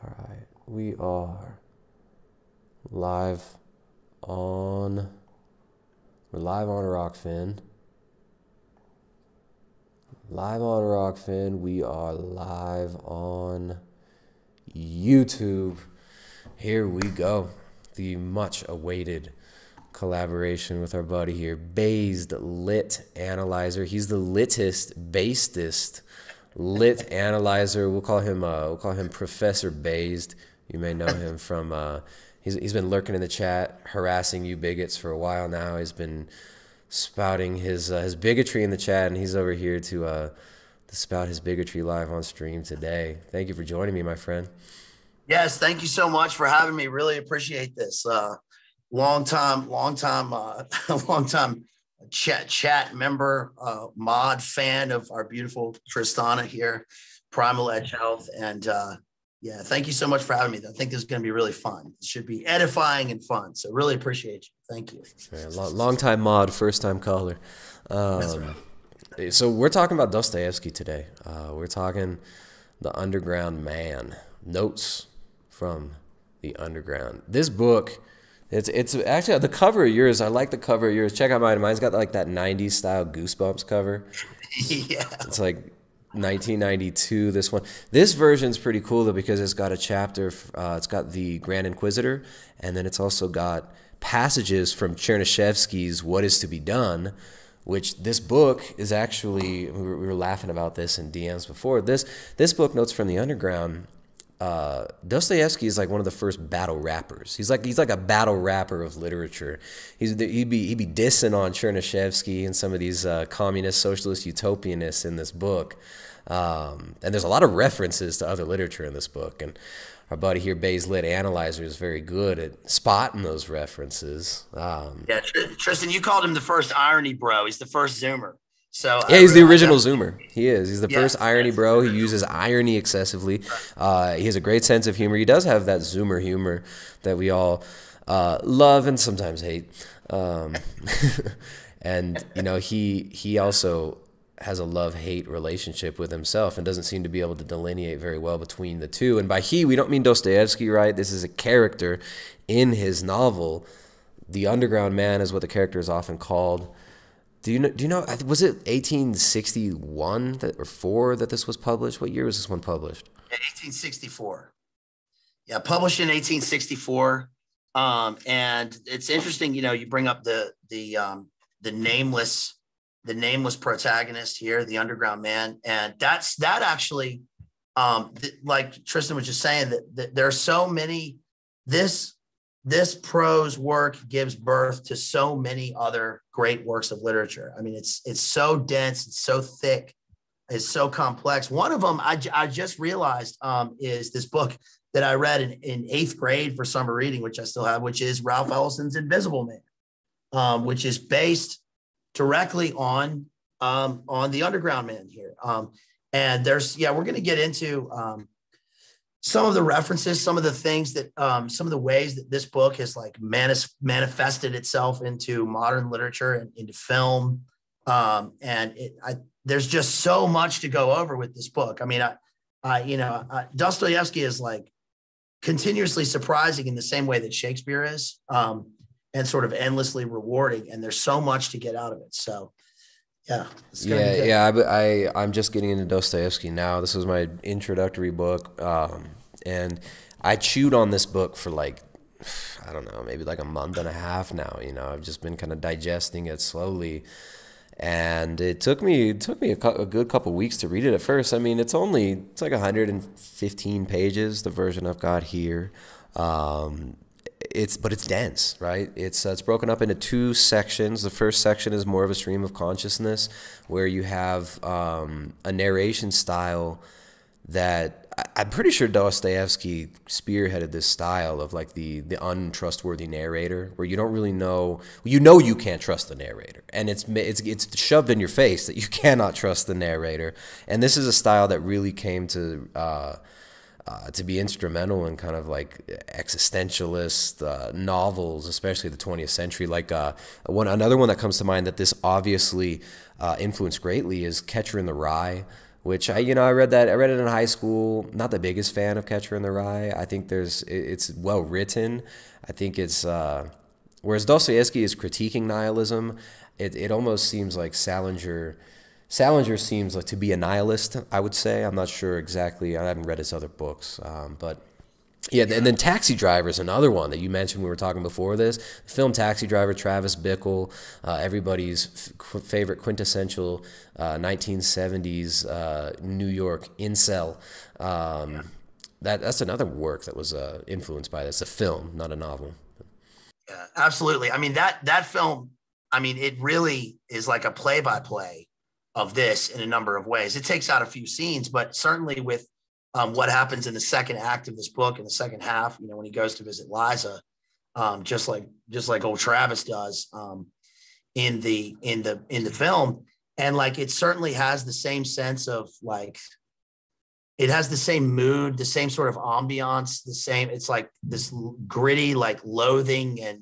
All right, we are live on, Rockfin. Live on Rockfin, we are live on YouTube. Here we go. The much awaited collaboration with our buddy here, Bazed Lit Analyzer. He's the bastest lit analyzer. We'll call him Professor Bazed. You may know him from he's been lurking in the chat, harassing you bigots for a while now. He's been spouting his bigotry in the chat, and he's over here to spout his bigotry live on stream today. Thank you for joining me, my friend. Yes, thank you so much for having me. Really appreciate this. Long time chat member, mod fan of our beautiful Tristana here, Primal Edge Health, and yeah, thank you so much for having me. I think this is going to be really fun. It should be edifying and fun. So really appreciate you. Thank you. Yeah, long time mod, first time caller. That's right. So we're talking about Dostoevsky today. We're talking The Underground Man, Notes from the Underground. This book. It's actually the cover of yours. I like the cover of yours. Check out mine. Mine's got like that 90s style Goosebumps cover. Yeah. It's like 1992, this one. This version's pretty cool though because it's got a chapter. It's got the Grand Inquisitor, and then it's also got passages from Chernyshevsky's What Is to Be Done, which this book is actually, we were laughing about this in DMs before. This book, Notes from the Underground, Dostoevsky is like one of the first battle rappers. He's like a battle rapper of literature. He'd be dissing on Chernyshevsky and some of these communist, socialist, utopianists in this book. And there's a lot of references to other literature in this book. And our buddy here, Bazed Lit Analyzer, is very good at spotting those references. Yeah, Tristan, you called him the first irony bro. He's the first Zoomer. So yeah, he's the original Zoomer. He is. He's the first irony bro. He uses irony excessively. He has a great sense of humor. He does have that Zoomer humor that we all love and sometimes hate. And you know, he also has a love-hate relationship with himself and doesn't seem to be able to delineate very well between the two. And by he, we don't mean Dostoevsky, right? This is a character in his novel. The Underground Man is what the character is often called. Do you know? Was it 1861 or 4 that this was published? What year was this one published? 1864. Yeah, published in 1864. And it's interesting, you know, you bring up the nameless protagonist here, the Underground Man, and that actually, like Tristan was just saying, that there are so many. This prose work gives birth to so many other great works of literature. I mean, it's so dense, it's so thick, it's so complex. One of them I just realized is this book that I read in 8th grade for summer reading, which I still have, which is Ralph Ellison's Invisible Man, which is based directly on the Underground Man here. And there's, yeah, we're going to get into some of the references, some of the things that, some of the ways that this book has like manifested itself into modern literature and into film. There's just so much to go over with this book. I mean, Dostoevsky is like continuously surprising in the same way that Shakespeare is, and sort of endlessly rewarding. And there's so much to get out of it. So Yeah. I'm just getting into Dostoevsky now. This was my introductory book, and I chewed on this book for like, I don't know, maybe like a month and a half now. You know, I've just been kind of digesting it slowly, and it took me a good couple weeks to read it at first. I mean, it's like 115 pages, the version I've got here. But it's dense, right? It's broken up into 2 sections. The first section is more of a stream of consciousness, where you have a narration style that I'm pretty sure Dostoevsky spearheaded. This style of like the untrustworthy narrator, where you don't really know, you can't trust the narrator, and it's shoved in your face that you cannot trust the narrator. And this is a style that really came to be instrumental in kind of like existentialist novels, especially the 20th century. Like another one that comes to mind that this obviously influenced greatly is Catcher in the Rye, which I read it in high school. Not the biggest fan of Catcher in the Rye. I think it's well written. I think it's whereas Dostoevsky is critiquing nihilism, it almost seems like Salinger seems like to be a nihilist, I would say. I'm not sure exactly. I haven't read his other books, but yeah. And then Taxi Driver is another one that you mentioned. We were talking before this. The film Taxi Driver, Travis Bickle, everybody's favorite quintessential 1970s New York incel. Yeah. That's another work that was influenced by this. A film, not a novel. Yeah, absolutely. I mean that film. I mean, it really is like a play-by-play of this in a number of ways. It takes out a few scenes, but certainly with what happens in the second act of this book, in the second half, you know, when he goes to visit Liza, just like old Travis does in the film, and like it certainly has the same sense of like, it has the same mood, the same sort of ambiance, the same. It's like this gritty, like loathing and.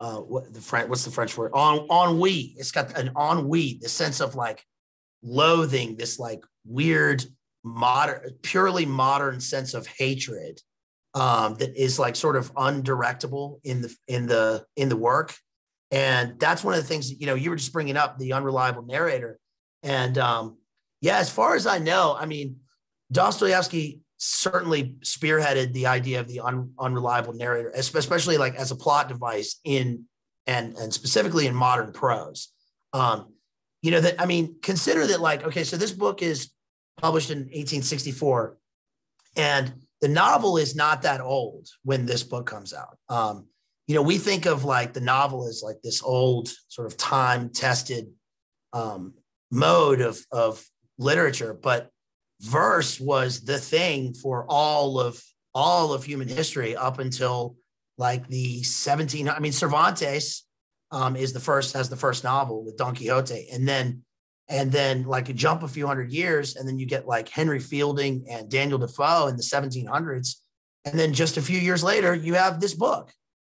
What's the French word? Ennui. It's got an ennui, the sense of like loathing, this like weird modern, purely modern sense of hatred that is like sort of undirectable in the work. And that's one of the things that, you know, you were just bringing up the unreliable narrator. And yeah, as far as I know, I mean, Dostoevsky certainly spearheaded the idea of the unreliable narrator, especially like as a plot device in and specifically in modern prose. You know, that, I mean, consider that like, okay, so this book is published in 1864 and the novel is not that old when this book comes out. You know, we think of like the novel as like this old sort of time tested mode of literature, but verse was the thing for all of human history up until like the 1700s. I mean, Cervantes has the first novel with Don Quixote, and then like a jump a few hundred years, and then you get like Henry Fielding and Daniel Defoe in the 1700s, and then just a few years later you have this book.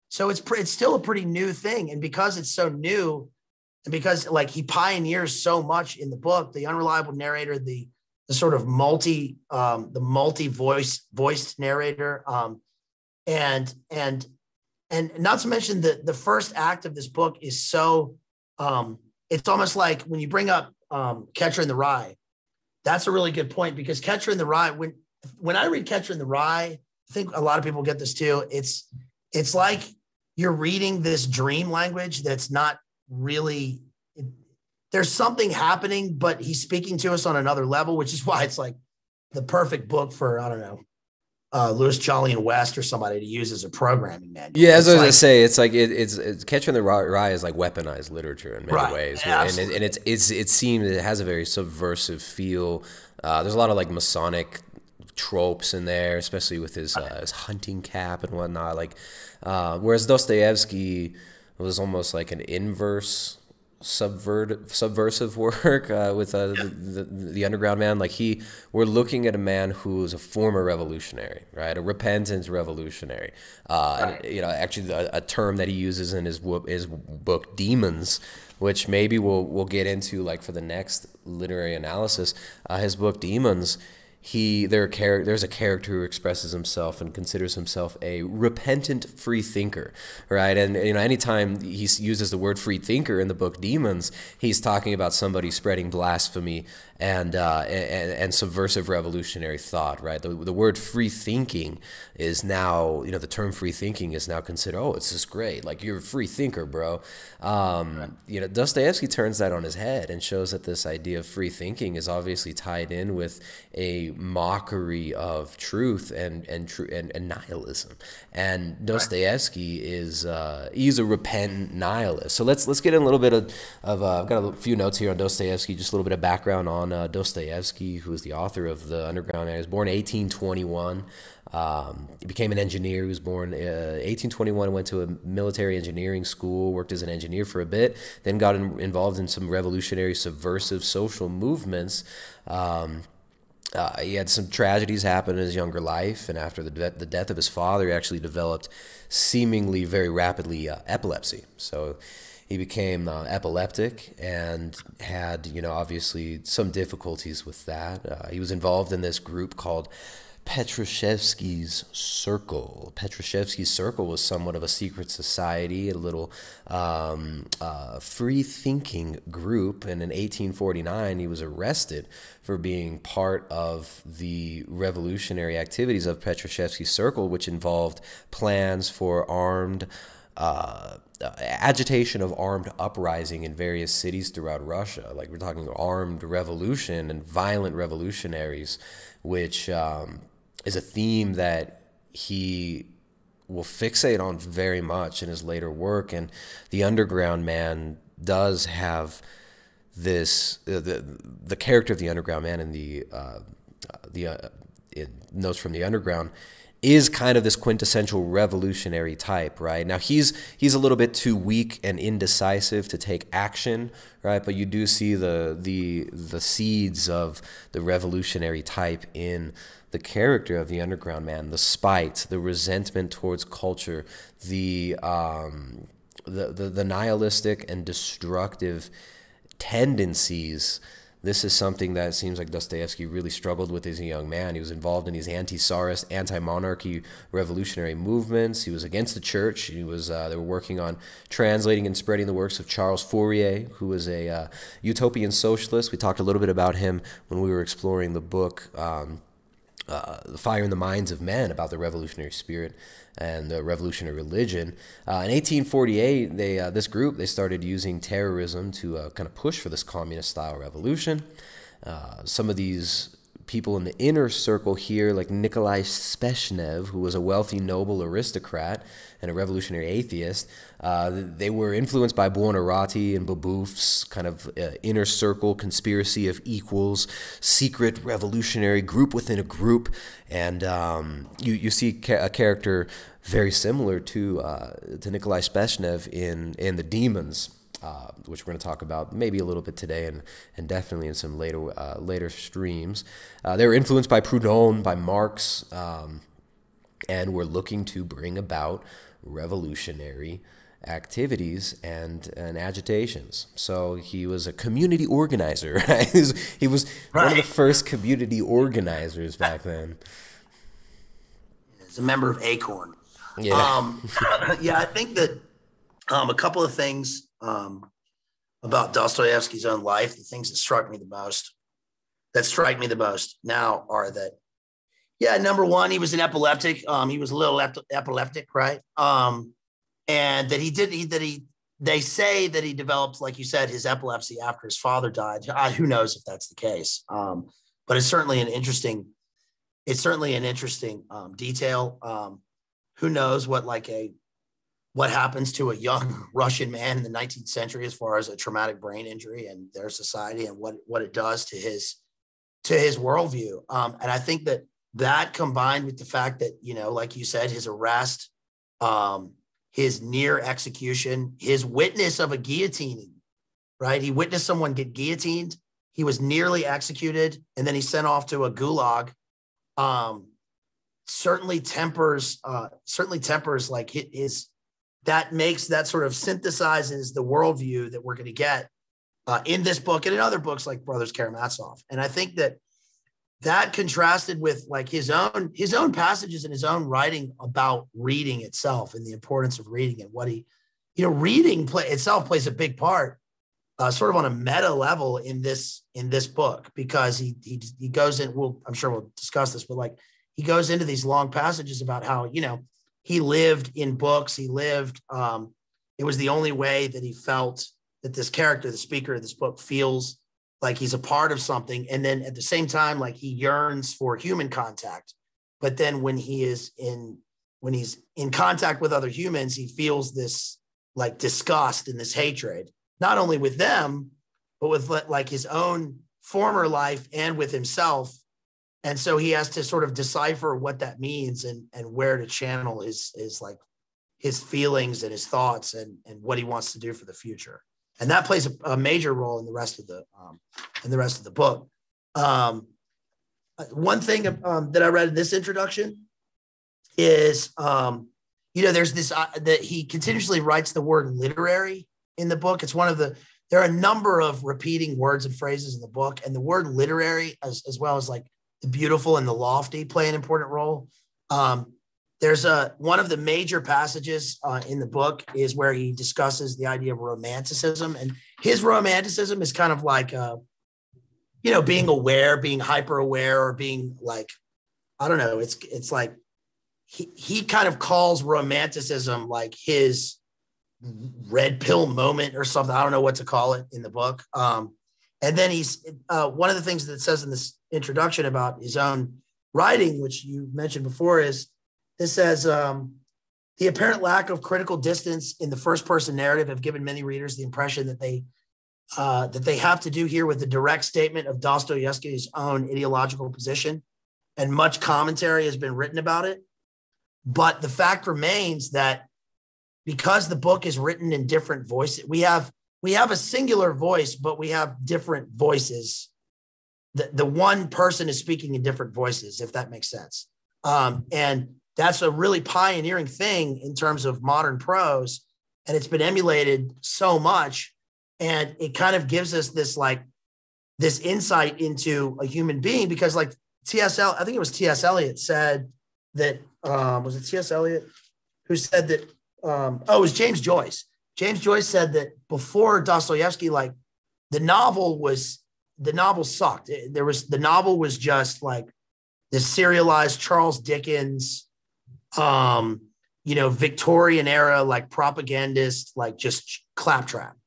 So it's still a pretty new thing, and because it's so new, and because like he pioneers so much in the book, the unreliable narrator, the sort of multi-voiced narrator, and not to mention the first act of this book is so it's almost like when you bring up Catcher in the Rye, that's a really good point, because Catcher in the Rye, when I read Catcher in the Rye, I think a lot of people get this too. It's like you're reading this dream language that's not really. There's something happening, but he's speaking to us on another level, which is why it's like the perfect book for, I don't know, Lewis Jolyon West or somebody to use as a programming manual. Yeah, as I was gonna say, it's like it's Catcher in the Rye is like weaponized literature in many ways, and it has a very subversive feel. There's a lot of like Masonic tropes in there, especially with his hunting cap and whatnot. Like, whereas Dostoevsky was almost like an inverse. Subversive work with the Underground Man. Like we're looking at a man who is a former revolutionary, right? A repentant revolutionary. And, you know, actually a term that he uses in his book Demons, which maybe we'll get into like for the next literary analysis. His book Demons. There's a character who expresses himself and considers himself a repentant free thinker, right? And you know, anytime he uses the word free thinker in the book Demons, he's talking about somebody spreading blasphemy and subversive revolutionary thought, right? The word free thinking is now, you know, the term free thinking is now considered, oh, it's just great, like you're a free thinker, bro. You know, Dostoevsky turns that on his head and shows that this idea of free thinking is obviously tied in with a mockery of truth and nihilism, and Dostoevsky is he's a repentant nihilist. So let's get in a little bit of I've got a few notes here on Dostoevsky, just a little bit of background on Dostoevsky, who is the author of The Underground Man. He was born 1821. He became an engineer. He was born 1821, went to a military engineering school, worked as an engineer for a bit, then got involved in some revolutionary subversive social movements. He had some tragedies happen in his younger life, and after the death of his father, he actually developed seemingly very rapidly epilepsy. So He became epileptic and had, obviously some difficulties with that. He was involved in this group called Petrashevsky's Circle. Petrashevsky's Circle was somewhat of a secret society, a little free-thinking group, and in 1849 he was arrested for being part of the revolutionary activities of Petrashevsky's Circle, which involved plans for armed agitation of armed uprising in various cities throughout Russia. Like, we're talking armed revolution and violent revolutionaries, which is a theme that he will fixate on very much in his later work. And the Underground Man does have this, the character of the Underground Man in Notes from the Underground is kind of this quintessential revolutionary type, right? Now, he's a little bit too weak and indecisive to take action, right? But you do see the seeds of the revolutionary type in the character of the Underground Man, the spite, the resentment towards culture, the nihilistic and destructive tendencies. This is something that it seems like Dostoevsky really struggled with as a young man. He was involved in these anti-Tsarist, anti-monarchy revolutionary movements. He was against the church. He was, they were working on translating and spreading the works of Charles Fourier, who was a utopian socialist. We talked a little bit about him when we were exploring the book, The Fire in the Minds of Men, about the revolutionary spirit and the revolutionary religion. In 1848, this group started using terrorism to kind of push for this communist-style revolution. Some of these people in the inner circle here, like Nikolai Speshnev, who was a wealthy noble aristocrat and a revolutionary atheist, they were influenced by Buonarroti and Babeuf's kind of inner circle conspiracy of equals, secret revolutionary group within a group. And you see a character very similar to Nikolai Speshnev in The Demons, which we're going to talk about maybe a little bit today, and definitely in some later streams. They were influenced by Proudhon, by Marx, and were looking to bring about revolutionary activities and agitations. So he was a community organizer, right? He was one of the first community organizers back then. He's a member of ACORN. Yeah, yeah, I think that a couple of things about Dostoevsky's own life, the things that strike me the most now are that, yeah, number one, he was an epileptic. He was a little epileptic, right? And that they say that he developed, like you said, his epilepsy after his father died. Who knows if that's the case? But it's certainly an interesting, detail. Who knows what happens to a young Russian man in the 19th century as far as a traumatic brain injury and their society and what it does to his worldview. And I think that that, combined with the fact that, like you said, his arrest, his near execution, his witness of a guillotining, right? He witnessed someone get guillotined. He was nearly executed, and then he's sent off to a gulag. Certainly tempers like his. That sort of synthesizes the worldview that we're going to get in this book and in other books like Brothers Karamazov. And I think that that contrasted with like his own passages and his own writing about reading itself and the importance of reading and what he, reading itself plays a big part, sort of on a meta level in this book, because he goes in. I'm sure we'll discuss this, but like he goes into these long passages about how he lived in books. He lived, it was the only way that he felt that this character, the speaker of this book, feels like he's a part of something. And then at the same time, like he yearns for human contact. But then when he's in contact with other humans, he feels this like disgust and this hatred, not only with them, but with like his own former life and with himself. And so he has to sort of decipher what that means and where to channel his feelings and his thoughts and what he wants to do for the future. And that plays a major role in the rest of the book. One thing that I read in this introduction is there's this that he continuously writes the word literary in the book. It's one of the, there are a number of repeating words and phrases in the book, and the word literary, as well as like the beautiful and the lofty, play an important role. There's one of the major passages in the book is where he discusses the idea of romanticism, and his romanticism is kind of like, you know, being aware, being hyper aware, or being like, I don't know. It's like he kind of calls romanticism like his red pill moment or something. I don't know what to call it in the book. And then he's one of the things that it says in this introduction about his own writing, which you mentioned before, is this says the apparent lack of critical distance in the first person narrative have given many readers the impression that they have to do here with the direct statement of Dostoevsky's own ideological position, and much commentary has been written about it. But the fact remains that because the book is written in different voices, we have a singular voice, but we have different voices. The one person is speaking in different voices, if that makes sense. And that's a really pioneering thing in terms of modern prose. And it's been emulated so much. And it kind of gives us this, like, this insight into a human being, because like I think it was T.S. Eliot said that, was it T.S. Eliot who said that, it was James Joyce. James Joyce said that before Dostoevsky, like the novel sucked. The novel was just like this serialized Charles Dickens, you know, Victorian era, like propagandist, like just claptrap.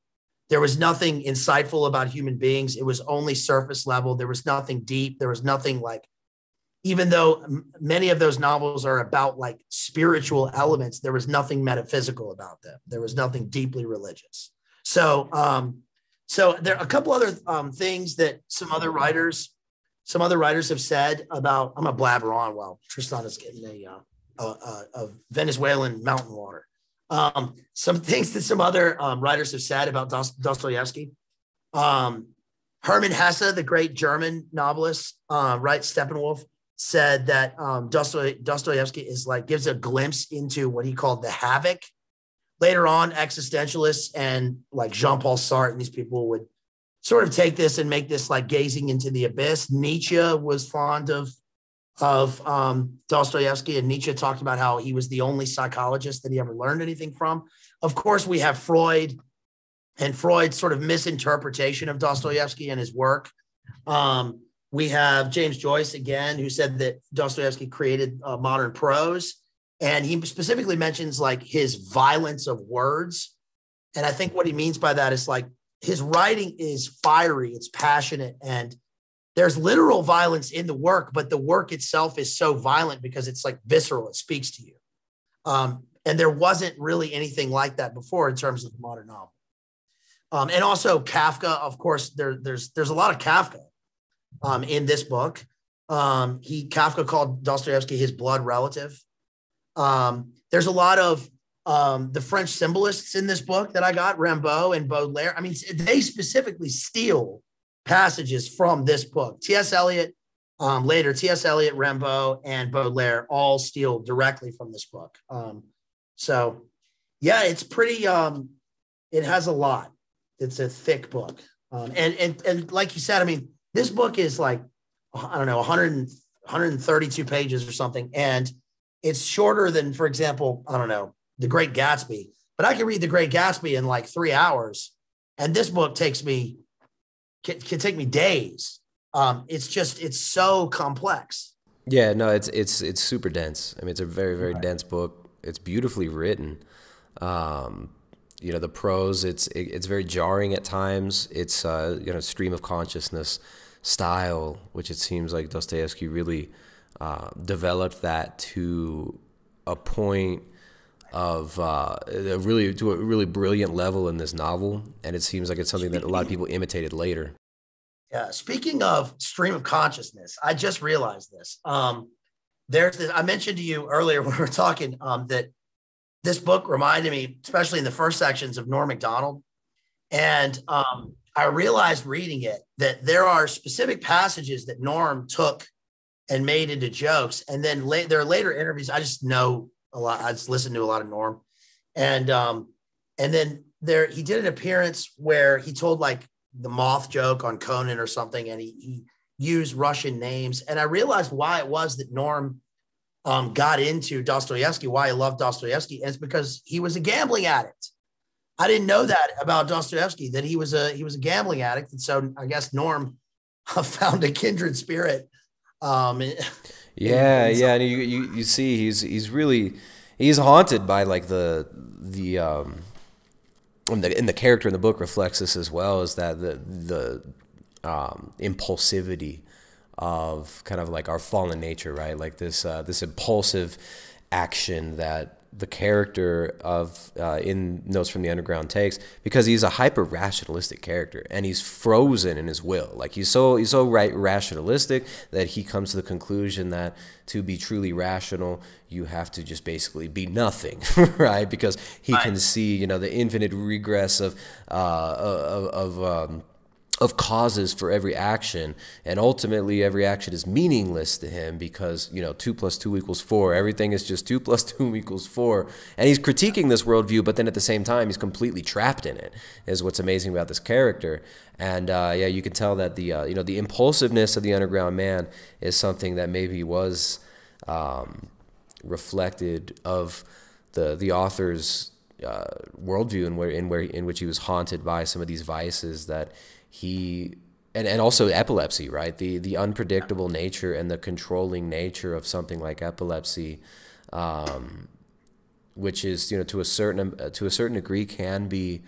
There was nothing insightful about human beings. It was only surface level. There was nothing deep. There was nothing like, even though many of those novels are about like spiritual elements, there was nothing metaphysical about them. There was nothing deeply religious. So, so there are a couple other things that some other writers have said about. I'm gonna blabber on while Tristan is getting a Venezuelan mountain water. Some things that some other writers have said about Dostoevsky. Hermann Hesse, the great German novelist, writes Steppenwolf, said that Dostoevsky is like, gives a glimpse into what he called the havoc. Later on, existentialists and like Jean-Paul Sartre and these people would sort of take this and make this like gazing into the abyss. Nietzsche was fond of Dostoevsky, and Nietzsche talked about how he was the only psychologist that he ever learned anything from. Of course, we have Freud and Freud's sort of misinterpretation of Dostoevsky and his work. We have James Joyce again, who said that Dostoevsky created modern prose, and he specifically mentions like his violence of words. And I think what he means by that is like his writing is fiery, it's passionate, and there's literal violence in the work, but the work itself is so violent because it's like visceral, it speaks to you. And there wasn't really anything like that before in terms of the modern novel. And also Kafka, of course, there's a lot of Kafka in this book. Kafka called Dostoevsky his blood relative. There's a lot of the French symbolists in this book that I got, Rimbaud and Baudelaire. I mean, they specifically steal passages from this book. T.S. Eliot, later T.S. Eliot, Rimbaud, and Baudelaire all steal directly from this book. So, yeah, it's pretty. It has a lot. It's a thick book, and like you said, I mean, this book is like, I don't know, 132 pages or something, and it's shorter than, for example, I don't know, The Great Gatsby. But I can read The Great Gatsby in like 3 hours, and this book can take me days. It's so complex. Yeah, no, it's super dense. I mean, it's a very, very dense book. It's beautifully written. You know, the prose, it's very jarring at times. It's you know, stream of consciousness style, which it seems like Dostoevsky really developed that to a point of a really brilliant level in this novel, and it seems like it's something that a lot of people imitated later. Yeah, speaking of stream of consciousness, I just realized this. There's this, I mentioned to you earlier when we were talking that this book reminded me, especially in the first sections, of Norm MacDonald. And I realized reading it that there are specific passages that Norm took and made into jokes. And then there are later interviews. I just know a lot. I just listened to a lot of Norm. And then there, he did an appearance where he told like the moth joke on Conan or something, and he used Russian names. And I realized why it was that Norm got into Dostoevsky, why I loved Dostoevsky, and it's because he was a gambling addict. I didn't know that about Dostoevsky, that he was a gambling addict. And so I guess Norm found a kindred spirit. And you see he's really haunted by like the character in the book reflects this as well, is that the impulsivity of kind of like our fallen nature, right? Like this impulsive action that the character of in Notes from the Underground takes, because he's a hyper rationalistic character and he's frozen in his will. Like he's so rationalistic that he comes to the conclusion that to be truly rational, you have to just basically be nothing, right? Because he can see, you know, the infinite regress of causes for every action, and ultimately every action is meaningless to him because, you know, 2 + 2 = 4. Everything is just 2 + 2 = 4. And he's critiquing this worldview, but then at the same time, he's completely trapped in it, is what's amazing about this character. And yeah, you can tell that the impulsiveness of the underground man is something that maybe was reflected of the author's worldview, in which he was haunted by some of these vices that he, and also epilepsy, right? The unpredictable nature and the controlling nature of something like epilepsy, which is, you know, to a certain degree can be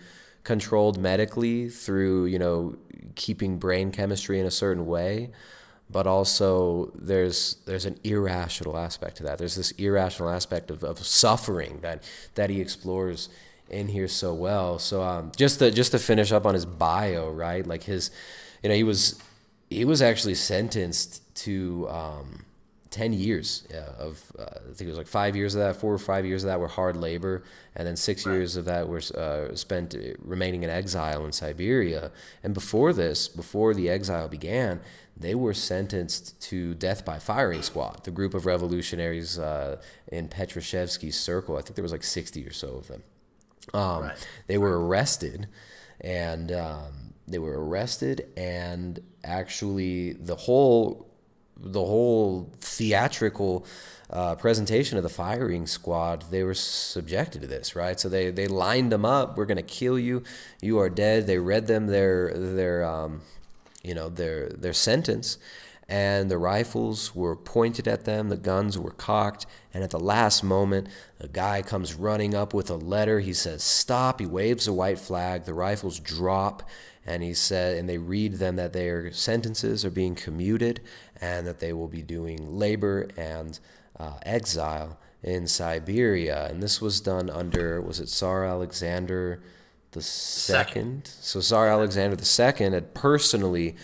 controlled medically through, you know, keeping brain chemistry in a certain way, but also there's an irrational aspect to that. There's this irrational aspect of suffering that he explores in here so well. So just to finish up on his bio, right? Like his, you know, he was actually sentenced to 10 years of I think it was like 5 years of that, 4 or 5 years of that were hard labor, and then 6 years of that were spent remaining in exile in Siberia. And before the exile began, they were sentenced to death by firing squad, the group of revolutionaries in Petrashevsky's Circle. I think there was like 60 or so of them. They were arrested, and actually the whole theatrical presentation of the firing squad, they were subjected to this, right? So they lined them up. We're gonna kill you. You are dead. They read them their sentence, and the rifles were pointed at them, the guns were cocked, and at the last moment, a guy comes running up with a letter. He says, "Stop." He waves a white flag. The rifles drop, and he said, and they read them that their sentences are being commuted and that they will be doing labor and exile in Siberia. And this was done under, was it Tsar Alexander II? So Tsar Alexander II had personally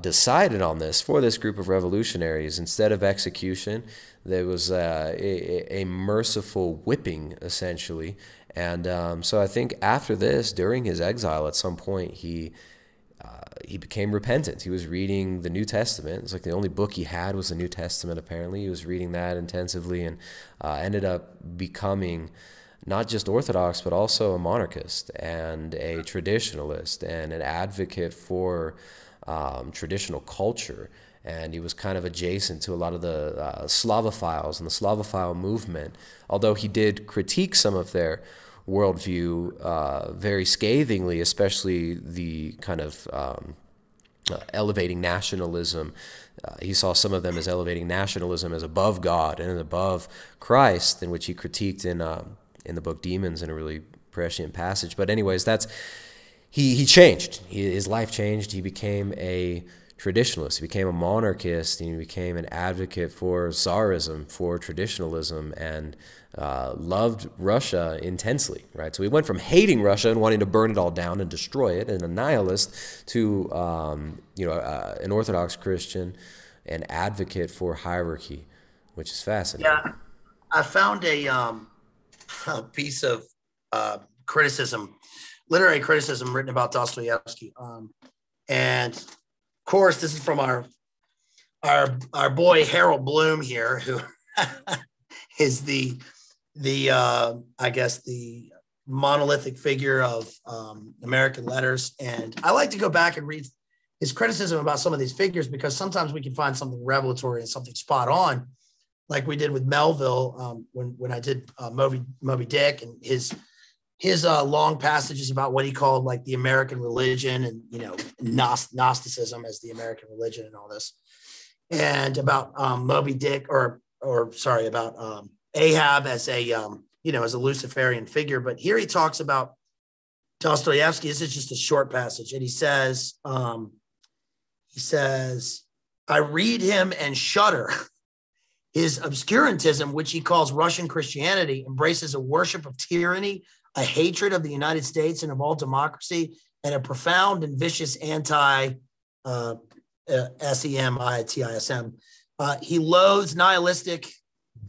decided on this for this group of revolutionaries. Instead of execution, there was a merciful whipping, essentially. And so I think after this, during his exile, at some point, he became repentant. He was reading the New Testament. It's like the only book he had was the New Testament, apparently. He was reading that intensively, and ended up becoming not just Orthodox, but also a monarchist and a traditionalist and an advocate for traditional culture. And he was kind of adjacent to a lot of the Slavophiles and the Slavophile movement, although he did critique some of their worldview very scathingly, especially the kind of elevating nationalism. He saw some of them as elevating nationalism as above God and above Christ, in which he critiqued in the book Demons in a really prescient passage. But anyways, that's He changed. His life changed. He became a traditionalist. He became a monarchist. And he became an advocate for Tsarism, for traditionalism, and loved Russia intensely, right? So he went from hating Russia and wanting to burn it all down and destroy it, and a nihilist, to an Orthodox Christian, an advocate for hierarchy, which is fascinating. Yeah, I found a piece of criticism, literary criticism, written about Dostoevsky. And of course, this is from our boy Harold Bloom here, who is the I guess the monolithic figure of American letters. And I like to go back and read his criticism about some of these figures, because sometimes we can find something revelatory and something spot on, like we did with Melville when I did Moby Dick and his long passages about what he called like the American religion, and, you know, Gnosticism as the American religion and all this, and about Moby Dick about Ahab as a, as a Luciferian figure. But here he talks about Dostoevsky. This is just a short passage. And he says, I read him and shudder. His obscurantism, which he calls Russian Christianity, embraces a worship of tyranny, a hatred of the United States and of all democracy, and a profound and vicious anti-SEMITISM. He loathes nihilistic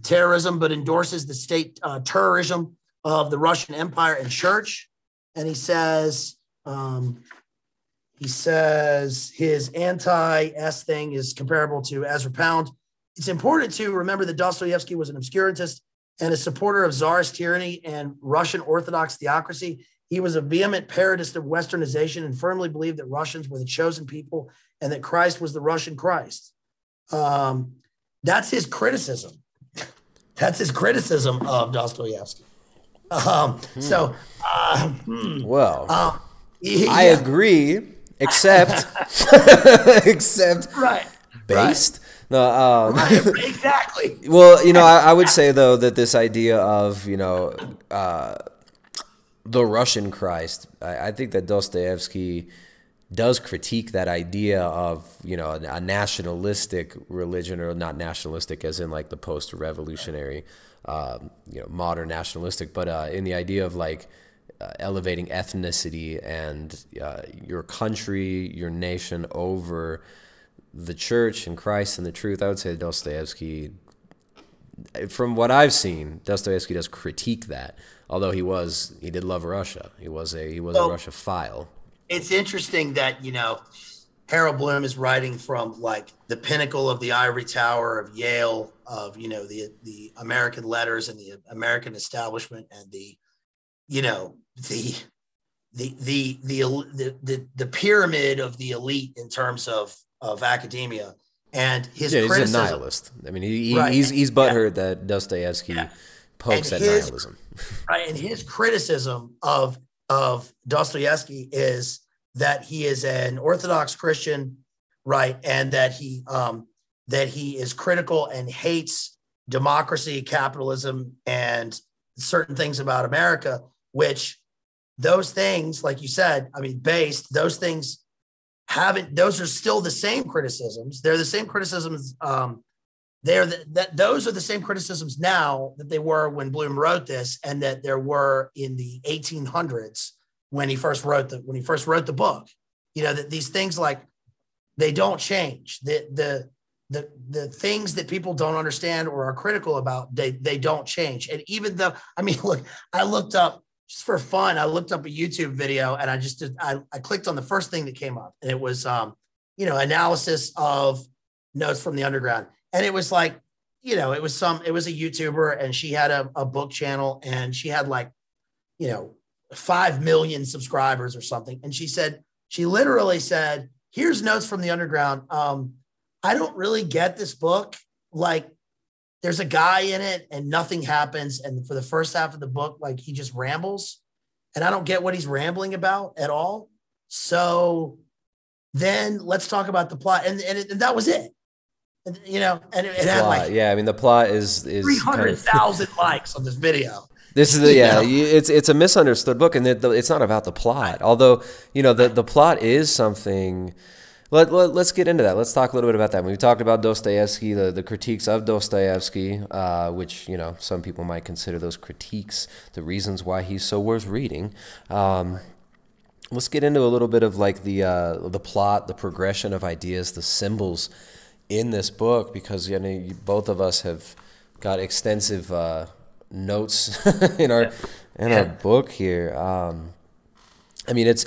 terrorism, but endorses the state terrorism of the Russian Empire and church. And he says his anti-S thing is comparable to Ezra Pound. It's important to remember that Dostoevsky was an obscurantist and a supporter of Tsarist tyranny and Russian Orthodox theocracy. He was a vehement parodist of Westernization and firmly believed that Russians were the chosen people and that Christ was the Russian Christ. That's his criticism. That's his criticism of Dostoevsky. I agree, except right. Based. Right. No, exactly. Well, I would say though that this idea of the Russian Christ, I think that Dostoevsky does critique that idea of a nationalistic religion, or not nationalistic as in like the post-revolutionary, modern nationalistic, but in the idea of like elevating ethnicity and your country, your nation over the church and Christ and the truth. I would say Dostoevsky, from what I've seen, Dostoevsky does critique that. Although he did love Russia. He was a Russophile. It's interesting that Harold Bloom is writing from like the pinnacle of the ivory tower of Yale, of the American letters and the American establishment and the pyramid of the elite in terms of academia. And his criticism, he's a nihilist. I mean, he's butthurt that Dostoevsky pokes at nihilism. Right, and his criticism of Dostoevsky is that he is an Orthodox Christian, right, and that he is critical and hates democracy, capitalism, and certain things about America, which those things, like you said, I mean, based, those things haven't, those are still the same criticisms. They're the same criticisms. Those are the same criticisms now that they were when Bloom wrote this, and that there were in the 1800s when he first wrote the book. That these things, like, they don't change. The things that people don't understand or are critical about, they don't change. And even though, I mean, look, I looked up just for fun. I looked up a YouTube video, and I clicked on the first thing that came up, and it was analysis of Notes from the Underground. And it was like, it was a YouTuber, and she had a book channel, and she had like, 5 million subscribers or something. And she literally said, here's Notes from the Underground. I don't really get this book. Like, there's a guy in it and nothing happens. And for the first half of the book, like, he just rambles, and I don't get what he's rambling about at all. So then let's talk about the plot. And that was it. And it had like, yeah, I mean, the plot is 300,000 kind of likes on this video. This is it's a misunderstood book, and it's not about the plot. Although, the plot is something. Let's get into that. Let's talk a little bit about that. When we talked about Dostoevsky, the critiques of Dostoevsky, which, some people might consider those critiques the reasons why he's so worth reading. Let's get into a little bit of like the plot, the progression of ideas, the symbols in this book, because both of us have got extensive notes in our book here. I mean, it's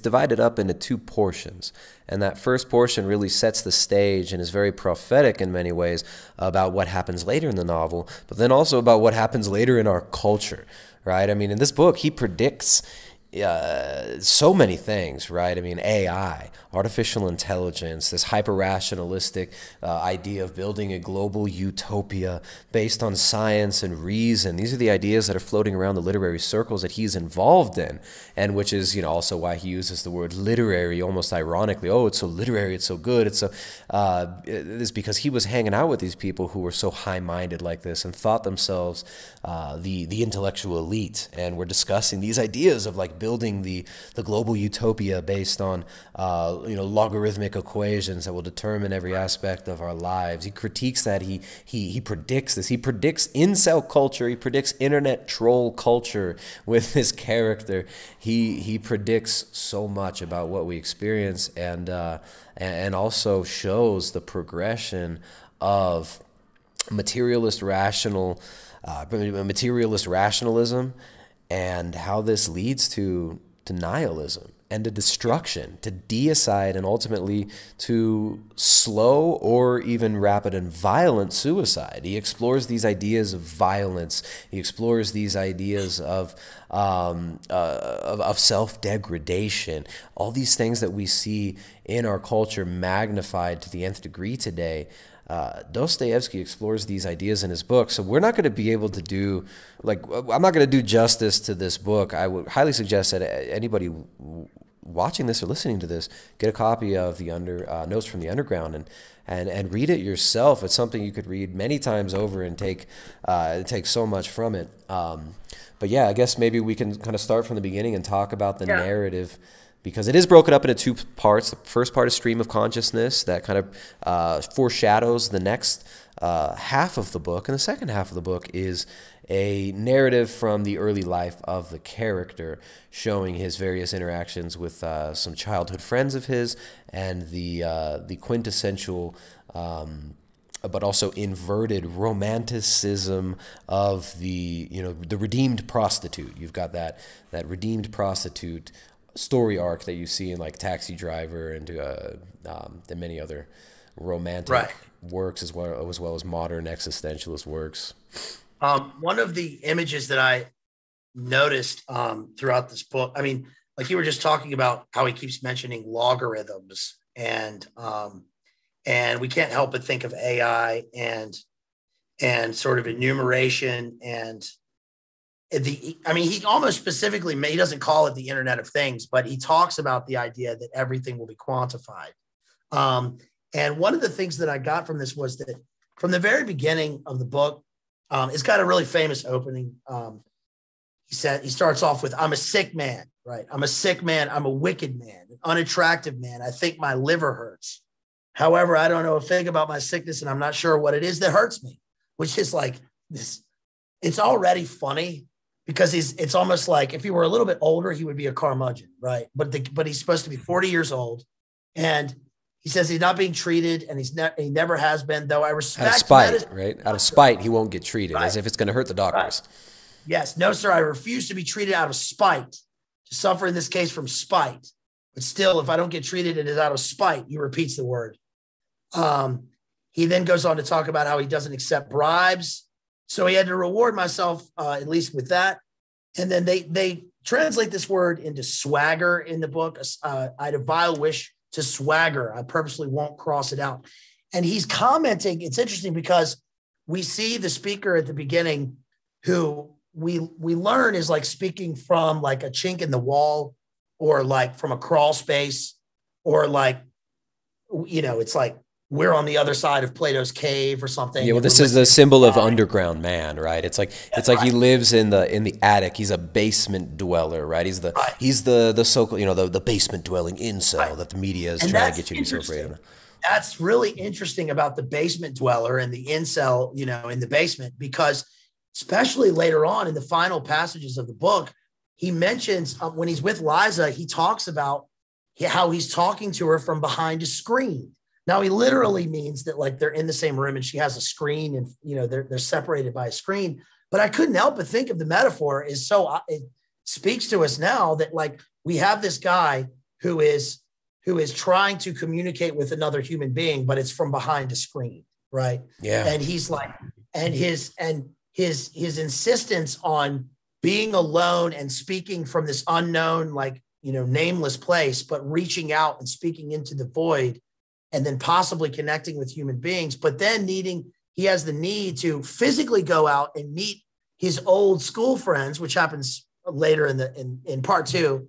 divided up into two portions, and that first portion really sets the stage and is very prophetic in many ways about what happens later in the novel, but then also about what happens later in our culture, right? I mean, in this book, he predicts so many things, right? I mean, AI, artificial intelligence, this hyper-rationalistic idea of building a global utopia based on science and reason. These are the ideas that are floating around the literary circles that he's involved in, and which is, you know, also why he uses the word literary almost ironically. Oh, it's so literary, it's so good, it's so... it's because he was hanging out with these people who were so high-minded like this and thought themselves the intellectual elite, and were discussing these ideas of, like, building the global utopia based on you know, logarithmic equations that will determine every aspect of our lives. He critiques that. He predicts this. He predicts incel culture. He predicts internet troll culture with his character. He predicts so much about what we experience, and also shows the progression of materialist rationalism, and how this leads to nihilism and to destruction, to deicide, and ultimately to slow or even rapid and violent suicide. He explores these ideas of violence. He explores these ideas of self-degradation, all these things that we see in our culture magnified to the nth degree today. Dostoevsky explores these ideas in his book, so we're not going to be able to do, like, I'm not going to do justice to this book. I would highly suggest that anybody watching this or listening to this get a copy of the Notes from the Underground and read it yourself. It's something you could read many times over and take so much from it. But yeah, I guess maybe we can kind of start from the beginning and talk about the narrative. Because it is broken up into two parts. The first part is stream of consciousness that kind of foreshadows the next half of the book. And the second half of the book is a narrative from the early life of the character, showing his various interactions with some childhood friends of his, and the quintessential but also inverted romanticism of the redeemed prostitute. You've got that redeemed prostitute story arc that you see in, like, Taxi Driver and many other romantic works, as well as modern existentialist works. One of the images that I noticed throughout this book, I mean, like, you were just talking about how he keeps mentioning logarithms, and we can't help but think of AI and sort of enumeration and. I mean, he almost specifically, he doesn't call it the Internet of Things, but he talks about the idea that everything will be quantified. And one of the things that I got from this was that from the very beginning of the book, it's got a really famous opening. He starts off with, "I'm a sick man," right? "I'm a sick man. I'm a wicked man, an unattractive man. I think my liver hurts. However, I don't know a thing about my sickness, and I'm not sure what it is that hurts me," which is like this. It's already funny. Because it's almost like if he were a little bit older, he would be a curmudgeon, right? But he's supposed to be 40 years old, and he says he's not being treated, and he never has been. Though I respect, out of spite, right? Out of spite, he won't get treated, right, as if it's going to hurt the doctors. Right. "Yes, no, sir. I refuse to be treated out of spite. To suffer in this case from spite, but still, if I don't get treated, it is out of spite." He repeats the word. He then goes on to talk about how he doesn't accept bribes. "So he had to reward myself, at least with that." And then they translate this word into swagger in the book. "I had a vile wish to swagger. I purposely won't cross it out." And he's commenting. It's interesting because we see the speaker at the beginning, who we learn is like speaking from like a chink in the wall, or like from a crawl space, or like, you know, it's like, we're on the other side of Plato's cave or something. Yeah, well, this is the symbol of underground man, right? It's like he lives in the attic. He's a basement dweller, right? He's the so-called, you know, the basement dwelling incel that the media is trying to get you to be so afraid of. That's really interesting about the basement dweller and the incel, you know, in the basement, because especially later on in the final passages of the book, he mentions when he's with Liza, he talks about how he's talking to her from behind a screen. Now, he literally means that, like, they're in the same room and she has a screen, and, you know, they're separated by a screen. But I couldn't help but think of the metaphor is so speaks to us now that, like, we have this guy who is trying to communicate with another human being, but it's from behind a screen, right? Yeah. And he's like, and his insistence on being alone and speaking from this unknown, like, you know, nameless place, but reaching out and speaking into the void, and then possibly connecting with human beings, but then he has the need to physically go out and meet his old school friends, which happens later in part two.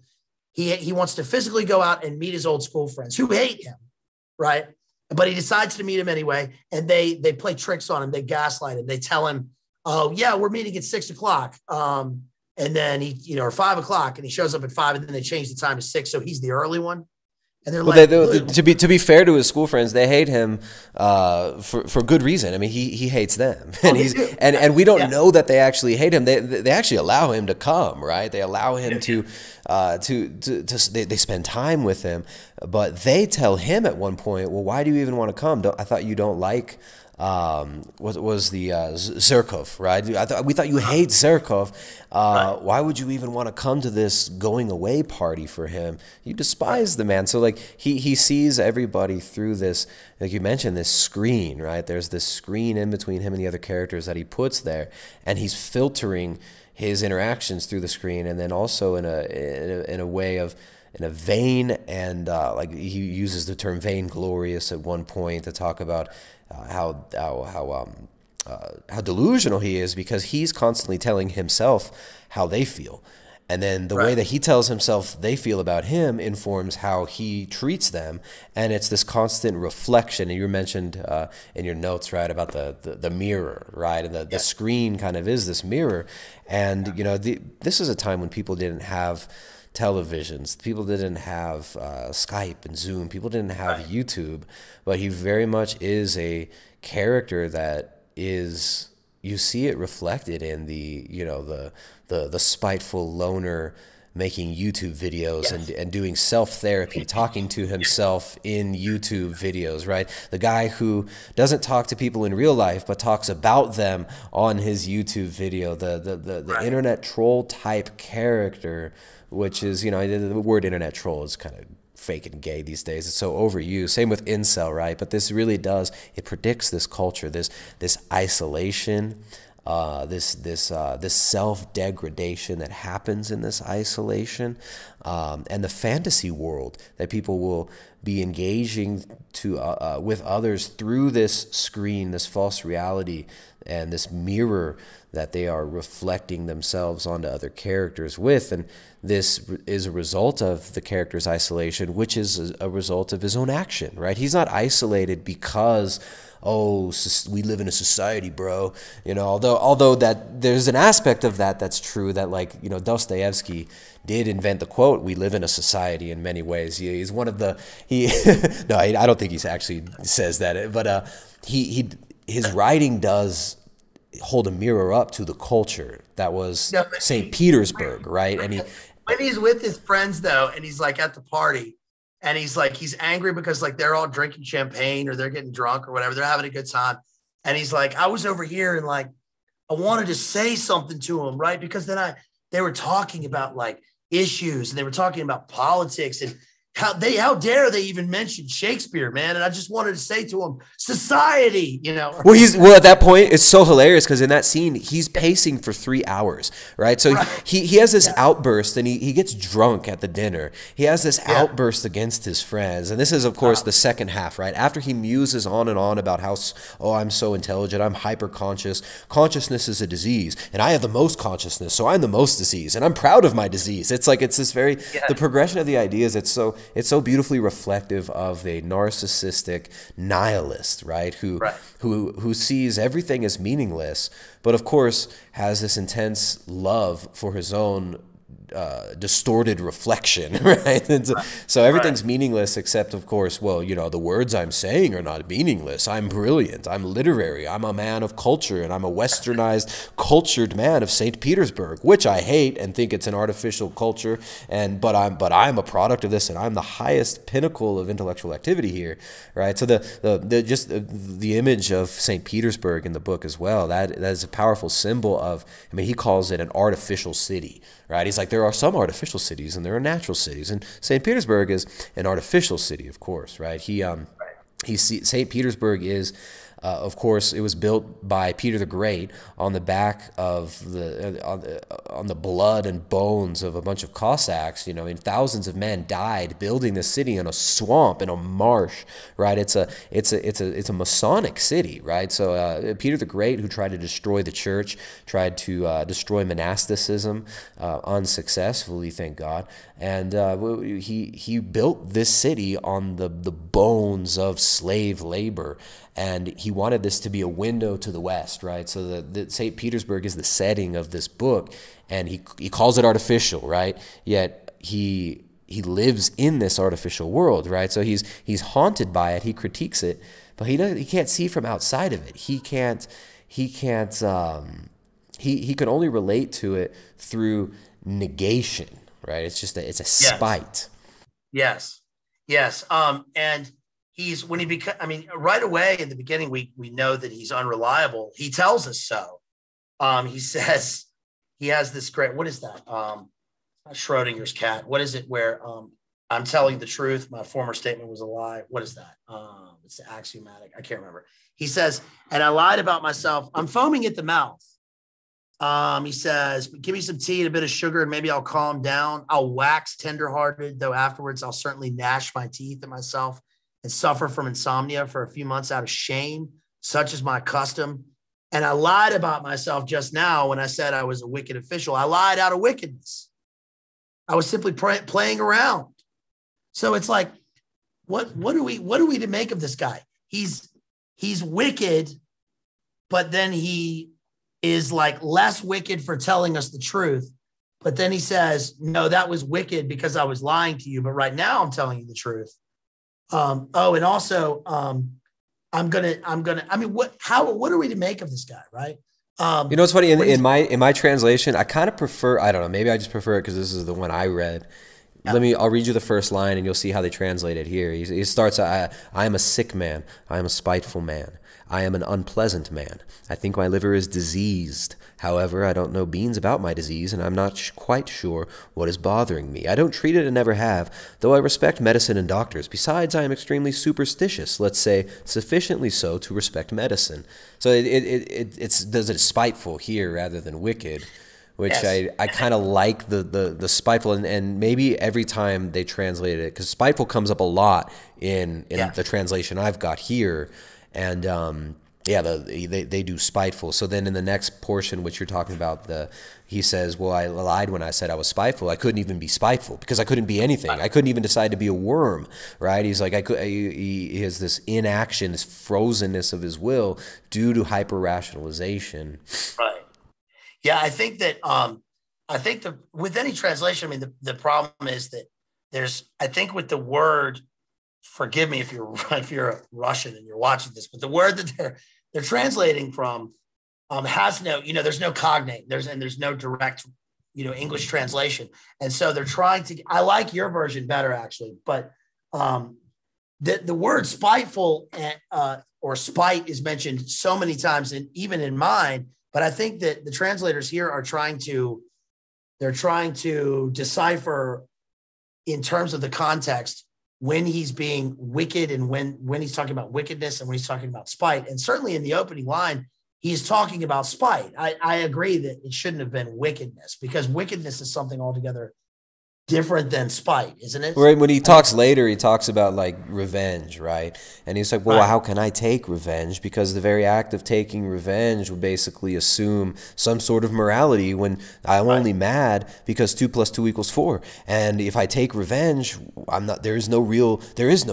He wants to physically go out and meet his old school friends who hate him, right? But he decides to meet him anyway, and they play tricks on him. They gaslight him. They tell him, "Oh yeah, we're meeting at 6 o'clock," and then he, you know, or 5 o'clock, and he shows up at 5, and then they change the time to 6, so he's the early one. And they're like, to be fair to his school friends, they hate him for good reason. I mean, he hates them, and we don't know that they actually hate him. They actually allow him to come, right? They allow him to spend time with him, but they tell him at one point, "Well, why do you even want to come? I thought you don't like." What was the Zirkov, right? We thought you hate Zirkov. Right. Why would you even want to come to this going away party for him? You despise the man. So, like, he sees everybody through this, like you mentioned, this screen, right? There's this screen in between him and the other characters that he puts there, and he's filtering his interactions through the screen, and then also in a way of, in a vein, and like, he uses the term vainglorious at one point to talk about how delusional he is, because he's constantly telling himself how they feel, and then the way that he tells himself they feel about him informs how he treats them, and it's this constant reflection. And you mentioned in your notes, right, about the mirror, right, and the screen kind of is this mirror, and you know, this is a time when people didn't have televisions, people didn't have Skype and Zoom, people didn't have YouTube, but he very much is a character that is, you see it reflected in the, you know, the spiteful loner making YouTube videos and doing self-therapy, talking to himself in YouTube videos, right? The guy who doesn't talk to people in real life, but talks about them on his YouTube video, the internet troll type character, which is, you know, the word internet troll is kind of fake and gay these days. It's so overused. Same with incel, right? But this really does, it predicts this culture, this isolation, this self-degradation that happens in this isolation, and the fantasy world that people will be engaging to with others through this screen, this false reality, and this mirror that they are reflecting themselves onto other characters with. And this is a result of the character's isolation, which is a result of his own action, right? He's not isolated because, oh, we live in a society, bro. You know, although that there's an aspect of that that's true, that, like, you know, Dostoevsky did invent the quote, "We live in a society" in many ways. He's one of the, no, I don't think he actually says that, but his writing does hold a mirror up to the culture that was St. Petersburg, right? And when he's with his friends, though, and he's like at the party, and he's like, he's angry because, like, they're all drinking champagne or they're getting drunk or whatever. They're having a good time. And he's like, I was over here and, like, I wanted to say something to him, right? Because then they were talking about, like, issues, and they were talking about politics, and how dare they even mention Shakespeare, man. And I just wanted to say to him, society, you know. Well, at that point, it's so hilarious, because in that scene, he's pacing for 3 hours, right? So he has this outburst, and he gets drunk at the dinner. He has this outburst against his friends. And this is, of course, the second half, right? After he muses on and on about how, oh, I'm so intelligent, I'm hyper-conscious, consciousness is a disease, and I have the most consciousness, so I'm the most disease, and I'm proud of my disease. It's like, it's this very, the progression of the ideas, it's so beautifully reflective of a narcissistic nihilist, right? Who sees everything as meaningless, but of course has this intense love for his own distorted reflection, right? So everything's meaningless except, of course, well, you know, the words I'm saying are not meaningless. I'm brilliant. I'm literary. I'm a man of culture, and I'm a westernized, cultured man of St. Petersburg, which I hate and think it's an artificial culture. And but I'm a product of this, and I'm the highest pinnacle of intellectual activity here, right? So just the image of St. Petersburg in the book as well, that is a powerful symbol of. I mean, he calls it an artificial city, right? He's like, there are some artificial cities and there are natural cities, and St. Petersburg is an artificial city, of course, right? St. Petersburg is, of course, it was built by Peter the Great on the back of the on the blood and bones of a bunch of Cossacks, you know, and thousands of men died building this city in a swamp, in a marsh, right? It's a Masonic city, right? So Peter the Great, who tried to destroy the church, tried to destroy monasticism, unsuccessfully, thank God, and he built this city on the bones of slave labor. And he wanted this to be a window to the West, right? So the St. Petersburg is the setting of this book, and he calls it artificial, right? Yet he lives in this artificial world, right? So he's haunted by it. He critiques it, but he can't see from outside of it. He can only relate to it through negation, right? It's just it's a spite. Yes, yes, and. He's when he becomes, I mean, right away in the beginning, we know that he's unreliable. He tells us so. He says he has this great, what is that? Schrodinger's cat. What is it where I'm telling the truth? My former statement was a lie. What is that? It's axiomatic. I can't remember. He says, and I lied about myself. I'm foaming at the mouth. He says, give me some tea and a bit of sugar and maybe I'll calm down. I'll wax tenderhearted, though afterwards I'll certainly gnash my teeth at myself and suffer from insomnia for a few months out of shame, such is my custom. And I lied about myself just now when I said I was a wicked official. I lied out of wickedness. I was simply playing around. So it's like, what are we to make of this guy? He's wicked, but then he is like less wicked for telling us the truth. But then he says, no, that was wicked because I was lying to you. But right now I'm telling you the truth. Oh, and also, I mean, what are we to make of this guy? Right. You know, it's funny in my translation, I kind of prefer, I don't know, maybe I just prefer it because this is the one I read. Yeah. I'll read you the first line and you'll see how they translate it here. He starts, I am a sick man. I am a spiteful man. I am an unpleasant man. I think my liver is diseased. However, I don't know beans about my disease, and I'm not quite sure what is bothering me. I don't treat it and never have, though I respect medicine and doctors. Besides, I am extremely superstitious, let's say sufficiently so to respect medicine. So it does it spiteful here rather than wicked, which yes. I kind of like the spiteful, and maybe every time they translate it, because spiteful comes up a lot in yeah. the translation I've got here. And yeah, they do spiteful. So then in the next portion, which you're talking about, he says, well, I lied when I said I was spiteful. I couldn't even be spiteful because I couldn't be anything. I couldn't even decide to be a worm, right? He's like, he has this inaction, this frozenness of his will due to hyper-rationalization. Right. Yeah, I think that with any translation, I mean, the problem is that there's, I think with the word, forgive me if you're Russian and you're watching this, but the word that they're translating from has no, you know, there's no cognate, there's no direct, you know, English translation, and so they're trying to. I like your version better actually, but the word spiteful or spite is mentioned so many times, and even in mine. But I think that the translators here are trying to decipher in terms of the context when he's being wicked and when he's talking about wickedness and when he's talking about spite. And certainly in the opening line, he's talking about spite. I agree that it shouldn't have been wickedness, because wickedness is something altogether different than spite, isn't it? Right. When he talks later, he talks about like revenge, right? And he's like, well, how can I take revenge? Because the very act of taking revenge would basically assume some sort of morality when I'm only mad because 2 + 2 = 4. And if I take revenge, I'm not, there is no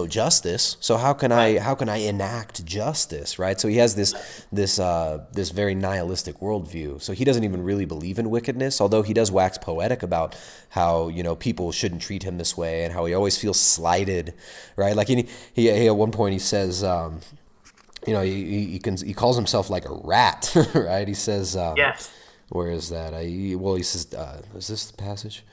justice. So how can I enact justice? Right. So he has this very nihilistic worldview. So he doesn't even really believe in wickedness, although he does wax poetic about how, you know, people shouldn't treat him this way, and how he always feels slighted, right? Like he at one point he says, you know, he calls himself like a rat, right? He says, yes. Where is that? He says, is this the passage?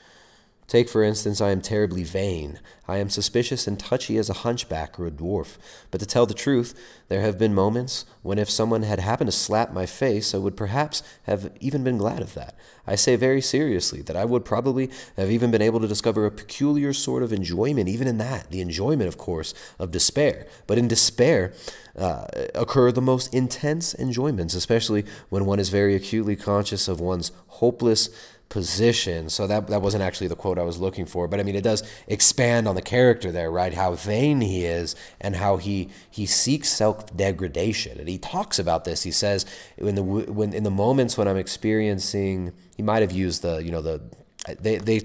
Take, for instance, I am terribly vain. I am suspicious and touchy as a hunchback or a dwarf. But to tell the truth, there have been moments when if someone had happened to slap my face, I would perhaps have even been glad of that. I say very seriously that I would probably have even been able to discover a peculiar sort of enjoyment, even in that, the enjoyment, of course, of despair. But in despair occur the most intense enjoyments, especially when one is very acutely conscious of one's hopeless position. So that wasn't actually the quote I was looking for, but I mean, it does expand on the character there, right? How vain he is and how he seeks self-degradation. And he talks about this. He says, in the moments when I'm experiencing, he might have used the, you know, the,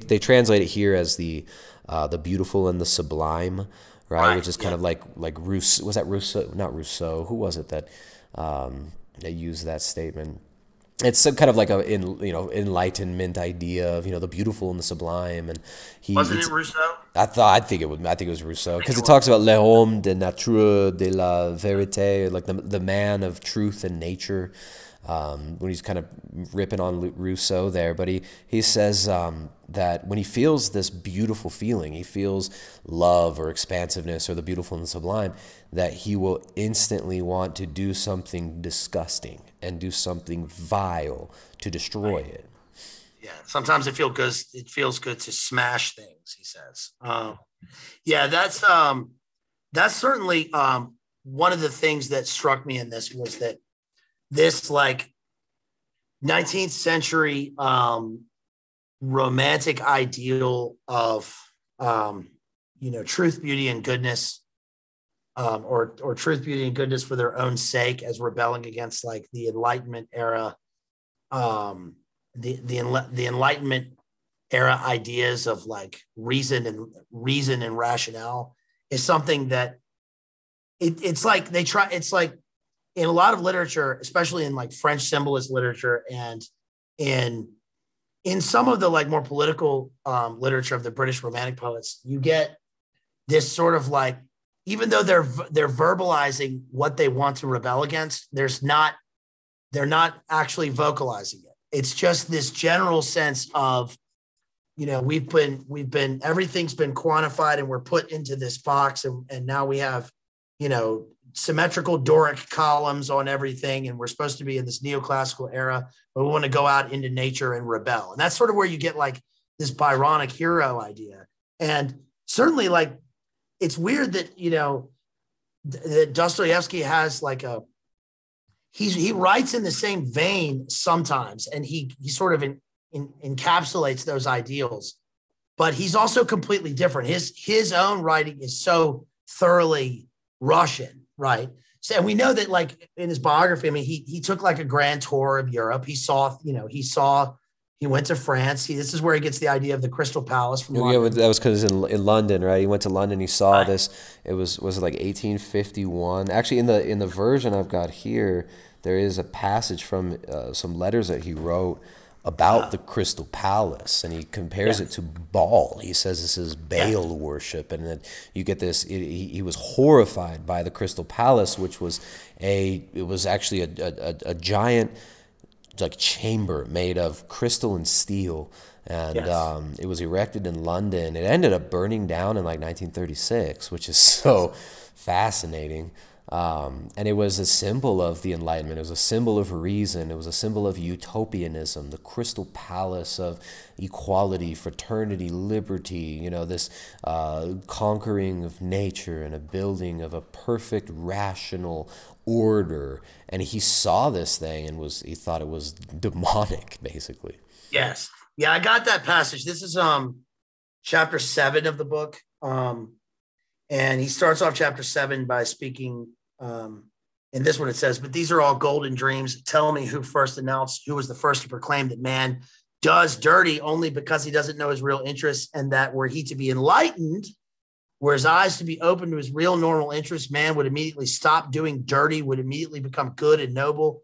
they translate it here as the beautiful and the sublime, right? Which is kind of like Rousseau, was that Rousseau? Not Rousseau. Who was it that used that statement? It's some kind of like enlightenment idea of, you know, the beautiful and the sublime. And he wasn't it Rousseau? I think it was Rousseau, because it talks about l'homme de nature de la vérité, like the man of truth and nature. When he's kind of ripping on Rousseau there, but he says that when he feels this beautiful feeling, he feels love or expansiveness or the beautiful and the sublime, that he will instantly want to do something disgusting and do something vile to destroy it. Yeah, sometimes it feels good to smash things, he says. Yeah, that's certainly one of the things that struck me in this was that this like 19th century romantic ideal of, you know, truth, beauty, and goodness, or truth, beauty, and goodness for their own sake, as rebelling against like the Enlightenment era, the Enlightenment era ideas of like reason and rationale, is something that it's like they try. It's like, in a lot of literature, especially in like French symbolist literature and in some of the like more political literature of the British Romantic poets, you get this sort of like, even though they're verbalizing what they want to rebel against, they're not actually vocalizing it. It's just this general sense of, you know, we've been everything's been quantified and we're put into this box, and now we have, you know, symmetrical Doric columns on everything, and we're supposed to be in this neoclassical era, but we want to go out into nature and rebel. And that's sort of where you get like this Byronic hero idea. And certainly, like, it's weird that, you know, that Dostoevsky has like a, he writes in the same vein sometimes, and he sort of encapsulates those ideals, but he's also completely different. His own writing is so thoroughly Russian, right? So, and we know that, like, in his biography, I mean, he took like a grand tour of Europe. He saw, you know, he went to France. This is where he gets the idea of the Crystal Palace from. Yeah, that was because in London, right? He went to London. He saw this. It was it like 1851? Actually, in the version I've got here, there is a passage from some letters that he wrote about the Crystal Palace, and he compares it to Baal. He says this is Baal worship, and then you get this. He was horrified by the Crystal Palace, which was actually a giant like chamber made of crystal and steel, and it was erected in London. It ended up burning down in like 1936, which is so fascinating. And it was a symbol of the Enlightenment. It was a symbol of reason. It was a symbol of utopianism, the Crystal Palace of equality, fraternity, liberty, you know, this conquering of nature and a building of a perfect rational order. And he saw this thing and he thought it was demonic, basically. Yes. Yeah, I got that passage. This is chapter 7 of the book. And he starts off chapter 7 by speaking, and this is what it says, but these are all golden dreams. Tell me who was the first to proclaim that man does dirty only because he doesn't know his real interests, and that were he to be enlightened, were his eyes to be open to his real normal interests, man would immediately stop doing dirty, would immediately become good and noble,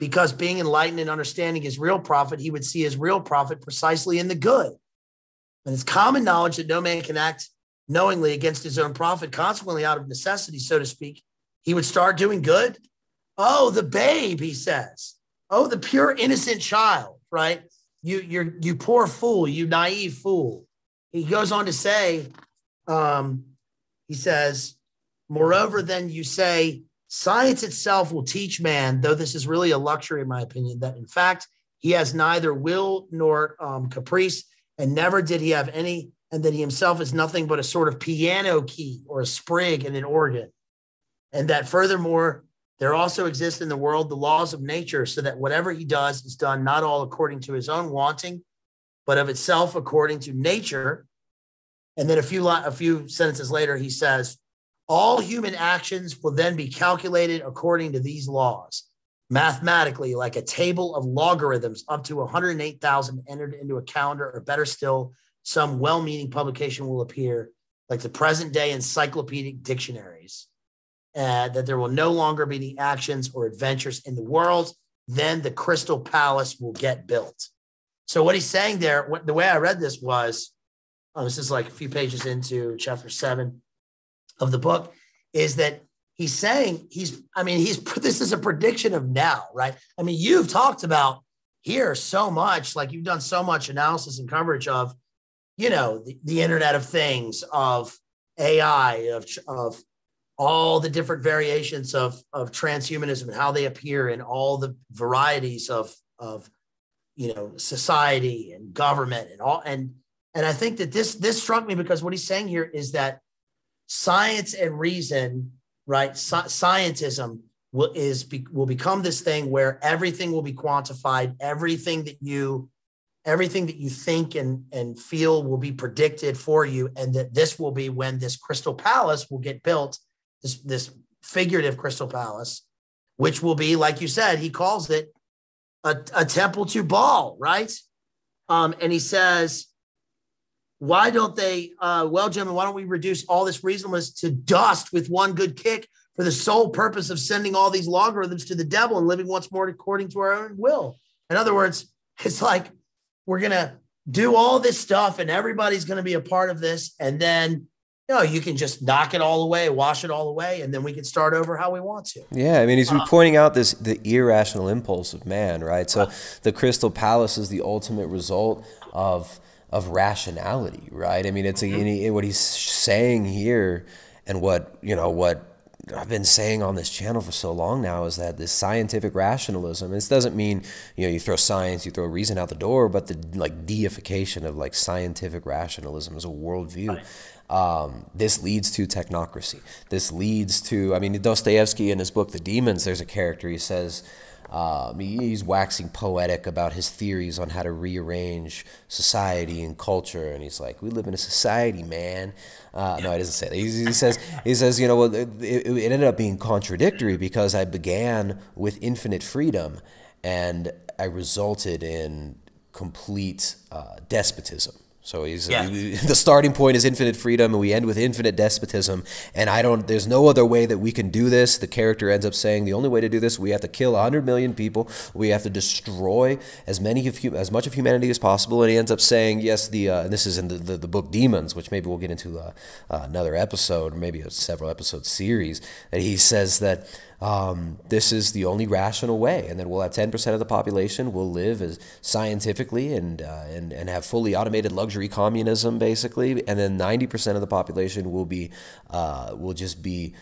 because being enlightened and understanding his real profit, he would see his real profit precisely in the good. And it's common knowledge that no man can act knowingly against his own profit, consequently out of necessity, so to speak, he would start doing good. Oh, the babe, he says. Oh, the pure innocent child, right? You poor fool, you naive fool. He goes on to say, he says, moreover, then you say, science itself will teach man, though this is really a luxury, in my opinion, that in fact, he has neither will nor caprice, and never did he have any, and that he himself is nothing but a sort of piano key or a sprig in an organ. And that furthermore, there also exist in the world the laws of nature, so that whatever he does is done not all according to his own wanting, but of itself according to nature. And then a few sentences later, he says, all human actions will then be calculated according to these laws, mathematically, like a table of logarithms, up to 108,000 entered into a calendar, or better still, some well-meaning publication will appear, like the present-day encyclopedic dictionaries. That there will no longer be any actions or adventures in the world, then the Crystal Palace will get built. So what he's saying there, the way I read this was, this is like a few pages into chapter 7 of the book, is that he's saying, this is a prediction of now, right? I mean, you've talked about here so much, like you've done so much analysis and coverage of, you know, the Internet of Things, of AI, of all the different variations of transhumanism and how they appear in all the varieties of you know, society and government and all. And I think that this struck me because what he's saying here is that science and reason, right? Scientism will become this thing where everything will be quantified. Everything that you think and feel will be predicted for you. And that this will be when this Crystal Palace will get built. This figurative Crystal Palace, which will be, like you said, he calls it a temple to Baal, right? And he says, why don't they, well, gentlemen, why don't we reduce all this reasonableness to dust with one good kick for the sole purpose of sending all these logarithms to the devil and living once more according to our own will? In other words, it's like we're going to do all this stuff and everybody's going to be a part of this, and then no, you can just knock it all away, wash it all away, and then we can start over how we want to. Yeah, I mean, he's been pointing out the irrational impulse of man, right? So the Crystal Palace is the ultimate result of rationality, right? I mean, it's what he's saying here, and what I've been saying on this channel for so long now, is that this scientific rationalism, this doesn't mean, you know, you throw science, you throw reason out the door, but the like deification of like scientific rationalism as a worldview. Right. This leads to technocracy. This leads to, I mean, Dostoevsky in his book, The Demons, there's a character, he says, he's waxing poetic about his theories on how to rearrange society and culture. And he's like, we live in a society, man. No, he doesn't say that. He says, you know, well, it ended up being contradictory because I began with infinite freedom and I resulted in complete despotism. So the starting point is infinite freedom, and we end with infinite despotism. And there's no other way that we can do this. The character ends up saying the only way to do this, we have to kill 100 million people. We have to destroy as much of humanity as possible. And he ends up saying, yes, and this is in the book Demons, which maybe we'll get into another episode, or maybe a several episode series. And he says that this is the only rational way, and then we'll have 10% of the population will live as scientifically and have fully automated luxury communism, basically, and then 90% of the population will just be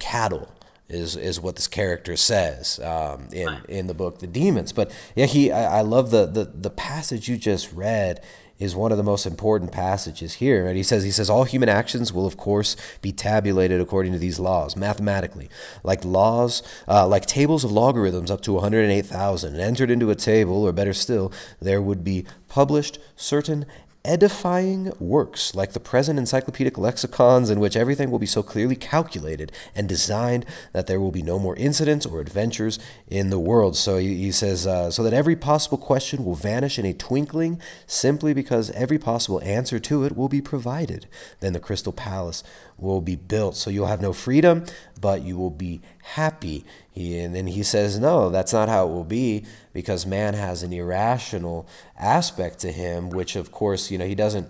cattle. Is what this character says in the book The Demons. But yeah, I love the passage you just read. Is one of the most important passages here. And he says, all human actions will, of course, be tabulated according to these laws, mathematically, like tables of logarithms up to 108,000. And entered into a table, or better still, there would be published certain edifying works, like the present encyclopedic lexicons, in which everything will be so clearly calculated and designed that there will be no more incidents or adventures in the world. So he says, so that every possible question will vanish in a twinkling, simply because every possible answer to it will be provided. Then the Crystal Palace will be built. So you'll have no freedom, but you will be happy. And then he says, no, that's not how it will be, because man has an irrational aspect to him, which, of course, you know, he doesn't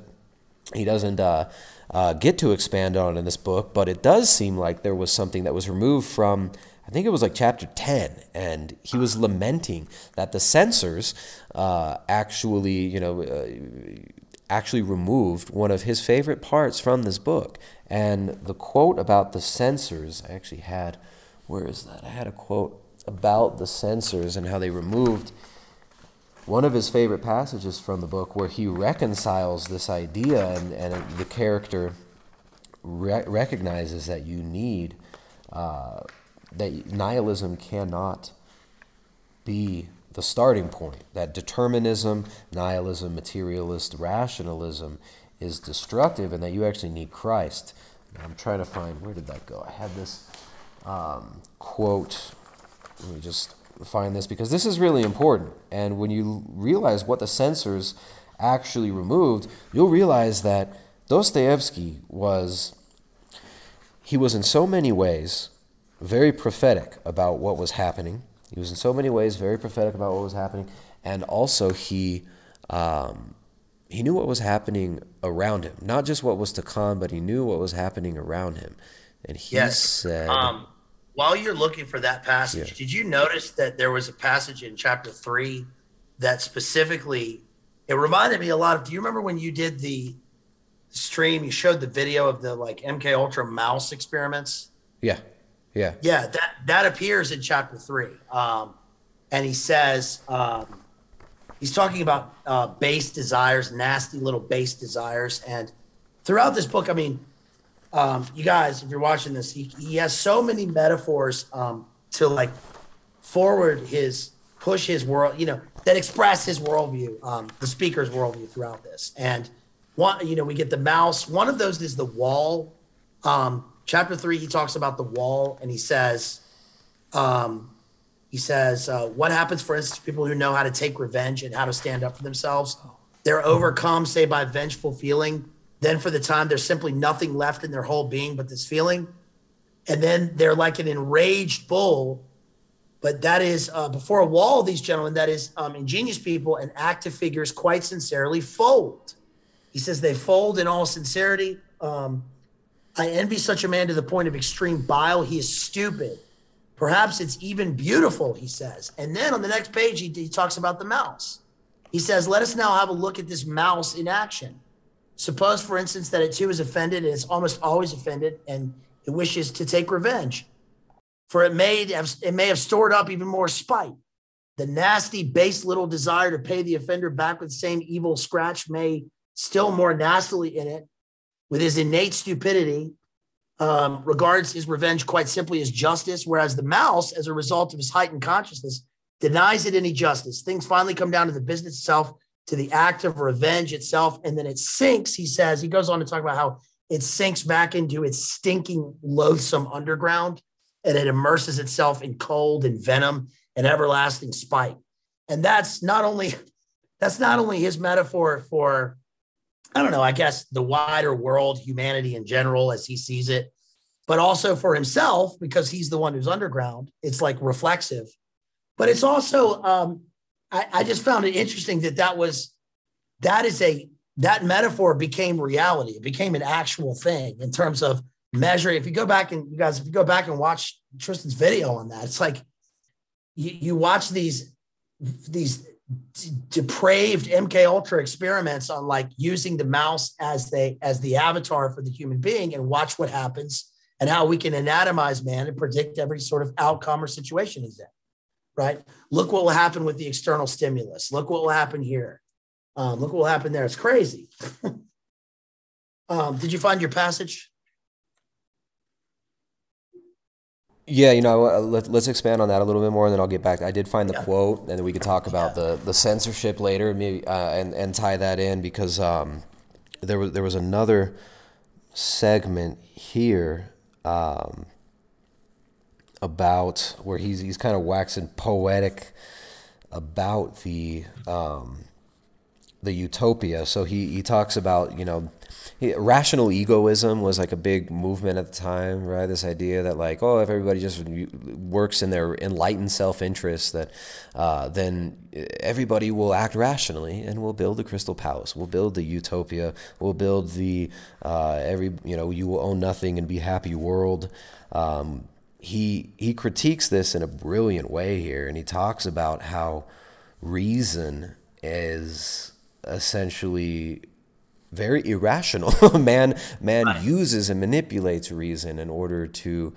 get to expand on in this book. But it does seem like there was something that was removed from, I think it was like chapter 10, and he was lamenting that the censors actually, you know, actually removed one of his favorite parts from this book. And the quote about the censors, I actually had, where is that? I had a quote about the censors and how they removed one of his favorite passages from the book, where he reconciles this idea, and the character recognizes that you need, that nihilism cannot be the starting point, that determinism, nihilism, materialist rationalism is destructive, and that you actually need Christ. I'm trying to find, where did that go? I had this quote. Let me just find this, because this is really important. And when you realize what the censors actually removed, you'll realize that Dostoevsky was, he was in so many ways very prophetic about what was happening. He was in so many ways very prophetic about what was happening, and also he knew what was happening around him, not just what was to come, but he knew what was happening around him. And he said, while you're looking for that passage, did you notice that there was a passage in chapter 3 that specifically, it reminded me a lot of, do you remember when you did the stream, you showed the video of the like MKUltra mouse experiments? Yeah. Yeah. Yeah. That appears in chapter 3. And he says, he's talking about base desires, nasty little base desires. And throughout this book, I mean, you guys, if you're watching this, he has so many metaphors to like forward his, push his world, you know, that express his worldview, the speaker's worldview throughout this. And one, you know, we get the mouse. One of those is the wall. Chapter 3, he talks about the wall, and he says, what happens, for instance, to people who know how to take revenge and how to stand up for themselves? They're overcome, say, by vengeful feeling. Then for the time, there's simply nothing left in their whole being but this feeling. And then they're like an enraged bull. But that is, before a wall, these gentlemen, that is ingenious people and active figures quite sincerely fold. He says they fold in all sincerity. I envy such a man to the point of extreme bile. He is stupid. Perhaps it's even beautiful, he says. And then on the next page, he talks about the mouse. He says, let us now have a look at this mouse in action. Suppose, for instance, that it too is offended, and it's almost always offended, and it wishes to take revenge. For it may have stored up even more spite. The nasty, base little desire to pay the offender back with the same evil scratch may still more nastily in it, with his innate stupidity, regards his revenge quite simply as justice, whereas the mouse, as a result of his heightened consciousness, denies it any justice. Things finally come down to the business itself, to the act of revenge itself, and then it sinks, he says. He goes on to talk about how it sinks back into its stinking, loathsome underground, and it immerses itself in cold and venom and everlasting spite. And that's not only his metaphor for, I don't know, I guess the wider world, humanity in general as he sees it, but also for himself, because he's the one who's underground. It's like reflexive, but it's also, I just found it interesting that metaphor became reality. It became an actual thing in terms of measuring. If you go back and you guys watch Tristan's video on that, it's like you watch these depraved MKUltra experiments on like using the mouse as the avatar for the human being, and watch what happens and how we can anatomize man and predict every sort of outcome or situation he's in. Right? Look what will happen with the external stimulus. Look what will happen here. Look what will happen there. It's crazy. Did you find your passage? Yeah, you know, let's expand on that a little bit more, and then I'll get back. I did find the quote, and then we could talk about the censorship later, maybe, and tie that in, because there was another segment here. About where he's kind of waxing poetic about the utopia. So he talks about, you know, rational egoism was like a big movement at the time, right? This idea that like, oh, if everybody just works in their enlightened self-interest, that then everybody will act rationally, and we'll build the Crystal Palace, we'll build the utopia, we'll build the you know, you will own nothing and be happy world. He critiques this in a brilliant way here, and he talks about how reason is essentially very irrational. man right. uses and manipulates reason in order to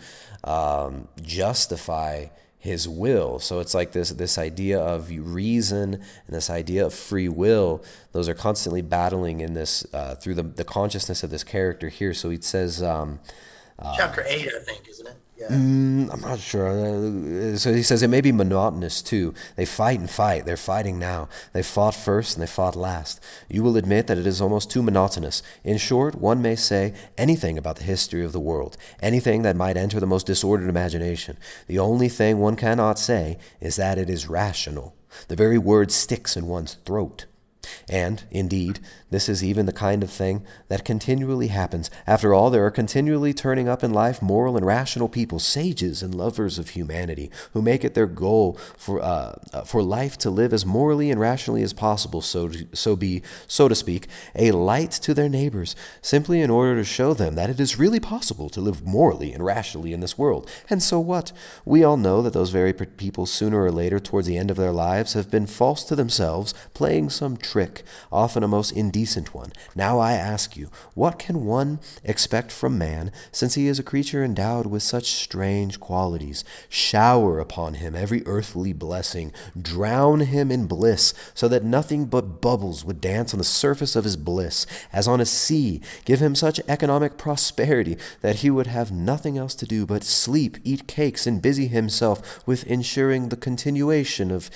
justify his will. So it's like this idea of reason and this idea of free will, those are constantly battling in this through the consciousness of this character here. So it says chapter 8, I think, isn't it? Yeah. I'm not sure. So he says, it may be monotonous too. They fight and fight. They're fighting now. They fought first and they fought last. You will admit that it is almost too monotonous. In short, one may say anything about the history of the world, anything that might enter the most disordered imagination. The only thing one cannot say is that it is rational. The very word sticks in one's throat. And, indeed, this is even the kind of thing that continually happens. After all, there are continually turning up in life moral and rational people, sages and lovers of humanity, who make it their goal for life to live as morally and rationally as possible, so to speak, a light to their neighbors, simply in order to show them that it is really possible to live morally and rationally in this world. And so what? We all know that those very people, sooner or later, towards the end of their lives, have been false to themselves, playing some trick, often a most indecent one. Now I ask you, what can one expect from man, since he is a creature endowed with such strange qualities? Shower upon him every earthly blessing, drown him in bliss, so that nothing but bubbles would dance on the surface of his bliss, as on a sea, give him such economic prosperity that he would have nothing else to do but sleep, eat cakes, and busy himself with ensuring the continuation of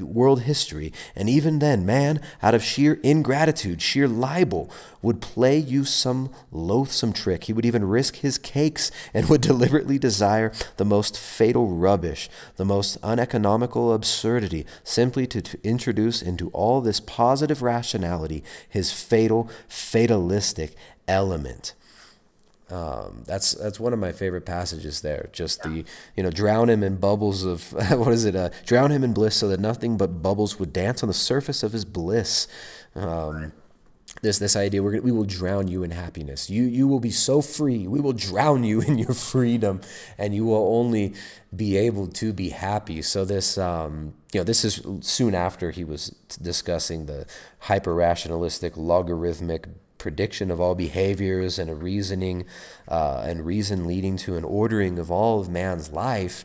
world history. And even then, man, out of sheer ingratitude, sheer libel, would play you some loathsome trick. He would even risk his cakes and would deliberately desire the most fatal rubbish, the most uneconomical absurdity, simply to introduce into all this positive rationality his fatal, fatalistic element. That's one of my favorite passages there. Just the, you know, drown him in bubbles of, what is it? Drown him in bliss so that nothing but bubbles would dance on the surface of his bliss. This idea, we will drown you in happiness. You will be so free. We will drown you in your freedom, and you will only be able to be happy. So this, you know, this is soon after he was discussing the hyper-rationalistic, logarithmic prediction of all behaviors and a reasoning and reason leading to an ordering of all of man's life.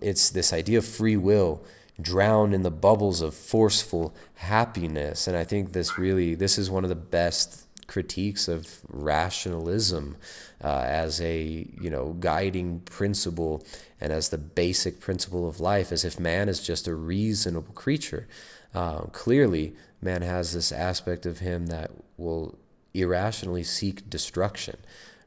It's this idea of free will drowned in the bubbles of forceful happiness. And I think this is one of the best critiques of rationalism as a, you know, guiding principle and as the basic principle of life, as if man is just a reasonable creature. Clearly, man has this aspect of him that will irrationally seek destruction,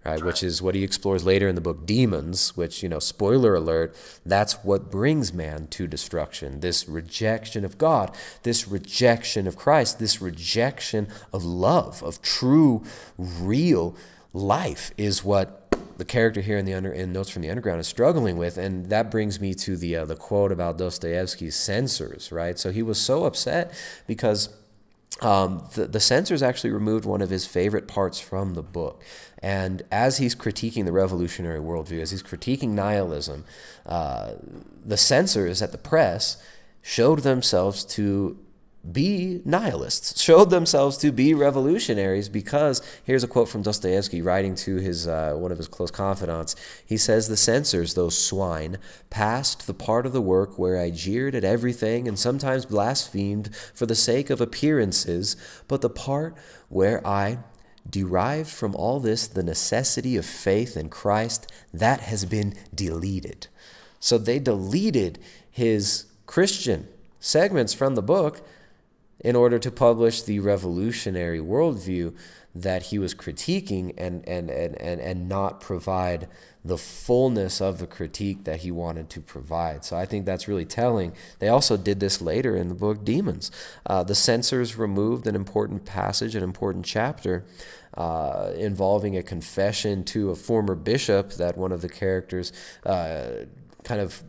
right? Which is what he explores later in the book Demons, which, you know, spoiler alert, that's what brings man to destruction. This rejection of God, this rejection of Christ, this rejection of love, of true, real life is what the character here in Notes from the Underground is struggling with. And that brings me to the quote about Dostoevsky's censors, right? So he was so upset because the censors actually removed one of his favorite parts from the book. And as he's critiquing the revolutionary worldview, as he's critiquing nihilism, the censors at the press showed themselves to be nihilists, showed themselves to be revolutionaries, because here's a quote from Dostoevsky writing to his one of his close confidants. He says, "The censors, those swine, passed the part of the work where I jeered at everything and sometimes blasphemed for the sake of appearances, but the part where I derived from all this the necessity of faith in Christ, that has been deleted." So they deleted his Christian segments from the book in order to publish the revolutionary worldview that he was critiquing, and not provide the fullness of the critique that he wanted to provide. So I think that's really telling. They also did this later in the book Demons. The censors removed an important passage, an important chapter, involving a confession to a former bishop that one of the characters kind of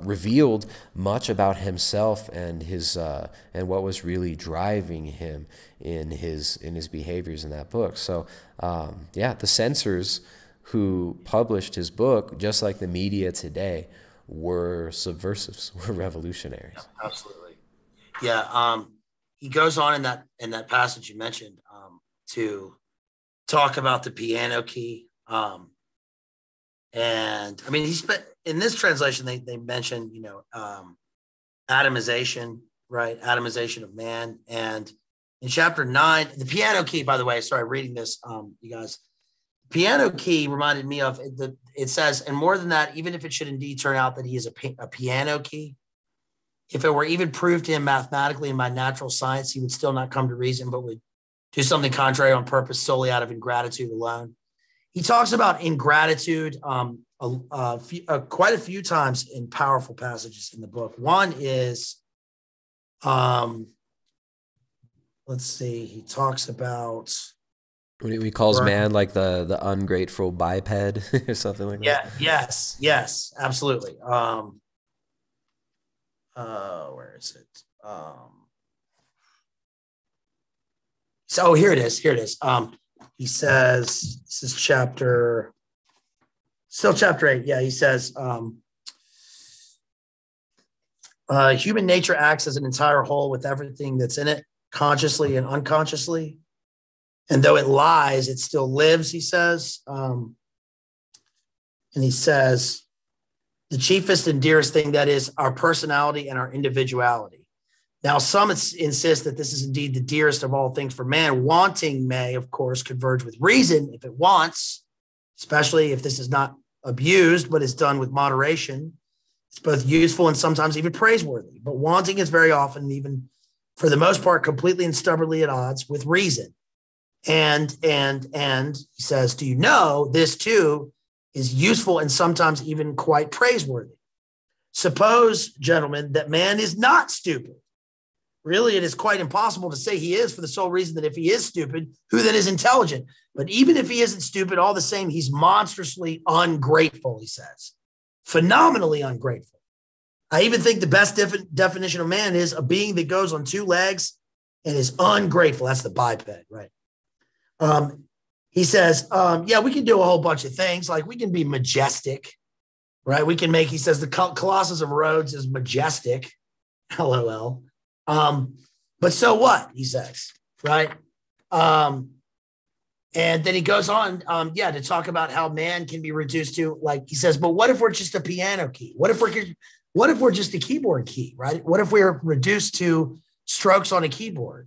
revealed much about himself and his and what was really driving him in his behaviors in that book. So yeah, the censors who published his book, just like the media today, were subversives, were revolutionaries. Yeah, absolutely. Yeah, he goes on in that passage you mentioned to talk about the piano key. And I mean, he spent in this translation, they mentioned, you know, atomization, right? Atomization of man. And in chapter 9, the piano key, by the way, sorry, reading this, you guys, piano key reminded me of the, it says, and more than that, even if it should indeed turn out that he is a piano key, if it were even proved to him mathematically and by natural science, he would still not come to reason, but would do something contrary on purpose solely out of ingratitude alone. He talks about ingratitude quite a few times in powerful passages in the book. One is, let's see, he talks about when he calls man like the ungrateful biped or something like that. Yeah, yes, yes, absolutely. Where is it? So here it is. Here it is. He says, this is chapter 8. Yeah, he says, human nature acts as an entire whole with everything that's in it, consciously and unconsciously. And though it lies, it still lives, he says. And he says, the chiefest and dearest thing that is our personality and our individuality. Now, some insist that this is indeed the dearest of all things for man. Wanting may, of course, converge with reason if it wants, especially if this is not abused, but is done with moderation. It's both useful and sometimes even praiseworthy. But wanting is very often, even for the most part, completely and stubbornly at odds with reason. And he says, do you know this too is useful and sometimes even quite praiseworthy? Suppose, gentlemen, that man is not stupid. Really, it is quite impossible to say he is, for the sole reason that if he is stupid, who then is intelligent? But even if he isn't stupid, all the same, he's monstrously ungrateful, he says. Phenomenally ungrateful. I even think the best definition of man is a being that goes on two legs and is ungrateful. That's the biped, right? He says, yeah, we can do a whole bunch of things. Like we can be majestic, right? We can make, he says, the Colossus of Rhodes is majestic. LOL. But so what, he says, right? And then he goes on, yeah, to talk about how man can be reduced to, like, he says, but what if we're just a piano key? What if we're just a keyboard key, right? What if we're reduced to strokes on a keyboard?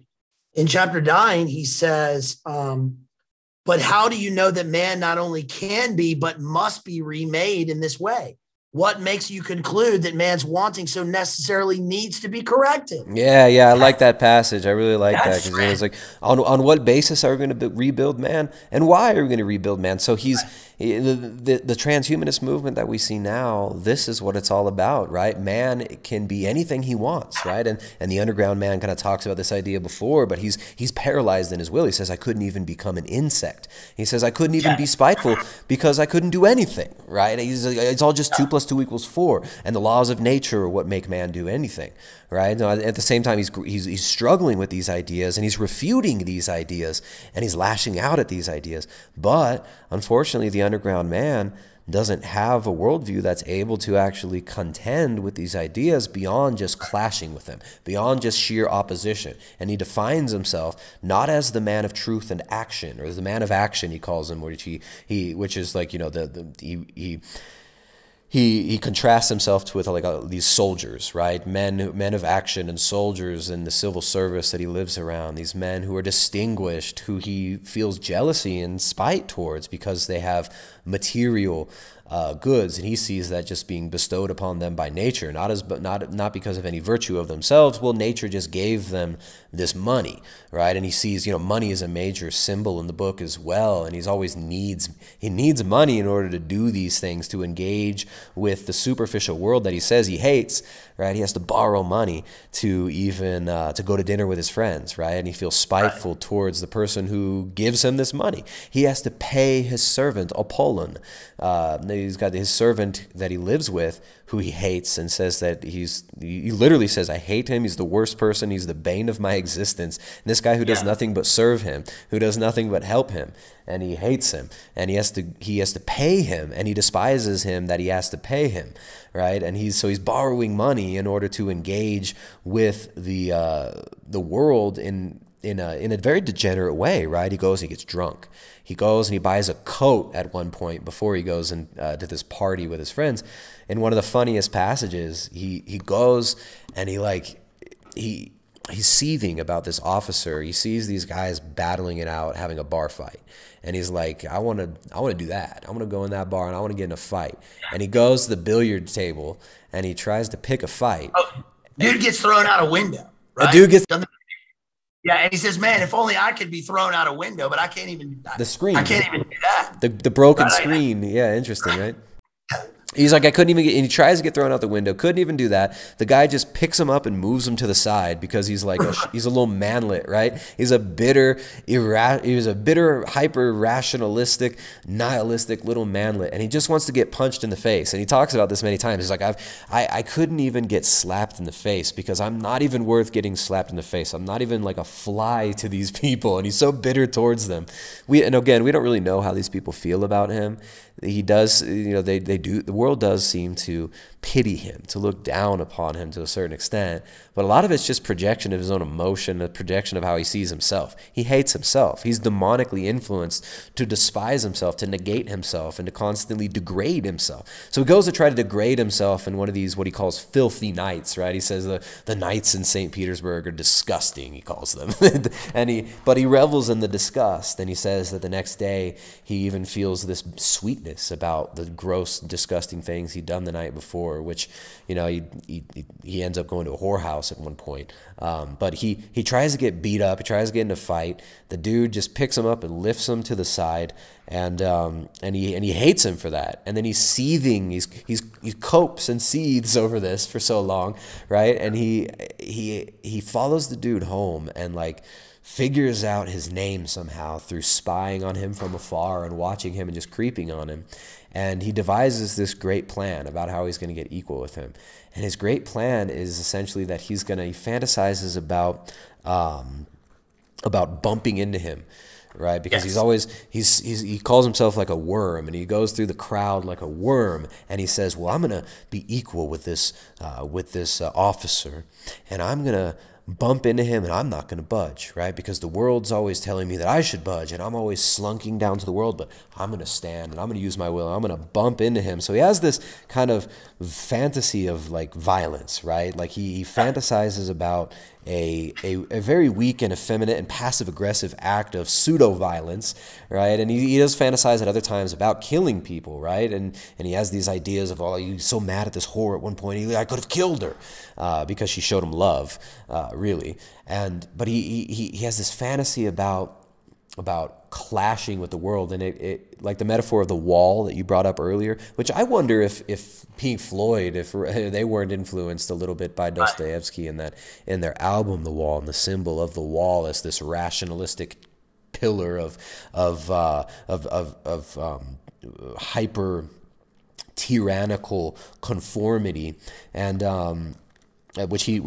In chapter 9, he says, but how do you know that man not only can be, but must be remade in this way? What makes you conclude that man's wanting so necessarily needs to be corrected? Yeah, yeah, I like that passage. I really like that, because it was like, on what basis are we going to rebuild man, and why are we going to rebuild man? So he's the transhumanist movement that we see now. This is what it's all about, right? Man can be anything he wants, right? And the underground man kind of talks about this idea before, but he's paralyzed in his will. He says, I couldn't even become an insect. He says, I couldn't even be spiteful because I couldn't do anything, right? He's, it's all just 2 + 2 = 4, and the laws of nature are what make man do anything, right? Now, at the same time, he's struggling with these ideas, and he's refuting these ideas, and he's lashing out at these ideas. But unfortunately, the underground man doesn't have a worldview that's able to actually contend with these ideas beyond just clashing with them, beyond just sheer opposition. And he defines himself not as the man of truth and action, or the man of action, he calls him, which which is like, you know, he contrasts himself to with like these soldiers, right? Men of action and soldiers in the civil service that he lives around. These men who are distinguished, who he feels jealousy and spite towards because they have material goods, and he sees that just being bestowed upon them by nature, not because of any virtue of themselves. Well, nature just gave them this money, right? And he sees, you know, money is a major symbol in the book as well, and he's always he needs money in order to do these things, to engage with the superficial world that he says he hates, right? He has to borrow money to even to go to dinner with his friends, right? And he feels spiteful towards the person who gives him this money. He has to pay his servant Apollon. He's got his servant that he lives with, who he hates, and says that he literally says, I hate him, he's the worst person, he's the bane of my existence. And this guy who does nothing but serve him, who does nothing but help him, and he hates him, and he has to pay him, and he despises him that he has to pay him, right? And so he's borrowing money in order to engage with the world in in a very degenerate way, right? He goes and he gets drunk. He goes and he buys a coat at one point before he goes and to this party with his friends. In one of the funniest passages, he goes and he he's seething about this officer. He sees these guys battling it out, having a bar fight, and he's like, I want to do that. I want to go in that bar and I want to get in a fight. And he goes to the billiard table and he tries to pick a fight. Oh, dude gets thrown out a window. Right? A dude gets. Yeah, and he says, "Man, if only I could be thrown out a window, but I can't even." The screen. I can't even do that. The broken screen. Yeah, interesting, right? He's like, I couldn't even get, and he tries to get thrown out the window. Couldn't even do that. The guy just picks him up and moves him to the side because he's like, he's a little manlet, right? He's a bitter, hyper-rationalistic, nihilistic little manlet. And he just wants to get punched in the face. And he talks about this many times. He's like, I couldn't even get slapped in the face because I'm not even worth getting slapped in the face. I'm not even like a fly to these people. And he's so bitter towards them. And again, we don't really know how these people feel about him. He does, you know, they do, the world does seem to pity him, to look down upon him to a certain extent, but a lot of it's just projection of his own emotion, a projection of how he sees himself. He hates himself. He's demonically influenced to despise himself, to negate himself, and to constantly degrade himself. So he goes to try to degrade himself in one of these, what he calls filthy nights, right? He says the nights in St. Petersburg are disgusting, he calls them. But he revels in the disgust, and he says that the next day he even feels this sweet about the gross, disgusting things he'd done the night before, which, you know, he ends up going to a whorehouse at one point. But he tries to get beat up. He tries to get in a fight. The dude just picks him up and lifts him to the side, and he hates him for that. And then he's seething. He copes and seethes over this for so long, right? And he follows the dude home and figures out his name somehow through spying on him from afar and watching him and just creeping on him. And he devises this great plan about how he's going to get equal with him. And his great plan is essentially that he fantasizes about bumping into him. Right, because he's always he calls himself like a worm, and he goes through the crowd like a worm, and he says, "Well, I'm gonna be equal with this officer, and I'm gonna bump into him, and I'm not gonna budge, right? Because the world's always telling me that I should budge, and I'm always slunking down to the world, but I'm gonna stand, and I'm gonna use my will, and I'm gonna bump into him." So he has this kind of fantasy of violence, right? He fantasizes about a very weak and effeminate and passive-aggressive act of pseudo-violence, right? And he does fantasize at other times about killing people, right? And he has these ideas of, oh, he's so mad at this whore at one point, I could have killed her because she showed him love, really. But he has this fantasy about clashing with the world, and like the metaphor of the wall that you brought up earlier, which I wonder if Pink Floyd, if they weren't influenced a little bit by Dostoevsky in their album The Wall, and the symbol of the wall as this rationalistic pillar of hyper tyrannical conformity, and which he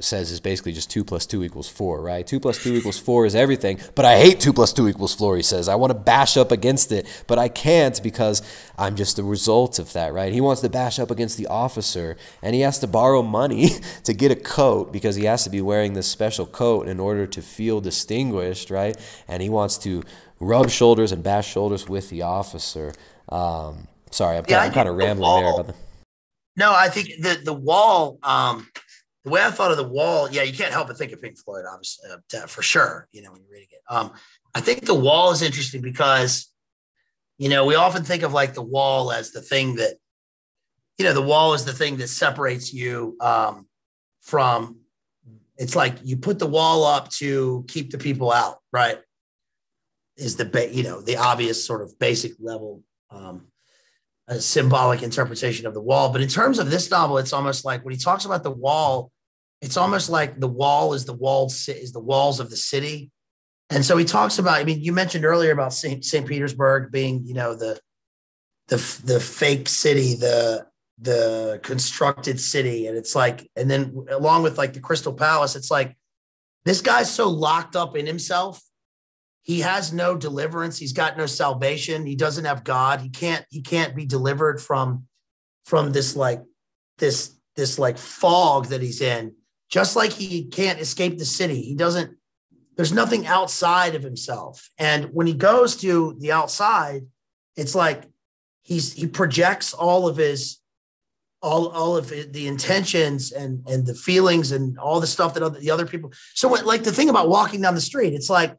says is basically just 2 + 2 = 4, right? 2 + 2 = 4 is everything, but I hate 2 + 2 = 4, he says. I want to bash up against it, but I can't because I'm just the result of that, right? He wants to bash up against the officer, and he has to borrow money to get a coat because he has to be wearing this special coat in order to feel distinguished, right? And he wants to rub shoulders and bash shoulders with the officer. Sorry, I'm kind of rambling there about that. No, I think the wall, the way I thought of the wall, yeah, you can't help but think of Pink Floyd, obviously, for sure, you know, when you're reading it. I think the wall is interesting because, you know, we often think of the wall as the thing that, you know, the wall is the thing that separates you from, it's like you put the wall up to keep the people out, right? Is the obvious sort of basic level a symbolic interpretation of the wall. But in terms of this novel, it's almost like when he talks about the wall, it's almost like the wall is the walls of the city. And so he talks about, I mean, you mentioned earlier about St. Petersburg being, you know, the fake city, the constructed city. And it's like, and then along with the Crystal Palace, it's like, this guy's so locked up in himself. He has no deliverance. He's got no salvation. He doesn't have God. He can't be delivered from this fog that he's in. just like he can't escape the city. He doesn't, there's nothing outside of himself. And when he goes to the outside, it's like he projects all of his, all of the intentions and the feelings and all the stuff that the other people. So what, like the thing about walking down the street, it's like,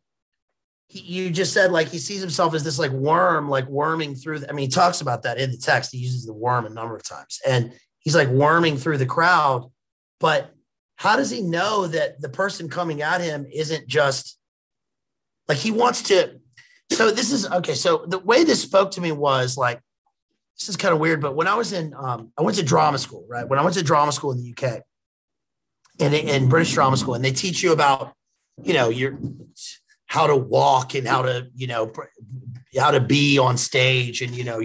you just said, like, he sees himself as this like worm, like worming through. I mean, he talks about that in the text. He uses the worm a number of times, and he's like worming through the crowd. But how does he know that the person coming at him isn't just like he wants to? So this is okay. So the way this spoke to me was like, this is kind of weird, but when I was in, I went to drama school, right? When I went to drama school in the UK and in British drama school, and they teach you about, you know, your, how to walk and how to, you know, how to be on stage and, you know,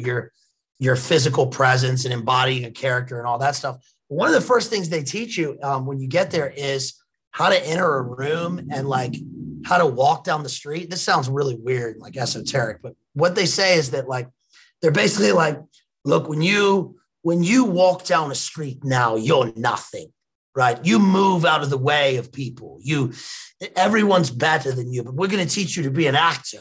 your physical presence and embodying a character and all that stuff. One of the first things they teach you when you get there is how to enter a room and like how to walk down the street. This sounds really weird, like esoteric, but what they say is that like, they're basically like, look, when you walk down a street now, you're nothing. Right? You move out of the way of people. Everyone's better than you, but we're going to teach you to be an actor,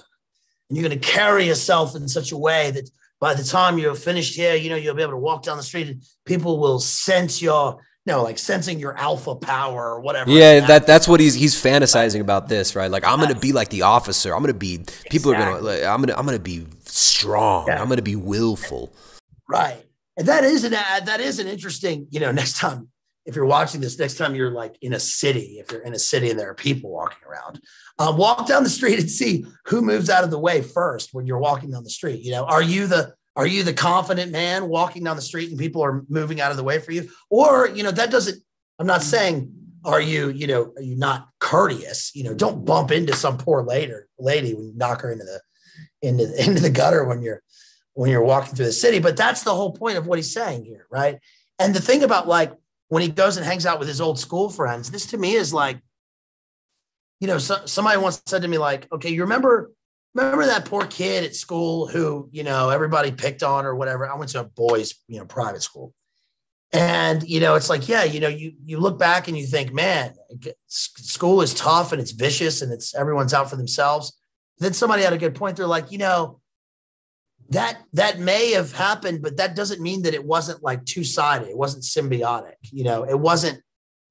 and you're going to carry yourself in such a way that by the time you're finished here, you know, you'll be able to walk down the street and people will sense your, you know, like sensing your alpha power or whatever. Yeah. That's what he's fantasizing about this, right? Like, I'm going to be like the officer. I'm going to be, people exactly. are going to, like, I'm going to be strong. Yeah. I'm going to be willful. Right. And that is an interesting, you know, next time, if you're watching this next time, you're like in a city, if you're in a city and there are people walking around, walk down the street and see who moves out of the way first when you're walking down the street. You know, are you the confident man walking down the street and people are moving out of the way for you? Or, you know, that doesn't, I'm not saying, are you not courteous? You know, don't bump into some poor lady when you knock her into the gutter when you're walking through the city. But that's the whole point of what he's saying here. Right. And the thing about like, when he goes and hangs out with his old school friends, this to me is like, you know, somebody once said to me, like, okay, you remember that poor kid at school who, you know, everybody picked on or whatever. I went to a boys, you know, private school. And, you know, it's like, yeah, you know, you look back and you think, man, school is tough and it's vicious and it's everyone's out for themselves. Then somebody had a good point. They're like, you know, that may have happened, but that doesn't mean that it wasn't like two-sided. It wasn't symbiotic. You know, it wasn't,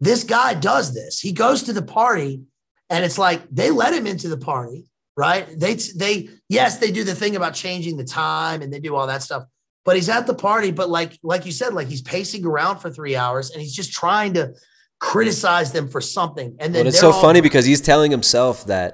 this guy does this. He goes to the party and it's like, they let him into the party, right? They do the thing about changing the time and they do all that stuff, but he's at the party. But like you said, like he's pacing around for 3 hours and he's just trying to criticize them for something. And then it's so funny because he's telling himself the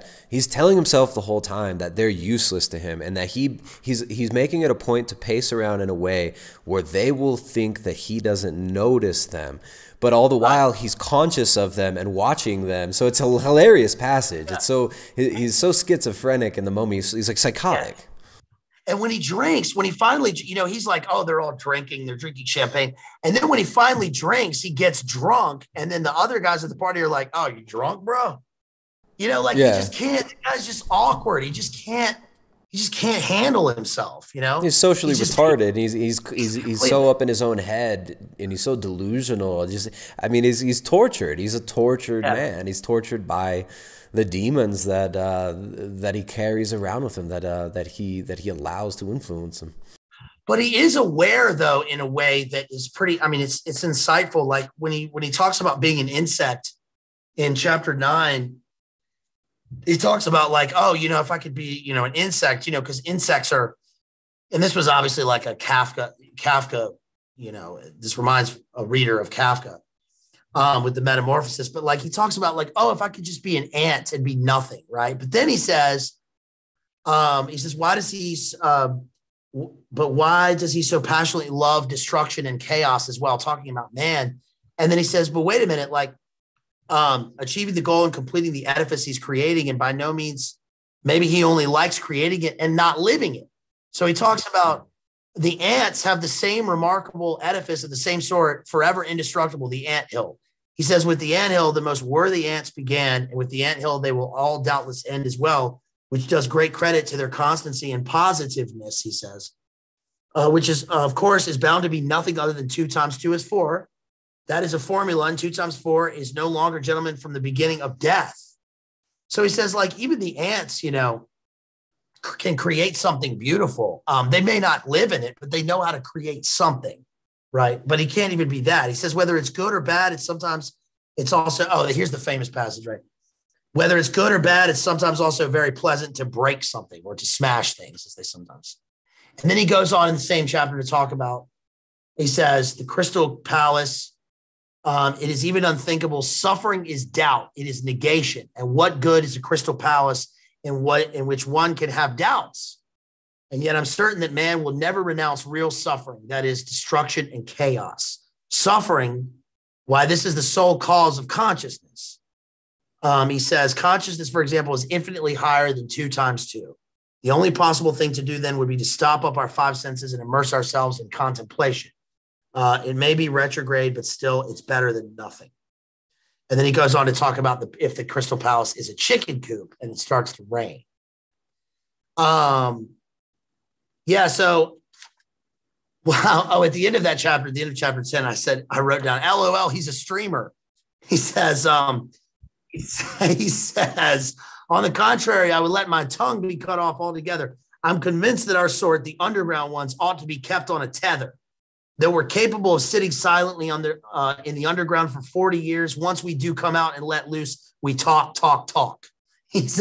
whole time that they're useless to him, and that he's making it a point to pace around in a way where they will think that he doesn't notice them, but all the while he's conscious of them and watching them. So it's a hilarious passage. Yeah. It's so, he's so schizophrenic in the moment. He's like psychotic. Yeah. And when he drinks, when he finally, you know, he's like, oh, they're all drinking. They're drinking champagne. And then when he finally drinks, he gets drunk. And then the other guys at the party are like, oh, you drunk, bro? You know, like, yeah. He just can't. The guy's just awkward. He just can't handle himself, you know? He's socially retarded. He's so up in his own head, and he's so delusional. Just, I mean, he's tortured. He's a tortured man. He's tortured by the demons that he carries around with him, that he allows to influence him. But he is aware, though, in a way that is pretty, I mean, it's insightful. Like when he talks about being an insect in chapter 9, he talks about like, oh, you know, if I could be, you know, an insect, you know, because insects are, and this was obviously like a Kafka, you know, this reminds a reader of Kafka. With the metamorphosis, but like he talks about like, oh, if I could just be an ant and be nothing, right? But then he says, why does he so passionately love destruction and chaos as well, talking about man? And then he says, but wait a minute, like achieving the goal and completing the edifice he's creating, and by no means, maybe he only likes creating it and not living it. So he talks about, the ants have the same remarkable edifice of the same sort, forever indestructible, the anthill. He says, with the anthill, the most worthy ants began, and with the anthill, they will all doubtless end as well, which does great credit to their constancy and positiveness, he says, which is, of course, is bound to be nothing other than 2 times 2 is 4, That is a formula, and 2 times 4 is no longer, gentlemen, from the beginning of death. So he says, like, even the ants, you know, can create something beautiful. They may not live in it, but they know how to create something, right? But he can't even be that. He says, whether it's good or bad, it's sometimes, it's also, oh, here's the famous passage, right? Whether it's good or bad, it's sometimes also very pleasant to break something or to smash things, as they sometimes. And then he goes on in the same chapter to talk about, he says, the Crystal Palace, it is even unthinkable. Suffering is doubt. It is negation. And what good is a Crystal Palace in which one can have doubts? And yet I'm certain that man will never renounce real suffering, that is destruction and chaos. Suffering, why, this is the sole cause of consciousness. He says, consciousness, for example, is infinitely higher than 2 times 2. The only possible thing to do then would be to stop up our 5 senses and immerse ourselves in contemplation. It may be retrograde, but still it's better than nothing. And then he goes on to talk about if the Crystal Palace is a chicken coop and it starts to rain. Yeah, so, wow. Oh, at the end of that chapter, at the end of chapter 10, I wrote down, LOL, he's a streamer. He says, on the contrary, I would let my tongue be cut off altogether. I'm convinced that our sort, the underground ones, ought to be kept on a tether, that we're capable of sitting silently in the underground for 40 years. Once we do come out and let loose, we talk. He's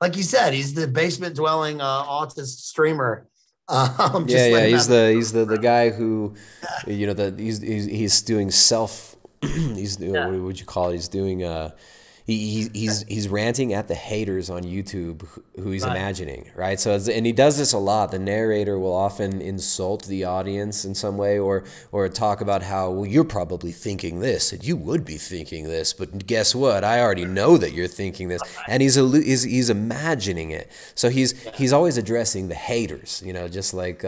like you said, he's the basement dwelling autist streamer. He's the guy who, you know, he's doing self. He's what would you call it? He's doing he's ranting at the haters on YouTube who he's imagining, right? So, and he does this a lot. The narrator will often insult the audience in some way, or talk about how, well, you're probably thinking this, and you would be thinking this, but guess what? I already know that you're thinking this, and he's imagining it. So he's always addressing the haters, you know, just like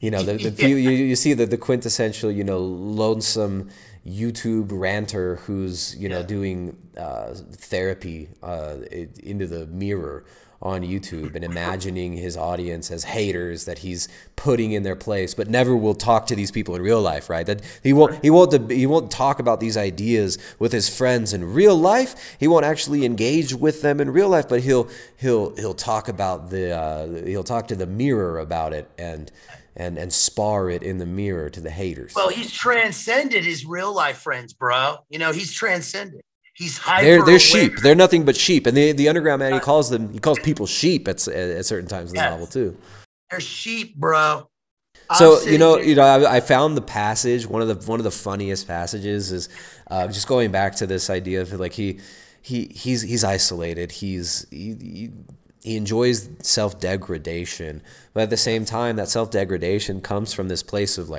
you see the quintessential, you know, lonesome YouTube ranter who's, you know, doing therapy into the mirror on YouTube and imagining his audience as haters that he's putting in their place, but never will talk to these people in real life, right? That he won't talk about these ideas with his friends in real life. He won't actually engage with them in real life, but he'll talk about he'll talk to the mirror about it and spar it in the mirror to the haters. Well, he's transcended his real life friends, bro. You know, he's transcended. He's hyper. They're sheep. They're nothing but sheep. And the underground man, he calls people sheep at certain times in the novel too. They're sheep, bro. So you know, I found the passage, one of the funniest passages is just going back to this idea of like he's isolated. He enjoys self-degradation, but at the same time, that self-degradation comes from this place of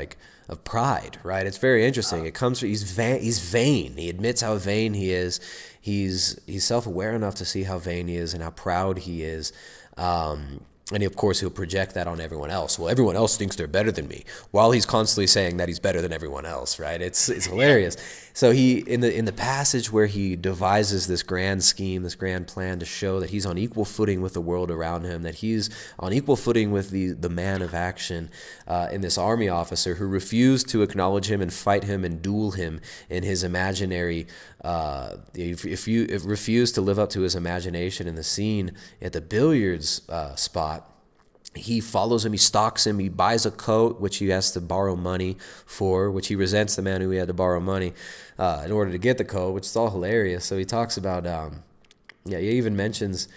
pride, right? It's very interesting. It comes from he's vain. He admits how vain he is. He's self-aware enough to see how vain he is and how proud he is. And of course, he'll project that on everyone else. Well, everyone else thinks they're better than me, while he's constantly saying that he's better than everyone else, right? It's hilarious. So he in the passage where he devises this grand scheme, this grand plan to show that he's on equal footing with the world around him, that he's on equal footing with the man of action, in this army officer who refused to acknowledge him and fight him and duel him in his imaginary. If refused to live up to his imagination in the scene at the billiards spot, he follows him, he stalks him, he buys a coat, which he has to borrow money for, which he resents the man who he had to borrow money in order to get the coat, which is all hilarious. So he talks about, he even mentions,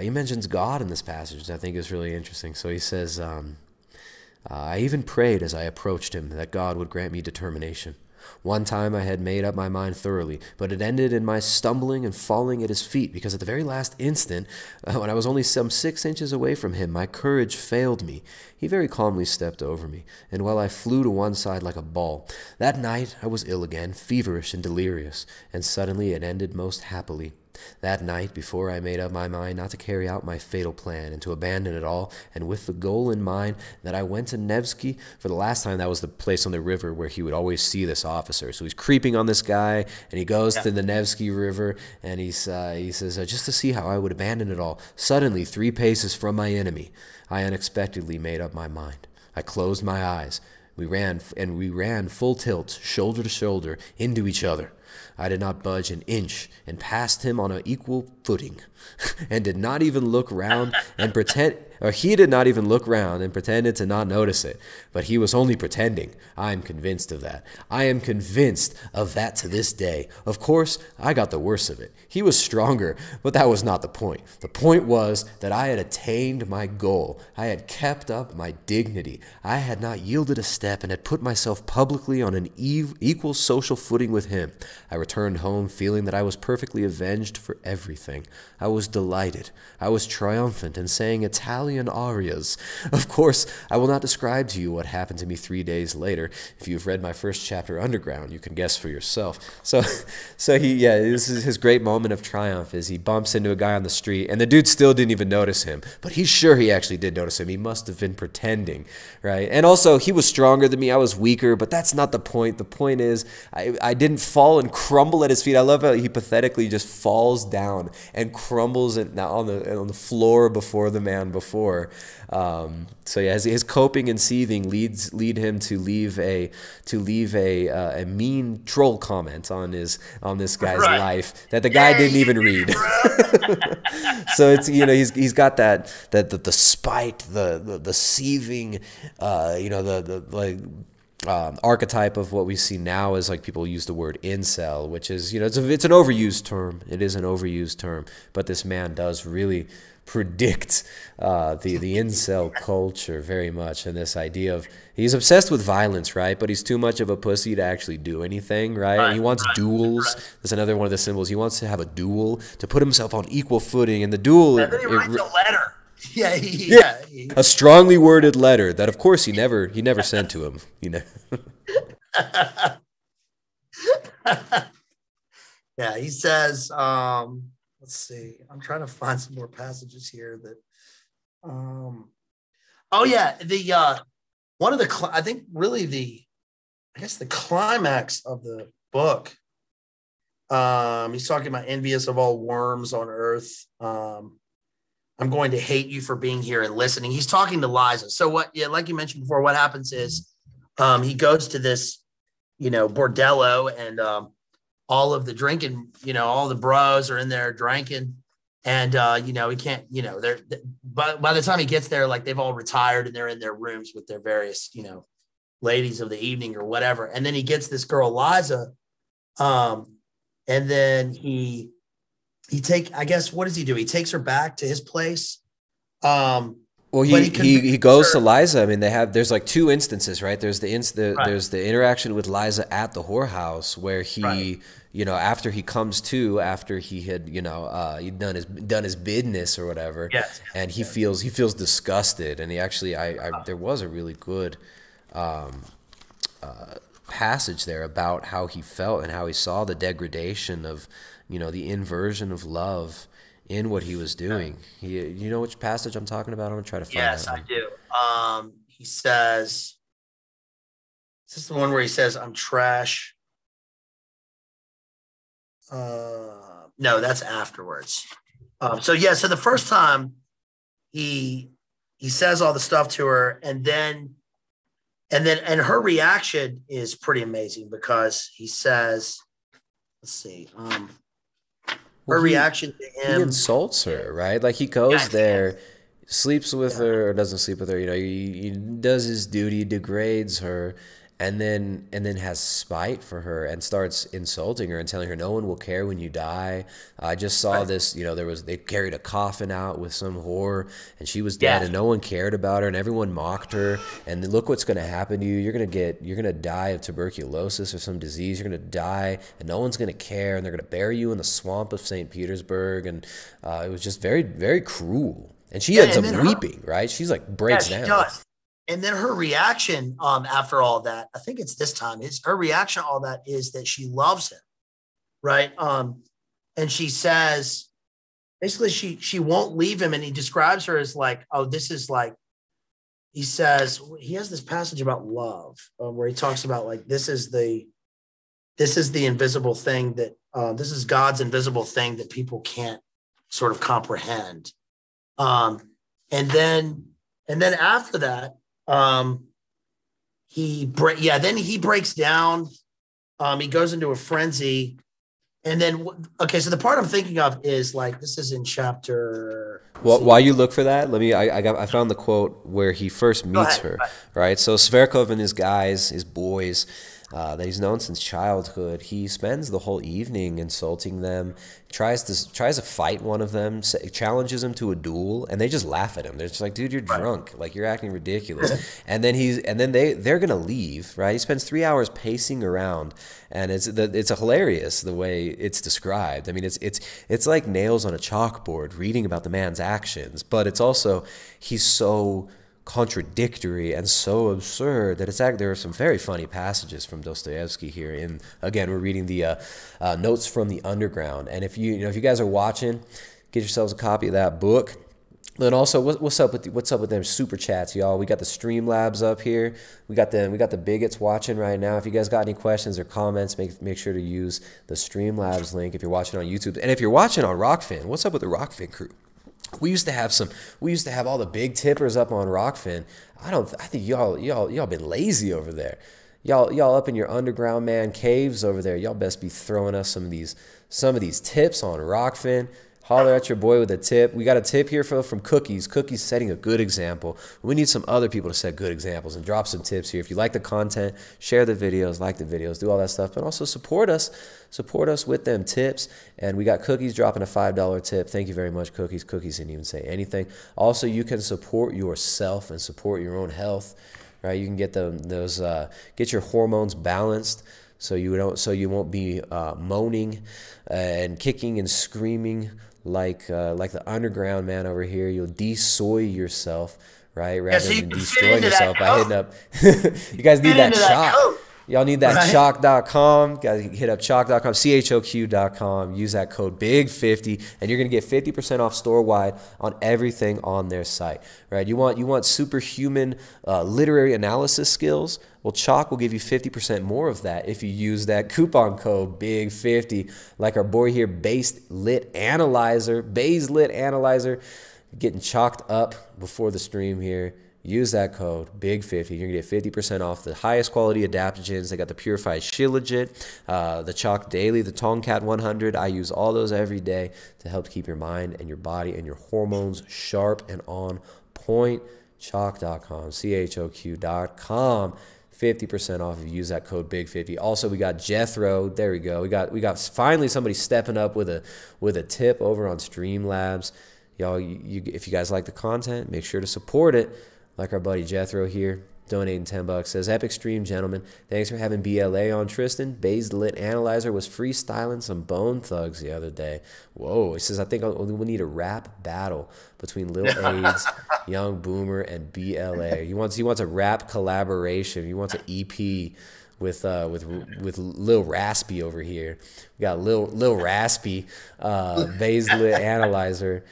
God in this passage, which I think is really interesting. So he says, I even prayed as I approached him that God would grant me determination. One time I had made up my mind thoroughly, but it ended in my stumbling and falling at his feet, because at the very last instant, when I was only some 6 inches away from him, my courage failed me. He very calmly stepped over me, and while I flew to one side like a ball, that night I was ill again, feverish and delirious, and suddenly it ended most happily. That night, before I made up my mind not to carry out my fatal plan and to abandon it all, and with the goal in mind that I went to Nevsky for the last time. That was the place on the river where he would always see this officer. So he's creeping on this guy, and he goes to the Nevsky River, and he says, just to see how I would abandon it all. Suddenly, 3 paces from my enemy, I unexpectedly made up my mind. I closed my eyes, We ran full tilt, shoulder to shoulder, into each other. I did not budge an inch, and passed him on an equal footing, and did not even look round and pretend, or he did not even look round and pretended to not notice it. But he was only pretending. I am convinced of that. I am convinced of that to this day. Of course, I got the worst of it. He was stronger, but that was not the point. The point was that I had attained my goal. I had kept up my dignity. I had not yielded a step and had put myself publicly on an equal social footing with him. I returned home feeling that I was perfectly avenged for everything. I was delighted. I was triumphant and sang Italian arias. Of course, I will not describe to you what happened to me 3 days later. If you've read my first chapter, Underground, you can guess for yourself. So he, yeah, this is his great moment of triumph, is he bumps into a guy on the street, and the dude still didn't even notice him. But he's sure he actually did notice him. He must have been pretending, right? And also, he was stronger than me. I was weaker, but that's not the point. The point is, I didn't fall and crumble at his feet. I love how he pathetically just falls down and crumbles on the floor before the man before. So yeah, his coping and seething lead him to leave a mean troll comment on this guy's life that the guy didn't even read. So it's, you know, he's got the spite, the seething, you know, the like. Archetype of what we see now is, like, people use the word incel, which is, you know, it's an overused term. It is an overused term, but this man does really predict the incel culture very much, and this idea of he's obsessed with violence, right? But he's too much of a pussy to actually do anything, right? And he wants duels. That's another one of the symbols. He wants to have a duel to put himself on equal footing, and the duel. And then he writes a letter. Yeah. A strongly worded letter that, of course, he never sent to him. You know. Yeah, he says. Let's see. I'm trying to find some more passages here that. Oh yeah, the one of the I think really the, I guess the climax of the book. He's talking about envious of all worms on earth. I'm going to hate you for being here and listening. He's talking to Liza. So what, yeah, like you mentioned before, what happens is he goes to this, you know, bordello, and all of the drinking, you know, all the bros are in there drinking, and you know, he can't, you know, they're, but by the time he gets there, like, they've all retired and they're in their rooms with their various, you know, ladies of the evening or whatever. And then he gets this girl, Liza. And then I guess, what does he do? He takes her back to his place. Well, he goes to Liza. I mean, there's like two instances, right? There's there's the interaction with Liza at the whorehouse where he, you know, after he comes to, after he had, you know, he'd done his business or whatever, and he feels disgusted, and he actually, there was a really good, passage there about how he felt and how he saw the degradation of, you know, the inversion of love in what he was doing. You know which passage I'm talking about? I'm going to try to find it. Yes, I do. He says, is this the one where he says, I'm trash? No, that's afterwards. So, yeah, so the first time he says all the stuff to her, and her reaction is pretty amazing, because he says, let's see, her reaction to him. He insults her, right? Like, he goes there, sleeps with her, or doesn't sleep with her. You know, he does his duty, degrades her, and then has spite for her and starts insulting her and telling her, "No one will care when you die." I just saw this. You know, they carried a coffin out with some whore, and she was dead, and no one cared about her, and everyone mocked her. And look what's going to happen to you. You're going to die of tuberculosis or some disease. You're going to die, and no one's going to care, and they're going to bury you in the swamp of Saint Petersburg. And it was just very, very cruel. And she ends up weeping, right? She's like, breaks down. Does. And then her reaction after all that, I think it's this time, her reaction to all that is that she loves him, right? And she says, basically, she won't leave him. And he describes her as like, oh, this is like, he says, he has this passage about love where he talks about, like, this is the invisible thing that, this is God's invisible thing that people can't sort of comprehend. And then after that, Then he breaks down. He goes into a frenzy. And then, okay, so the part I'm thinking of is like, this is in chapter. Well, while you look for that, let me, I found the quote where he first meets her, right? So Sverkov and his guys, his boys, that he's known since childhood, he spends the whole evening insulting them, tries to fight one of them, challenges him to a duel, and they just laugh at him. They're just like, dude, you're drunk, like you're acting ridiculous. And then they're gonna leave, right? He spends 3 hours pacing around, and it's hilarious the way it's described. I mean, it's like nails on a chalkboard, reading about the man's actions, but it's also he's so contradictory and so absurd that it's actually, there are some very funny passages from Dostoevsky here. And again, we're reading the Notes from the Underground. And if you guys are watching, get yourselves a copy of that book. And also, what's up with them super chats, y'all? We got the Streamlabs up here. We got the bigots watching right now. If you guys got any questions or comments, make sure to use the Streamlabs link if you're watching on YouTube. And if you're watching on Rockfin, what's up with the Rockfin crew? We used to have all the big tippers up on Rockfin. I think y'all been lazy over there. Y'all up in your underground man caves over there. Y'all best be throwing us some of these tips on Rockfin. Holler at your boy with a tip. We got a tip here from Cookies. Cookies setting a good example. We need some other people to set good examples and drop some tips here. If you like the content, share the videos, like the videos, do all that stuff, but also support us. Support us with them tips. And we got Cookies dropping a $5 tip. Thank you very much, Cookies. Cookies didn't even say anything. Also, you can support yourself and support your own health, right? You can get get your hormones balanced. So you won't be moaning and kicking and screaming like the underground man over here. You'll de-soy yourself, right? Rather than destroying yourself by hitting up. You guys need that Chalk. Y'all need that Chalk.com. Guys, hit up Chalk.com, choq.com. Use that code BIG50, and you're gonna get 50% off store-wide on everything on their site, right? You want superhuman literary analysis skills. Well, Chalk will give you 50% more of that if you use that coupon code BIG50, like our boy here, Bazed Lit Analyzer, getting chalked up before the stream here. Use that code BIG50. You're gonna get 50% off the highest quality adaptogens. They got the Purified Shilajit, the Chalk Daily, the Tomcat 100. I use all those every day to help keep your mind and your body and your hormones sharp and on point. Chalk.com, choq.com. 50% off if you use that code BIG50. Also, we got Jethro. There we go. We got finally somebody stepping up with a tip over on Streamlabs. Y'all, if you guys like the content, make sure to support it. Like our buddy Jethro here, donating $10, says, "Epic stream, gentlemen. Thanks for having BLA on, Tristan. Bazed Lit Analyzer was freestyling some Bone Thugs the other day." Whoa. He says, "I think we'll need a rap battle between Lil Aids, Young Boomer, and BLA." He wants a rap collaboration. He wants an EP with Lil Raspy over here. We got Lil Raspy, Bazed Lit Analyzer.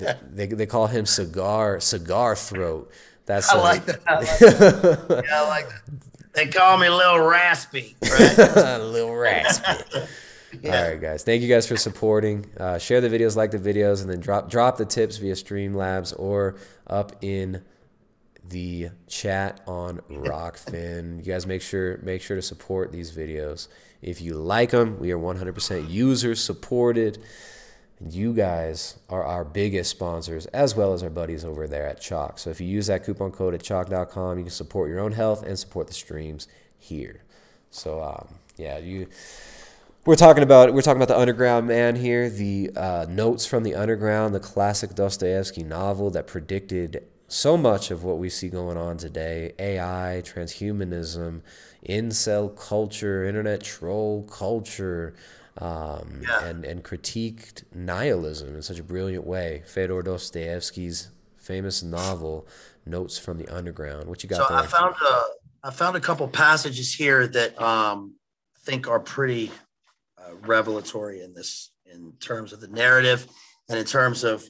They call him cigar throat. That's I like that. Yeah, I like that. They call me Lil Raspy, right? Lil Raspy. Yeah. All right, guys. Thank you guys for supporting. Share the videos, like the videos, and then drop the tips via Streamlabs or up in the chat on Rockfin. You guys make sure to support these videos if you like them. We are 100% user supported. And you guys are our biggest sponsors, as well as our buddies over there at Chalk. So if you use that coupon code at Chalk.com, you can support your own health and support the streams here. So yeah, we're talking about the underground man here, the Notes from the Underground, the classic Dostoevsky novel that predicted so much of what we see going on today: AI, transhumanism, incel culture, internet troll culture. And critiqued nihilism in such a brilliant way. Fyodor Dostoevsky's famous novel, Notes from the Underground. What you got there? I found a couple passages here that I think are pretty revelatory in terms of the narrative and in terms of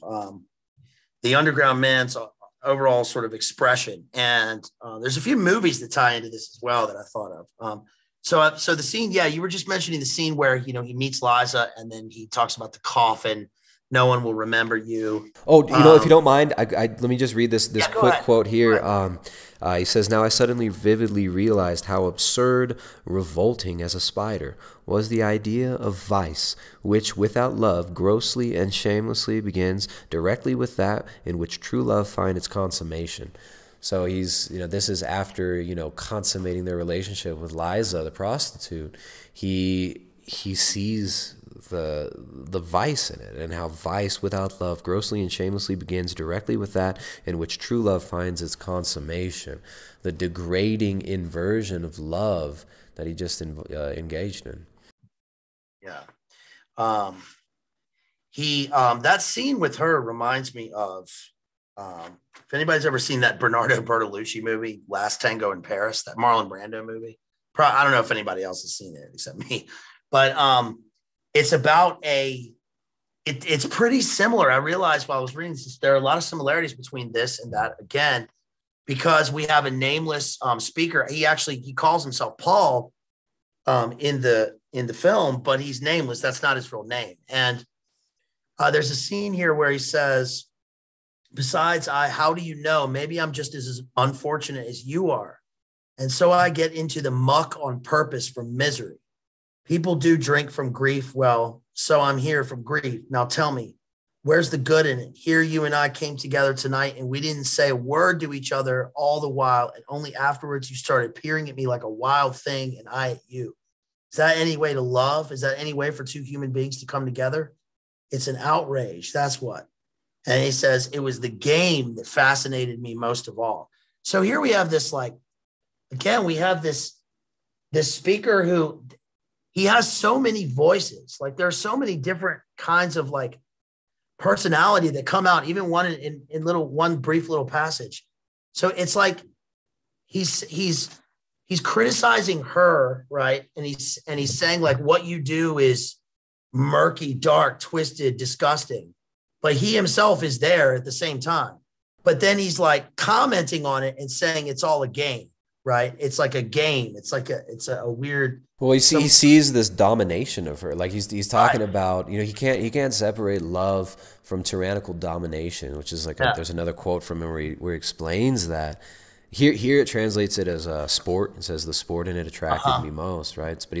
the underground man's overall sort of expression. And there's a few movies that tie into this as well that I thought of. So the scene, yeah, you were just mentioning the scene where, you know, he meets Liza and then he talks about the coffin No one will remember you. Oh, you know, if you don't mind, let me just read this quick quote here. He says, "Now I suddenly vividly realized how absurd, revolting as a spider, was the idea of vice, which without love grossly and shamelessly begins directly with that in which true love finds its consummation." So he's, you know, this is after, you know, consummating their relationship with Liza, the prostitute. He sees the vice in it, and how vice without love grossly and shamelessly begins directly with that in which true love finds its consummation, the degrading inversion of love that he just engaged in. Yeah. That scene with her reminds me of, if anybody's ever seen that Bernardo Bertolucci movie, Last Tango in Paris, that Marlon Brando movie. I don't know if anybody else has seen it except me, but it's about it's pretty similar. I realized while I was reading this, there are a lot of similarities between this and that again, because we have a nameless speaker. He calls himself Paul in the film, but he's nameless. That's not his real name. And there's a scene here where he says, "Besides, how do you know? Maybe I'm just as unfortunate as you are. And so I get into the muck on purpose from misery. People do drink from grief. Well, so I'm here from grief. Now tell me, where's the good in it? Here you and I came together tonight and we didn't say a word to each other all the while. And only afterwards you started peering at me like a wild thing and I at you. Is that any way to love? Is that any way for two human beings to come together? It's an outrage. That's what." And he says, "It was the game that fascinated me most of all." So here we have this, like, again, we have this speaker who, he has so many voices. Like, there are so many different kinds of, like, personality that come out, even one in one brief little passage. So it's like he's criticizing her, right? And he's saying, like, what you do is murky, dark, twisted, disgusting. But he himself is there at the same time. But then he's, like, commenting on it and saying it's all a game. Right. It's like a game. It's like a weird. Well, he sees this domination of her. Like he's talking about, you know, he can't separate love from tyrannical domination, which is like, there's another quote from him where he explains that. Here it translates it as a sport. It says the sport in it attracted me most. Right. But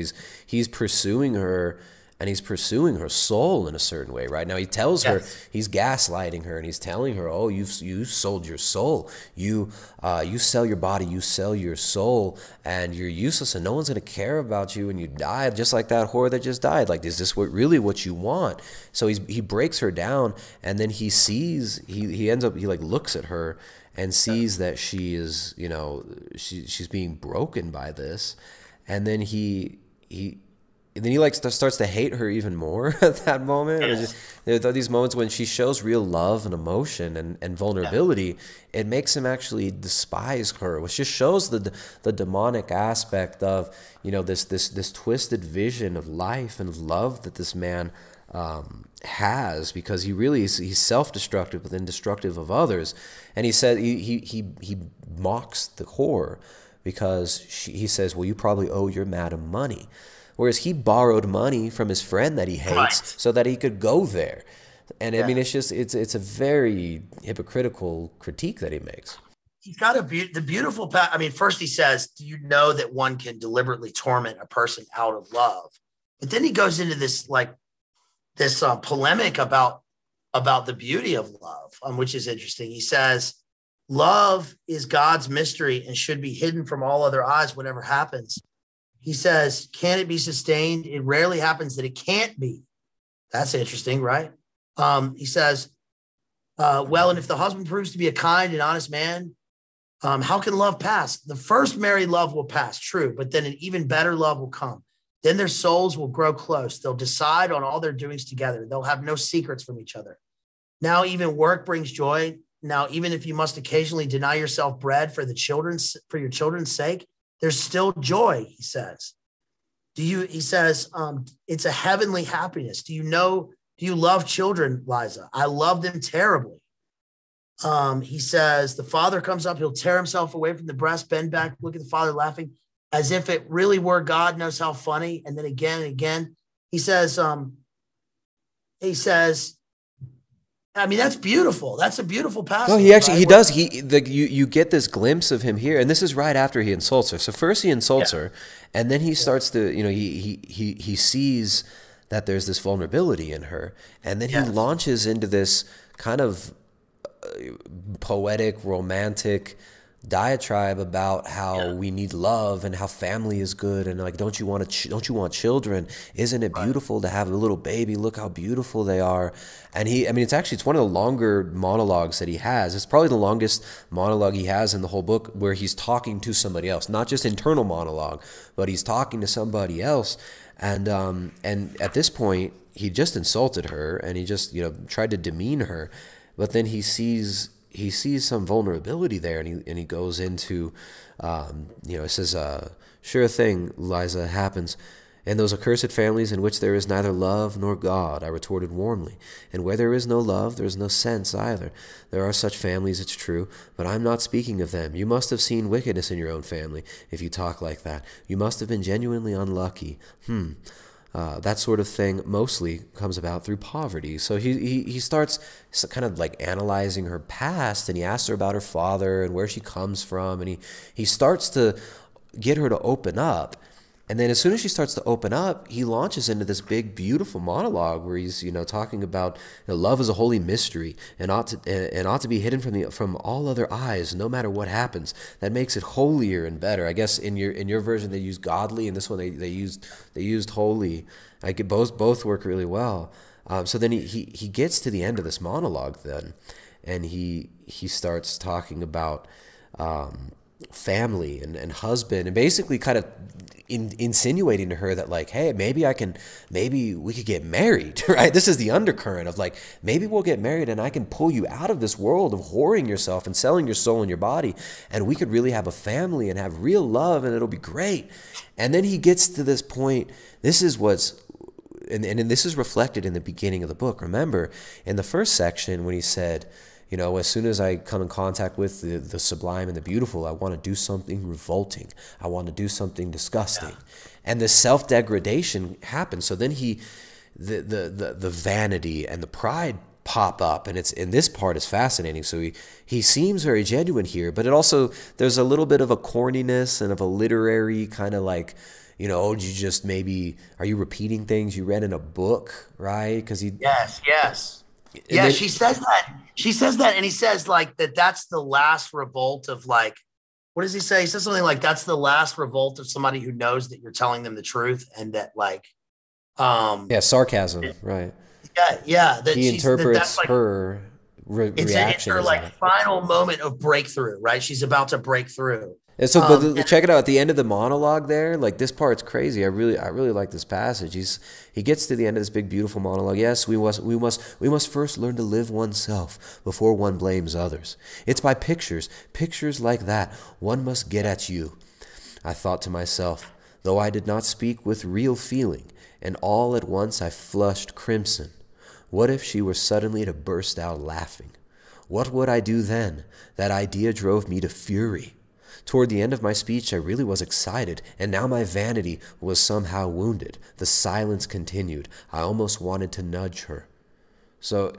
he's pursuing her. And he's pursuing her soul in a certain way, right? Now he tells her, he's gaslighting her, and he's telling her, "Oh, you sold your soul. You sell your body, you sell your soul, and you're useless, and no one's gonna care about you, and you died just like that whore that just died. Like, is this really what you want?" So he breaks her down, and then he sees he looks at her and sees that she is, you know, she's being broken by this, and then he like starts to hate her even more at that moment. Yeah. Just, there are these moments when she shows real love and emotion and vulnerability. Yeah. It makes him actually despise her, which just shows the demonic aspect of, you know, this twisted vision of life and of love that this man has, because he really is, he's self-destructive but then destructive of others. And he said he mocks the whore because he says, "Well, you probably owe your madam money." Whereas he borrowed money from his friend that he hates so that he could go there. And I mean, it's just, it's a very hypocritical critique that he makes. He's got the beautiful, I mean, first he says, "Do you know that one can deliberately torment a person out of love?" But then he goes into this, like, this polemic about the beauty of love, which is interesting. He says, "Love is God's mystery and should be hidden from all other eyes, whatever happens." He says, "Can it be sustained? It rarely happens that it can't be." That's interesting, right? He says, "Well, and if the husband proves to be a kind and honest man, how can love pass? The first married love will pass, true, but then an even better love will come. Then their souls will grow close. They'll decide on all their doings together. They'll have no secrets from each other. Now even work brings joy. Now even if you must occasionally deny yourself bread for your children's sake, there's still joy," he says. He says, "It's a heavenly happiness. Do you love children, Liza? I love them terribly." He says, "The father comes up, he'll tear himself away from the breast, bend back, look at the father laughing, as if it really were God knows how funny." And then again and again, he says, I mean, that's beautiful. That's a beautiful passage. No, he actually, right? You get this glimpse of him here, and this is right after he insults her. So first he insults her, and then he starts to, you know, he sees that there's this vulnerability in her, and then he launches into this kind of poetic, romantic diatribe about how we need love and how family is good, and like, don't you want children? Isn't it beautiful to have a little baby? Look how beautiful they are. And he, I mean, it's one of the longer monologues that he has. It's probably the longest monologue he has in the whole book, where he's talking to somebody else, not just internal monologue, but he's talking to somebody else. And at this point, he just insulted her, and he just, you know, tried to demean her, but then he sees some vulnerability there, and he goes into, you know, it says, "Sure thing, Liza, happens. And those accursed families in which there is neither love nor God," I retorted warmly. "And where there is no love, there is no sense either. There are such families, it's true, but I'm not speaking of them. You must have seen wickedness in your own family, if you talk like that. You must have been genuinely unlucky. That sort of thing mostly comes about through poverty." So he starts kind of like analyzing her past, and he asks her about her father and where she comes from, and he starts to get her to open up. And then as soon as she starts to open up, he launches into this big, beautiful monologue where he's, you know, talking about, you know, love is a holy mystery and ought to be hidden from all other eyes, no matter what happens. That makes it holier and better. I guess in your version they use godly, and this one they used holy. Like, both work really well. So then he gets to the end of this monologue then, and he starts talking about family and husband, and basically kind of insinuating to her that, like, hey, maybe we could get married, right? This is the undercurrent of, like, maybe we'll get married and I can pull you out of this world of whoring yourself and selling your soul and your body, and we could really have a family and have real love, and it'll be great. And then he gets to this point. This is what's, and this is reflected in the beginning of the book. Remember, in the first section when he said, you know, as soon as I come in contact with the sublime and the beautiful, I want to do something revolting. I want to do something disgusting. And the self-degradation happens. So then the vanity and the pride pop up, and this part is fascinating. So he seems very genuine here, but it also, there's a little bit of a corniness and of a literary kind of, like, you know, you just, maybe, are you repeating things you read in a book, right? Because he yeah, she says that. She says that, and he says, like, that's the last revolt of, like, what does he say? He says something like, that's the last revolt of somebody who knows that you're telling them the truth, and that, like, sarcasm, right? That he interprets that's like, her reaction. It's her, like, final moment of breakthrough, right? She's about to break through. And so, but check it out at the end of the monologue there. Like, this part's crazy. I really like this passage. He gets to the end of this big, beautiful monologue. Yes, we must first learn to live oneself before one blames others. It's by pictures like that one must get at you. I thought to myself, though I did not speak with real feeling, and all at once I flushed crimson. What if she were suddenly to burst out laughing? What would I do then? That idea drove me to fury. Toward the end of my speech, I really was excited, and now my vanity was somehow wounded. The silence continued. I almost wanted to nudge her. So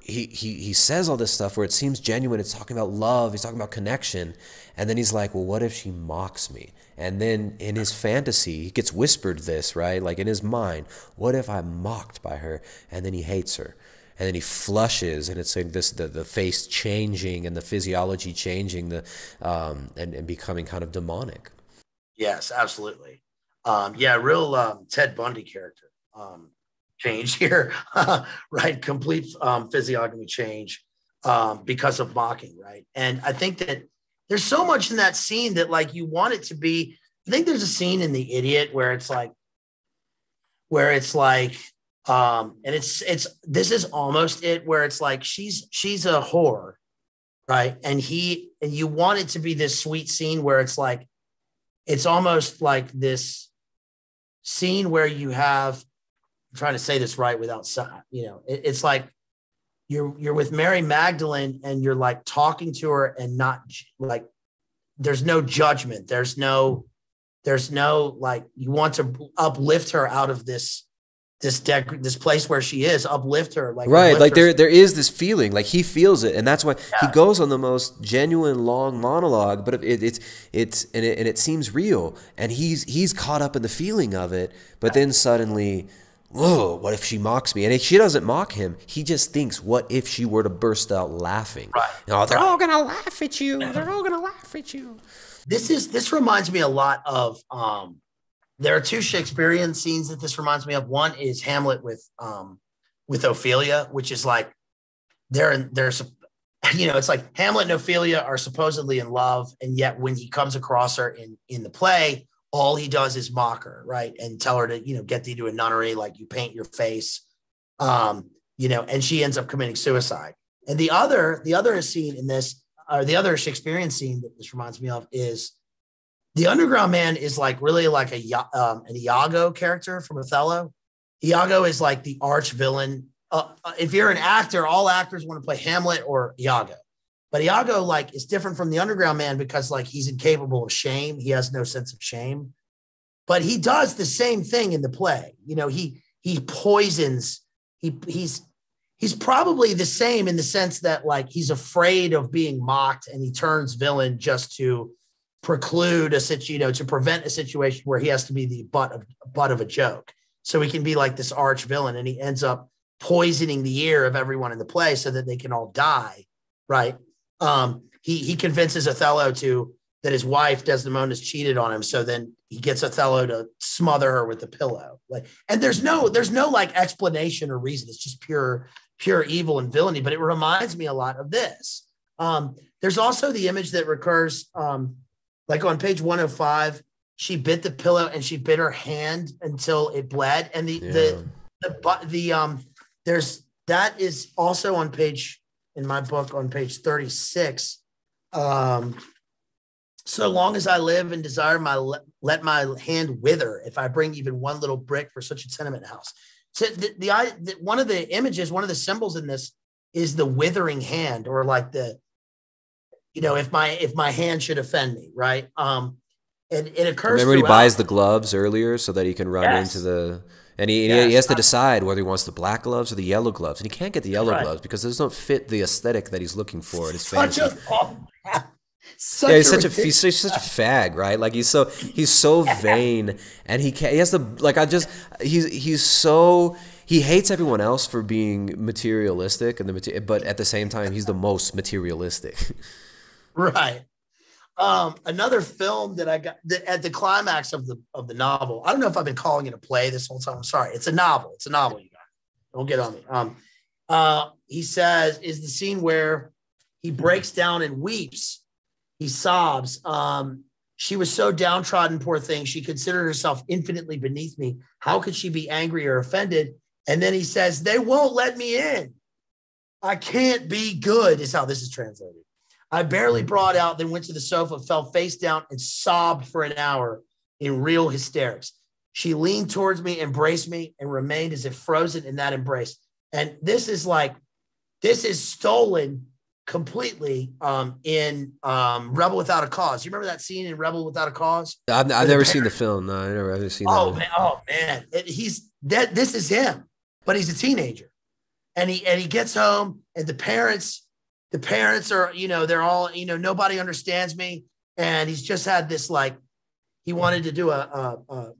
he says all this stuff where it seems genuine. It's talking about love. He's talking about connection. And then he's like, well, what if she mocks me? And then in his fantasy, he gets whispered this, right? Like, in his mind, what if I'm mocked by her? And then he hates her. And then he flushes, and it's like this, the face changing and the physiology changing, and becoming kind of demonic. Yes, absolutely. Real Ted Bundy character change here, right? Complete physiognomy change because of mocking, right? And I think that there's so much in that scene that, like, you want it to be, I think there's a scene in The Idiot where it's like, and it's this is almost it, where it's like she's a whore, right? And and you want it to be this sweet scene where it's like, it's almost like this scene where you have, I'm trying to say this right without, you know, it's like you're with Mary Magdalene, and you're, like, talking to her, and not, like, there's no judgment, there's no, like, you want to uplift her out of this this place where she is, uplift her. Like, right. Like there is this feeling, like he feels it. And that's why he goes on the most genuine long monologue, but it seems real, and he's caught up in the feeling of it. But then suddenly, whoa, what if she mocks me? And if she doesn't mock him, he just thinks, what if she were to burst out laughing? Right. You know, they're all going to laugh at you. They're all going to laugh at you. This reminds me a lot of, there are two Shakespearean scenes that this reminds me of. One is Hamlet with Ophelia, which is like, you know, it's like Hamlet and Ophelia are supposedly in love. And yet when he comes across her in the play, all he does is mock her, right? And tell her to, you know, get thee to a nunnery, like you paint your face, you know, and she ends up committing suicide. And the other scene in this, or the other Shakespearean scene that this reminds me of, is the underground man is like really like an Iago character from Othello. Iago is like the arch villain. If you're an actor, all actors want to play Hamlet or Iago. But Iago, like, is different from the underground man because, like, he's incapable of shame. He has no sense of shame. But he does the same thing in the play. You know, he poisons. He's probably the same in the sense that, like, he's afraid of being mocked, and he turns villain just to preclude a situation, you know, to prevent a situation where he has to be the butt of a joke. So he can be like this arch villain, and he ends up poisoning the ear of everyone in the play so that they can all die, right? He convinces Othello that his wife Desdemona's cheated on him. So then he gets Othello to smother her with the pillow. Like, and there's no like explanation or reason. It's just pure evil and villainy. But it reminds me a lot of this. There's also the image that recurs, like on page 105, she bit the pillow and she bit her hand until it bled. And that is also on page, in my book, on page 36, so long as I live and desire, let my hand wither if I bring even one little brick for such a tenement house. So one of the images, one of the symbols in this is the withering hand, or like the, you know, if my hand should offend me, right? And it occurs. Remember, he buys the gloves earlier so that he can run into the. And he has to decide whether he wants the black gloves or the yellow gloves. And he can't get the yellow gloves because those don't fit the aesthetic that he's looking for in his fantasy. He's such a fag, right? Like he's so vain, and he has to, like, he hates everyone else for being materialistic, but at the same time he's the most materialistic. Right. Another film that I got at the climax of the novel. I don't know if I've been calling it a play this whole time. I'm sorry. It's a novel. It's a novel. You guys, don't get on me. He says, is the scene where he breaks down and weeps. He sobs. She was so downtrodden, poor thing. She considered herself infinitely beneath me. How could she be angry or offended? And then he says, they won't let me in. I can't be good, is how this is translated. I barely brought out, then went to the sofa, fell face down, and sobbed for an hour in real hysterics. She leaned towards me, embraced me, and remained as if frozen in that embrace. And this is stolen completely in Rebel Without a Cause. You remember that scene in Rebel Without a Cause? I've never seen the film. No, I've never seen that. Oh man. This is him, but he's a teenager. And he gets home, and the parents are, you know, they're all, you know, nobody understands me. And he's just had this, like, he wanted to do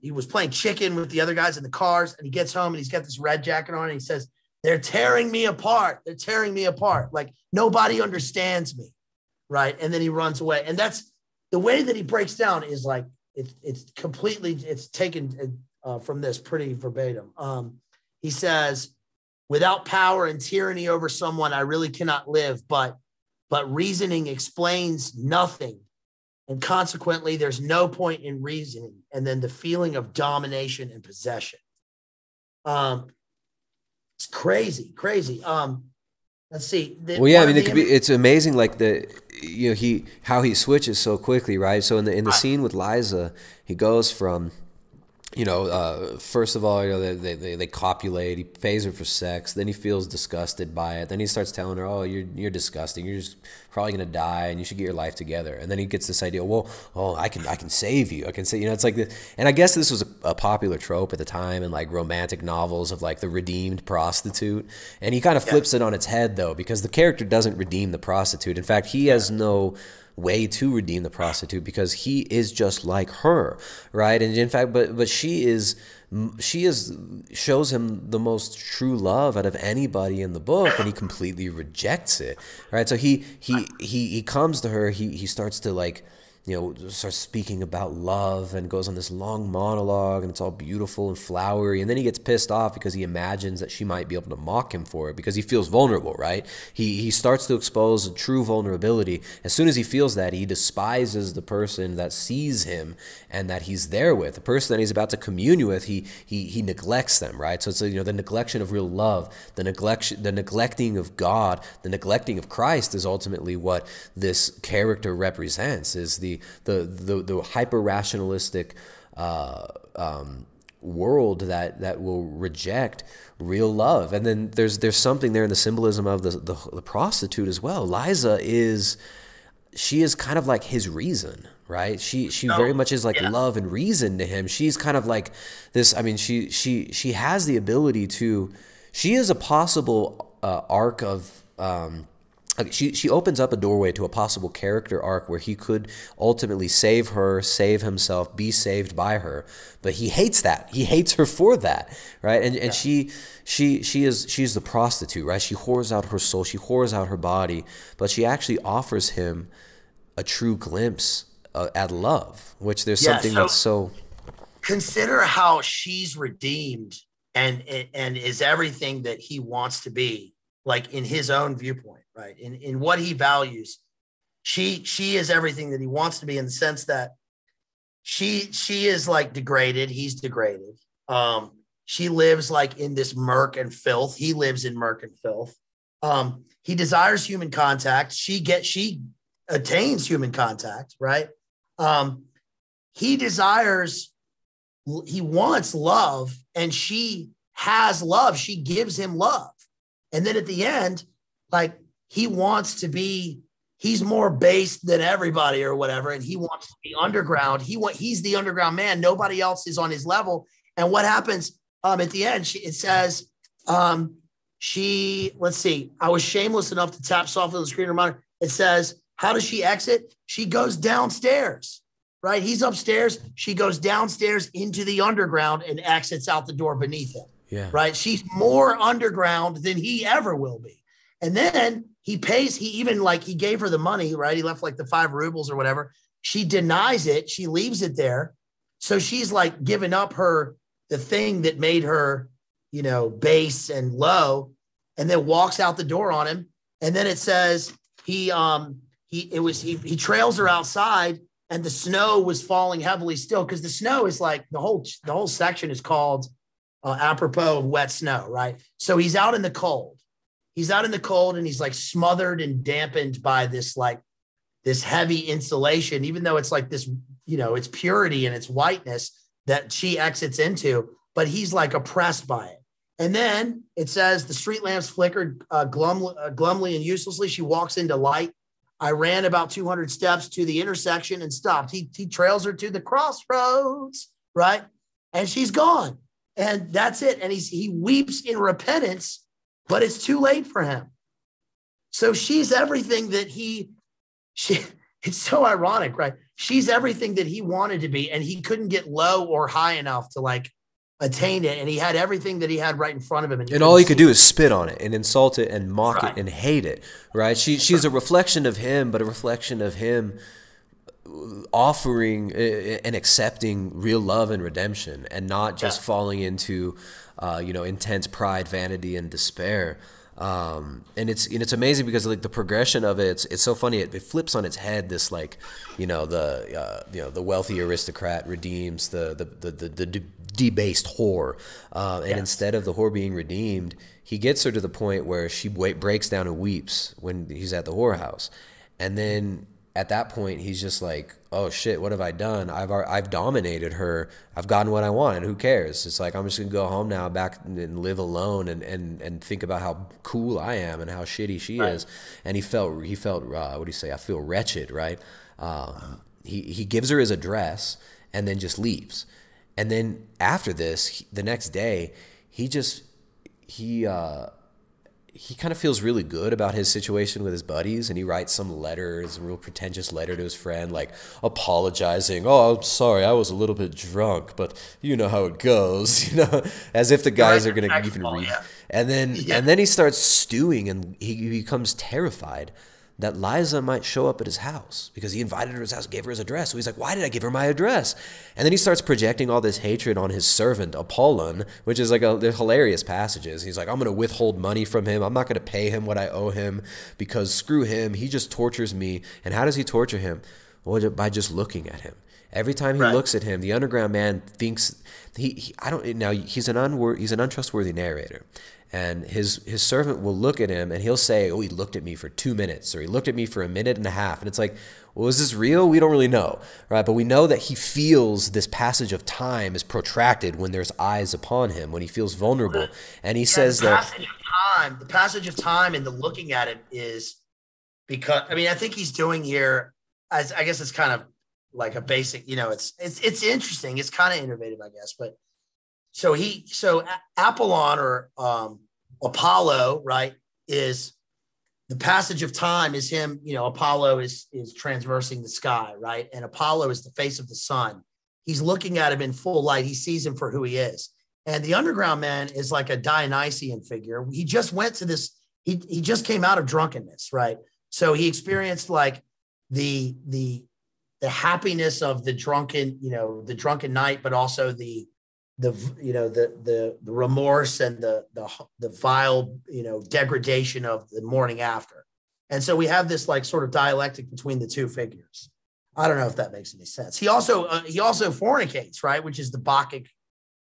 he was playing chicken with the other guys in the cars, and he gets home and he's got this red jacket on, and he says, they're tearing me apart. They're tearing me apart. Like, nobody understands me. Right. And then he runs away. And that's the way that he breaks down, is like, it's taken from this pretty verbatim. He says, without power and tyranny over someone, I really cannot live, but reasoning explains nothing. And consequently, there's no point in reasoning. And then the feeling of domination and possession. It's crazy. Let's see. It's amazing, like, how he switches so quickly, right? So in the scene with Liza, he goes from you know, first of all, you know, they copulate. He pays her for sex. Then he feels disgusted by it. Then he starts telling her, "Oh, you're disgusting. You're just probably gonna die, and you should get your life together." And then he gets this idea, "Well, oh, I can save you. I can save you." You know, it's like this. And I guess this was a popular trope at the time in like romantic novels of like the redeemed prostitute. And he kind of flips it on its head though, because the character doesn't redeem the prostitute. In fact, he has no way to redeem the prostitute because he is just like her, right? And in fact, but she shows him the most true love out of anybody in the book, and he completely rejects it, right? So he comes to her, he starts to, like, you know, starts speaking about love and goes on this long monologue, and it's all beautiful and flowery. And then he gets pissed off because he imagines that she might be able to mock him for it because he feels vulnerable, right? He starts to expose a true vulnerability. As soon as he feels that, he despises the person that sees him and that he's there with. The person that he's about to commune with, he neglects them, right? So it's, you know, the neglection of real love, the neglecting of God, the neglecting of Christ is ultimately what this character represents, is the hyper-rationalistic world that will reject real love. And then there's something there in the symbolism of the prostitute as well. Liza is kind of like his reason, right? She very much is like love and reason to him. She's kind of like this. I mean, she has the ability to. She is a possible arc of. She opens up a doorway to a possible character arc where he could ultimately save her, save himself, be saved by her. But he hates that. He hates her for that, right? And she's the prostitute, right? She whores out her soul. She whores out her body. But she actually offers him a true glimpse at love, which there's something that's so. Consider how she's redeemed and is everything that he wants to be, like in his own viewpoint, right? In what he values, she is everything that he wants to be, in the sense that she is like degraded. He's degraded. She lives like in this murk and filth. He lives in murk and filth. He desires human contact. She attains human contact, right? He wants love, and she has love. She gives him love. And then at the end, like, he wants to be, he's more based than everybody or whatever. And he wants to be underground. He's the underground man. Nobody else is on his level. And what happens at the end, it says, let's see, I was shameless enough to tap softly on the screen reminder. It says, how does she exit? She goes downstairs, right? He's upstairs. She goes downstairs into the underground and exits out the door beneath him. Yeah. Right. She's more underground than he ever will be. And then he pays. He gave her the money. Right. He left like the 5 rubles or whatever. She denies it. She leaves it there. So she's like giving up the thing that made her, you know, base and low, and then walks out the door on him. And then it says he trails her outside, and the snow was falling heavily still, because the snow is like the whole section is called. Apropos of wet snow, right? So he's out in the cold. He's out in the cold, and he's like smothered and dampened by this, like, this heavy insulation, even though it's like this, you know, it's purity and it's whiteness that she exits into, but he's like oppressed by it. And then it says the street lamps flickered glumly and uselessly. She walks into light. I ran about 200 steps to the intersection and stopped. He trails her to the crossroads, right? And she's gone. And that's it. And he weeps in repentance, but it's too late for him. So she's everything that it's so ironic, right? She's everything that he wanted to be, and he couldn't get low or high enough to like attain it. And he had everything that he had right in front of him. And all he could do is spit on it and insult it and mock it and hate it, right? She's a reflection of him, but a reflection of him offering and accepting real love and redemption, and not just falling into, you know, intense pride, vanity, and despair. And it's amazing because, like, the progression of it's so funny. It flips on its head. This, like, you know, the wealthy aristocrat redeems the debased whore, and instead of the whore being redeemed, he gets her to the point where she breaks down and weeps when he's at the whorehouse, and then at that point, he's just like, oh shit, what have I done? I've dominated her. I've gotten what I wanted. Who cares? It's like, I'm just gonna go home now, back and live alone, and think about how cool I am and how shitty she is. And he felt what do you say? I feel wretched, right? He gives her his address and then just leaves. And then after this, the next day, he kind of feels really good about his situation with his buddies, and he writes some letters, a real pretentious letter to his friend, like apologizing. Oh, I'm sorry, I was a little bit drunk, but you know how it goes, you know, as if the guys are going to even read. Yeah. And then he starts stewing, and he becomes terrified that Liza might show up at his house, because he invited her to his house, gave her his address. So he's like, why did I give her my address? And then he starts projecting all this hatred on his servant, Apollon, which is like they're hilarious passages. He's like, I'm going to withhold money from him. I'm not going to pay him what I owe him, because screw him. He just tortures me. And how does he torture him? Well, by just looking at him. Every time he looks at him, the underground man thinks he's an untrustworthy narrator. And his servant will look at him, and he'll say, oh, he looked at me for 2 minutes, or he looked at me for 1.5 minutes. And it's like, well, is this real? We don't really know, right? But we know that he feels this passage of time is protracted when there's eyes upon him, when he feels vulnerable. And he says that the passage of time and the looking at it is because, I mean, I think he's doing here, as I guess it's kind of like a basic, you know, it's interesting. It's kind of innovative, I guess, but. So Apollon, or Apollo, right, is the passage of time is him, you know, Apollo is traversing the sky, right? And Apollo is the face of the sun. He's looking at him in full light. He sees him for who he is. And the underground man is like a Dionysian figure. He just went to this, he just came out of drunkenness, right? So he experienced like the happiness of the drunken, you know, the drunken night, but also the remorse and the vile, you know, degradation of the morning after. And so we have this like sort of dialectic between the two figures. I don't know if that makes any sense. He also fornicates, right, which is the Bacchic,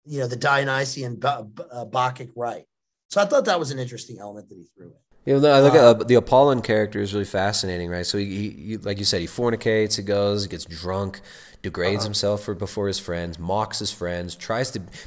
you know, the Dionysian Bacchic rite. So I thought that was an interesting element that he threw in. You know, I look at the Apollon character is really fascinating, right? So he like you said, he fornicates, he goes, he gets drunk, degrades himself before his friends, mocks his friends,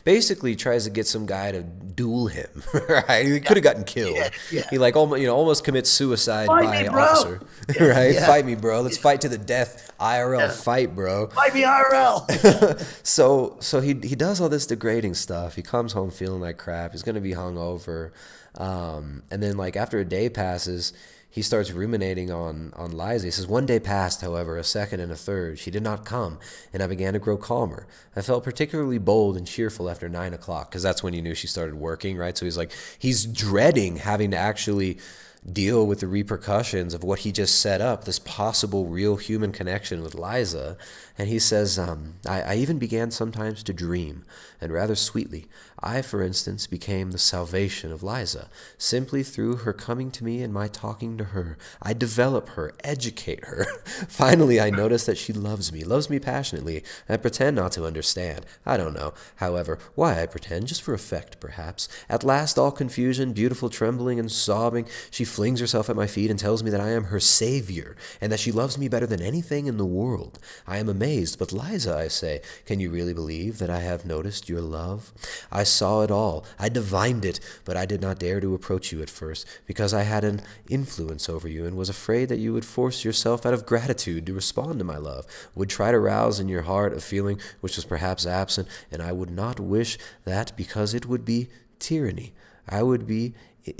basically tries to get some guy to duel him, right? He could have gotten killed. Yeah, yeah. He like almost commits suicide by an officer, right? Yeah. Fight me, bro. Let's fight to the death. IRL fight, bro. Fight me, IRL. so he does all this degrading stuff. He comes home feeling like crap. He's gonna be hungover, and then like after a day passes, he starts ruminating on Liza. He says, one day passed, however, a second and a third. She did not come, and I began to grow calmer. I felt particularly bold and cheerful after 9 o'clock, because that's when he knew she started working, right? So he's like, he's dreading having to actually deal with the repercussions of what he just set up, this possible real human connection with Liza. And he says, I even began sometimes to dream, and rather sweetly. I, for instance, became the salvation of Liza. Simply through her coming to me and my talking to her, I develop her, educate her. Finally, I notice that she loves me passionately, and I pretend not to understand. I don't know, however, why I pretend, just for effect, perhaps. At last, all confusion, beautiful trembling and sobbing, she flings herself at my feet and tells me that I am her savior, and that she loves me better than anything in the world. I am amazed, but Liza, I say, can you really believe that I have noticed your love? I saw it all. I divined it, but I did not dare to approach you at first, because I had an influence over you and was afraid that you would force yourself out of gratitude to respond to my love, would try to rouse in your heart a feeling which was perhaps absent, and I would not wish that, because it would be tyranny. It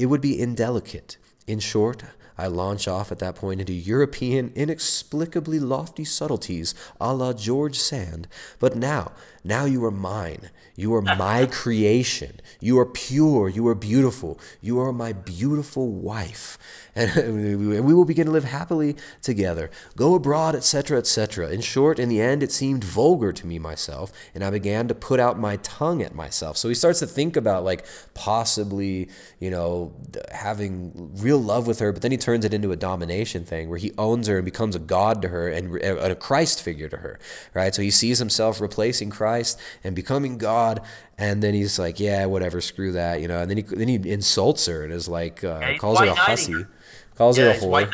would be indelicate. In short, I launch off at that point into European, inexplicably lofty subtleties a la George Sand. But now you are mine. You are my creation. You are pure. You are beautiful. You are my beautiful wife. And we will begin to live happily together. Go abroad, etc., etc. In short, in the end, it seemed vulgar to me myself, and I began to put out my tongue at myself. So he starts to think about, like, possibly, you know, having real love with her, but then he turns it into a domination thing where he owns her and becomes a god to her and a Christ figure to her, right? So he sees himself replacing Christ and becoming God, and then he's like, yeah, whatever, screw that, you know, and then he insults her and is like, calls her a hussy. Calls her a whore.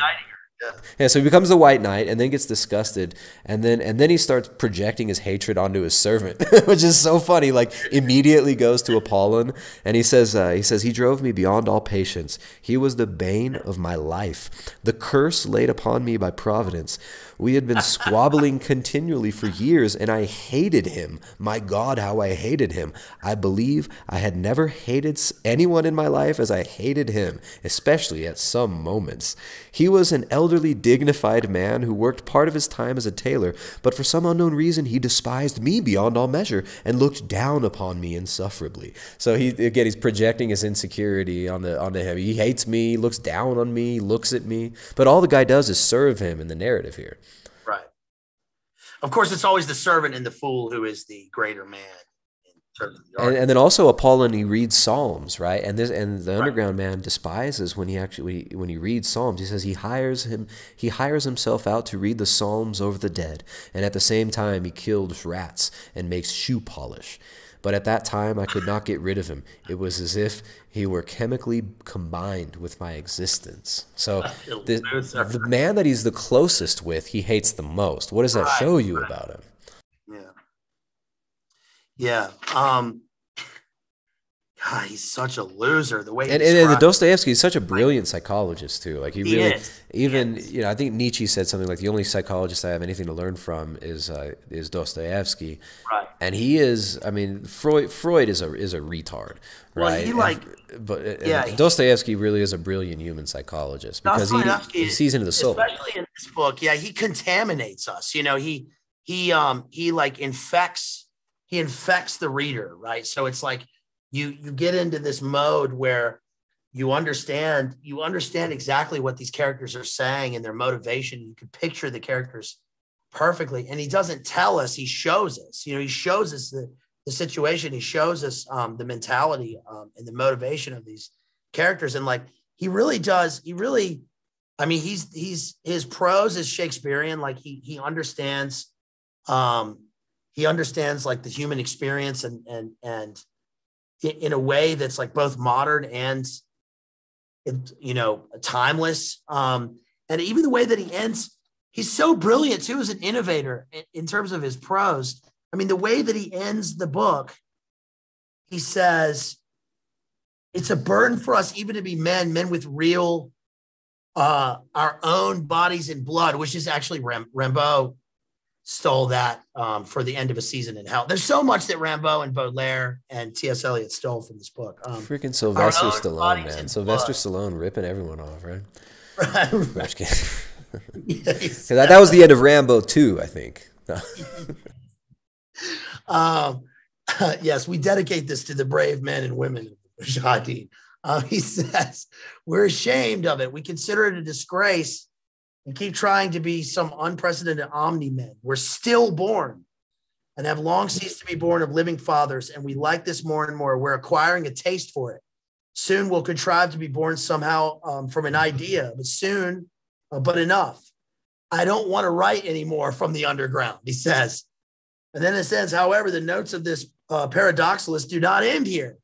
Yeah, so he becomes the White Knight and then gets disgusted, and then he starts projecting his hatred onto his servant, which is so funny. Like, immediately goes to Apollon and he says, "He drove me beyond all patience. He was the bane of my life, the curse laid upon me by Providence. We had been squabbling continually for years, and I hated him. My God, how I hated him. I believe I had never hated anyone in my life as I hated him, especially at some moments. He was an elderly, dignified man who worked part of his time as a tailor, but for some unknown reason he despised me beyond all measure and looked down upon me insufferably." So he's projecting his insecurity onto him. He hates me, looks down on me, looks at me, but all the guy does is serve him in the narrative here. Of course, it's always the servant and the fool who is the greater man. And then also Apollon, he reads Psalms, right? And the underground man despises when he reads Psalms. He says he hires himself out to read the Psalms over the dead, and at the same time he kills rats and makes shoe polish. But at that time I could not get rid of him. It was as if he were chemically combined with my existence. So the man that he's the closest with, he hates the most. What does that show you about him? Yeah. God, he's such a loser. The way and Dostoevsky is such a brilliant psychologist too. Like he really is. You know, I think Nietzsche said something like, "The only psychologist I have anything to learn from is Dostoevsky." Right. And he is. I mean, Freud is a retard, right? Well, Dostoevsky really is a brilliant human psychologist because he sees into the soul, especially in this book. Yeah, he contaminates us. You know, he like infects. He infects the reader, right? So it's like you get into this mode where you understand exactly what these characters are saying and their motivation. You can picture the characters perfectly, and he doesn't tell us; he shows us. You know, he shows us the situation. He shows us the mentality and the motivation of these characters, and like he really does. He really, I mean, his prose is Shakespearean. Like he understands. He understands like the human experience and in a way that's like both modern and, you know, timeless. And even the way that he ends, he's so brilliant too as an innovator in terms of his prose. I mean, the way that he ends the book, he says, "It's a burden for us even to be men, men with real, our own bodies and blood," which is actually Rimbaud. Stole that for the end of a season in hell. There's so much that Rimbaud and Baudelaire and T.S. Eliot stole from this book. Freaking Sylvester Stallone, man. Sylvester Stallone ripping everyone off, right? Right. I'm just kidding. Yes. That was the end of Rambo 2, I think. Yes, we dedicate this to the brave men and women of Jihadi. He says, "We're ashamed of it. We consider it a disgrace. And keep trying to be some unprecedented omni-men. We're still born and have long ceased to be born of living fathers, and we like this more and more. We're acquiring a taste for it. Soon we'll contrive to be born somehow from an idea, but soon, but enough. I don't want to write anymore from the underground," he says. And then it says, "However, the notes of this paradoxalist do not end here.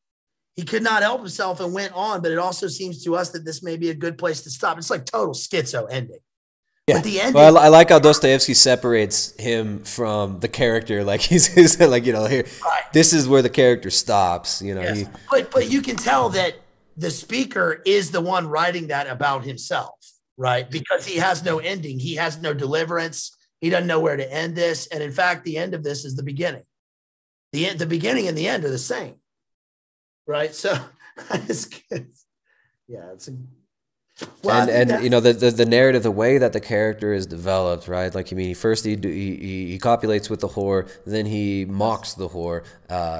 He could not help himself and went on, but it also seems to us that this may be a good place to stop." It's like total schizo ending. Yeah. But the ending, well, I like how Dostoevsky separates him from the character. Like he's like, you know, here, right. This is where the character stops. You know, yes. But you can tell that the speaker is the one writing that about himself, right? Because he has no ending, he has no deliverance, he doesn't know where to end this. And in fact, the end of this is the beginning. The beginning and the end are the same, right? So, yeah, it's a. Well, and you know the narrative, the way that the character is developed, right? Like, I mean, first he copulates with the whore, then he mocks the whore,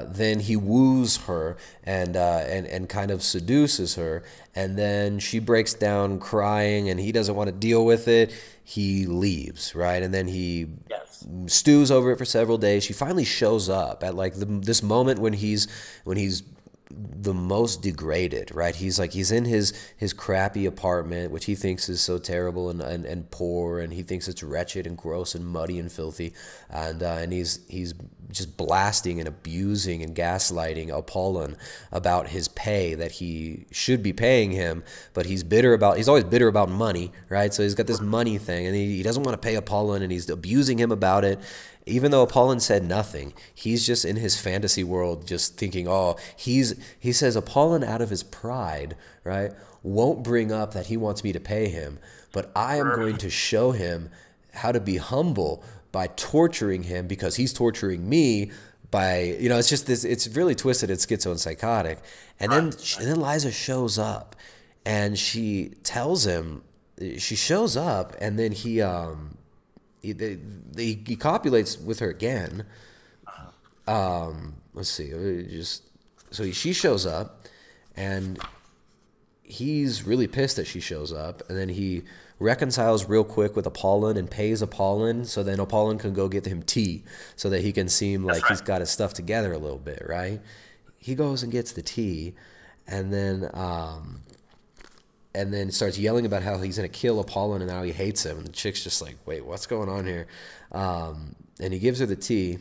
then he woos her and kind of seduces her, and then she breaks down crying, and he doesn't want to deal with it. He leaves, right? And then he stews over it for several days. She finally shows up at like this moment when he's the most degraded, right? He's like, he's in his crappy apartment, which he thinks is so terrible and poor, and he thinks it's wretched and gross and muddy and filthy, and he's just blasting and abusing and gaslighting Apollon about his pay that he should be paying him, but he's bitter about, he's always bitter about money, right? So he's got this money thing, and he doesn't want to pay Apollon, and he's abusing him about it. Even though Apollon said nothing, he's just in his fantasy world just thinking, oh, he says Apollon out of his pride, right, won't bring up that he wants me to pay him, but I am going to show him how to be humble by torturing him because he's torturing me by, you know, it's just this, it's really twisted, it's schizo and psychotic. And then Liza shows up and she tells him, she shows up, and then he copulates with her again. Let's see. So she shows up, and he's really pissed that she shows up. And then he reconciles real quick with Apollon and pays Apollon, so then Apollon can go get him tea, so that he can seem like he's got his stuff together a little bit, right? He goes and gets the tea, and then starts yelling about how he's going to kill Apollon and how he hates him. And the chick's just like, wait, what's going on here? And he gives her the tea,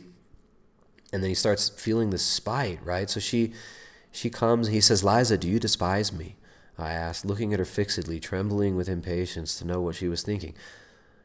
and then he starts feeling the spite, right? So she comes, and he says, Liza, do you despise me? I asked, looking at her fixedly, trembling with impatience to know what she was thinking.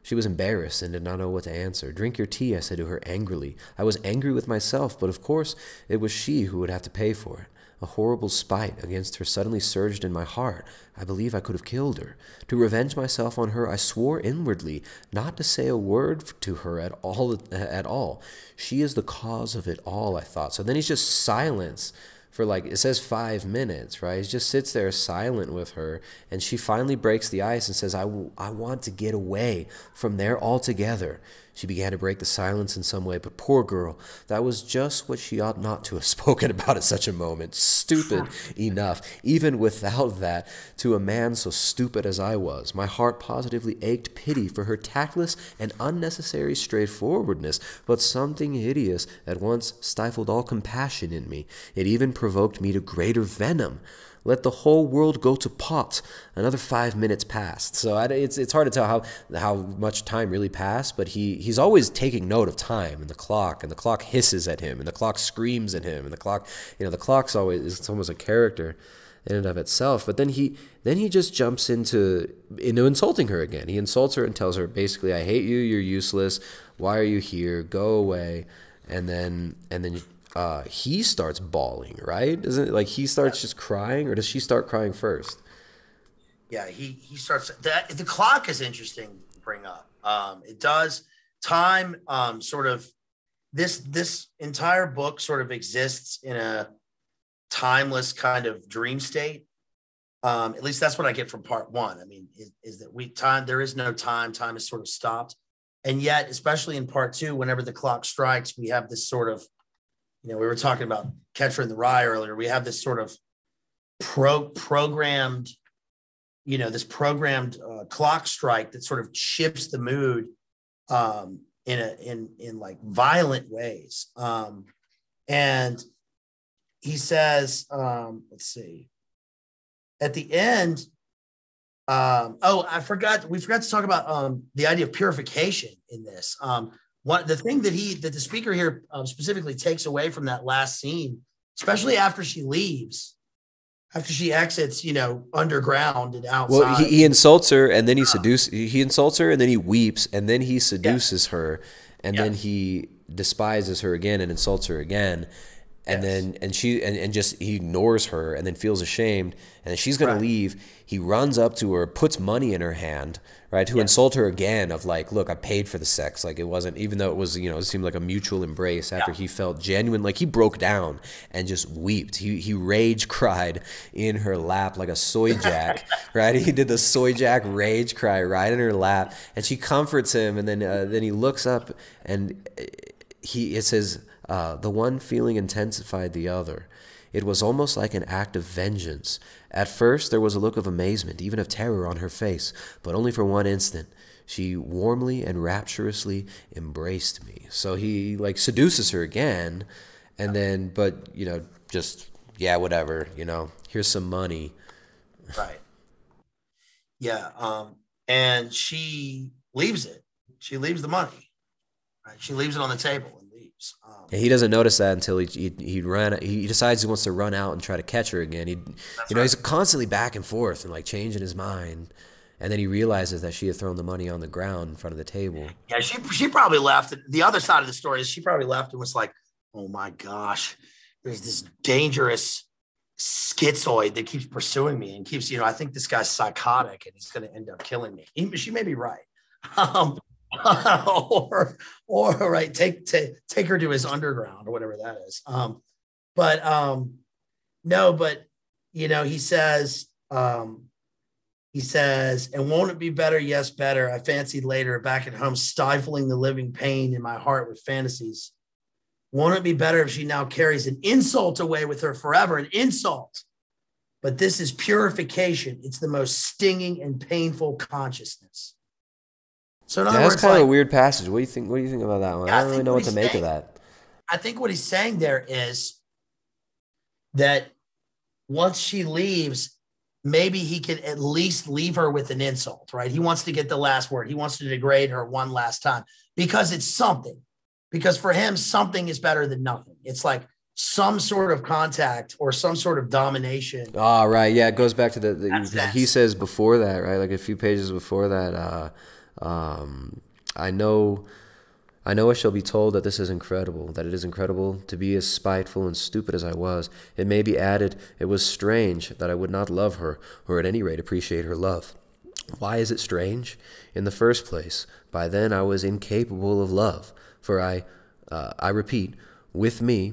She was embarrassed and did not know what to answer. Drink your tea, I said to her angrily. I was angry with myself, but of course it was she who would have to pay for it. A horrible spite against her suddenly surged in my heart. I believe I could have killed her. To revenge myself on her, I swore inwardly not to say a word to her at all. She is the cause of it all, I thought. So then he's just silence for, like, it says 5 minutes, right? He just sits there silent with her, and she finally breaks the ice and says, I want to get away from there altogether. She began to break the silence in some way, but poor girl, that was just what she ought not to have spoken about at such a moment. Stupid enough, even without that, to a man so stupid as I was. My heart positively ached pity for her tactless and unnecessary straightforwardness, but something hideous at once stifled all compassion in me. It even provoked me to greater venom. Let the whole world go to pot. Another 5 minutes passed. So it's hard to tell how much time really passed, but he's always taking note of time and the clock hisses at him, and the clock screams at him, and the clock, you know, the clock's always, it's almost a character in and of itself. But then he just jumps into insulting her again. He insults her and tells her basically, I hate you, you're useless, why are you here, go away. And then he starts bawling, right? Isn't it like he starts just crying, or does she start crying first? Yeah, he starts. The clock is interesting to bring up. It does time. Sort of this entire book sort of exists in a timeless kind of dream state. At least that's what I get from part one. I mean, is that there is no time. Time is sort of stopped, and yet, especially in part two, whenever the clock strikes, we have this sort of, you know, we were talking about Catcher in the Rye earlier. We have this sort of programmed, you know, this programmed clock strike that sort of shifts the mood in like violent ways. And he says, let's see, at the end. Oh, we forgot to talk about the idea of purification in this. The thing that the speaker here specifically takes away from that last scene, especially after she leaves, after she exits, you know, underground and outside. Well, he insults her, and then he seduces. He insults her, and then he weeps, and then he seduces her, and then he despises her again and insults her again, and then he ignores her, and then feels ashamed, and then she's gonna leave. He runs up to her, puts money in her hand, right, to insult her again of like, look, I paid for the sex. Like, it wasn't, even though it was, you know, it seemed like a mutual embrace after he felt genuine, like he broke down and just wept. He rage cried in her lap like a soy jack, right? He did the soy jack rage cry right in her lap, and she comforts him, and then he looks up, and it says, the one feeling intensified the other. It was almost like an act of vengeance. At first, there was a look of amazement, even of terror on her face, but only for one instant. She warmly and rapturously embraced me. So he, like, seduces her again, and then, but, you know, just yeah, whatever, you know, here's some money. Right. Yeah. And she leaves it. She leaves the money. Right? She leaves it on the table and leaves. And he doesn't notice that until he decides he wants to run out and try to catch her again. You know, he's constantly back and forth and like changing his mind. And then he realizes that she had thrown the money on the ground in front of the table. Yeah, she probably left. The other side of the story is she probably left and was like, oh my gosh, there's this dangerous schizoid that keeps pursuing me and keeps, you know, I think this guy's psychotic and he's going to end up killing me. She may be right. Or take her to his underground or whatever that is. But you know, he says, and won't it be better? Yes, better. I fancied later back at home, stifling the living pain in my heart with fantasies. Won't it be better if she now carries an insult away with her forever? An insult. But this is purification. It's the most stinging and painful consciousness. So in other words, that's kind of a weird passage. What do you think? What do you think about that one? I don't really know what to make of that. I think what he's saying there is that once she leaves, maybe he can at least leave her with an insult, right? He wants to get the last word. He wants to degrade her one last time because it's something. Because for him, something is better than nothing. It's like some sort of contact or some sort of domination. Oh, right. Yeah, it goes back to the he says before that, right? Like a few pages before that, I know I shall be told that this is incredible, that it is incredible to be as spiteful and stupid as I was. It may be added, it was strange that I would not love her, or at any rate appreciate her love. Why is it strange? In the first place, by then I was incapable of love. For I repeat, with me,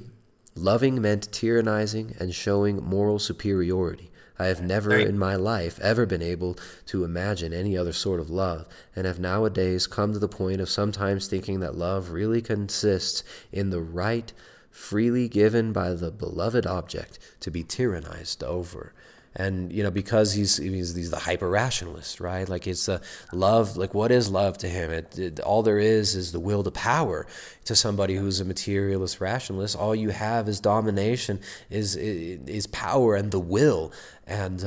loving meant tyrannizing and showing moral superiority. I have never in my life ever been able to imagine any other sort of love, and have nowadays come to the point of sometimes thinking that love really consists in the right freely given by the beloved object to be tyrannized over. And, you know, because he's the hyper-rationalist, right? Like, it's love. Like, what is love to him? All there is the will to power. To somebody who's a materialist rationalist, all you have is domination, is power and the will. And,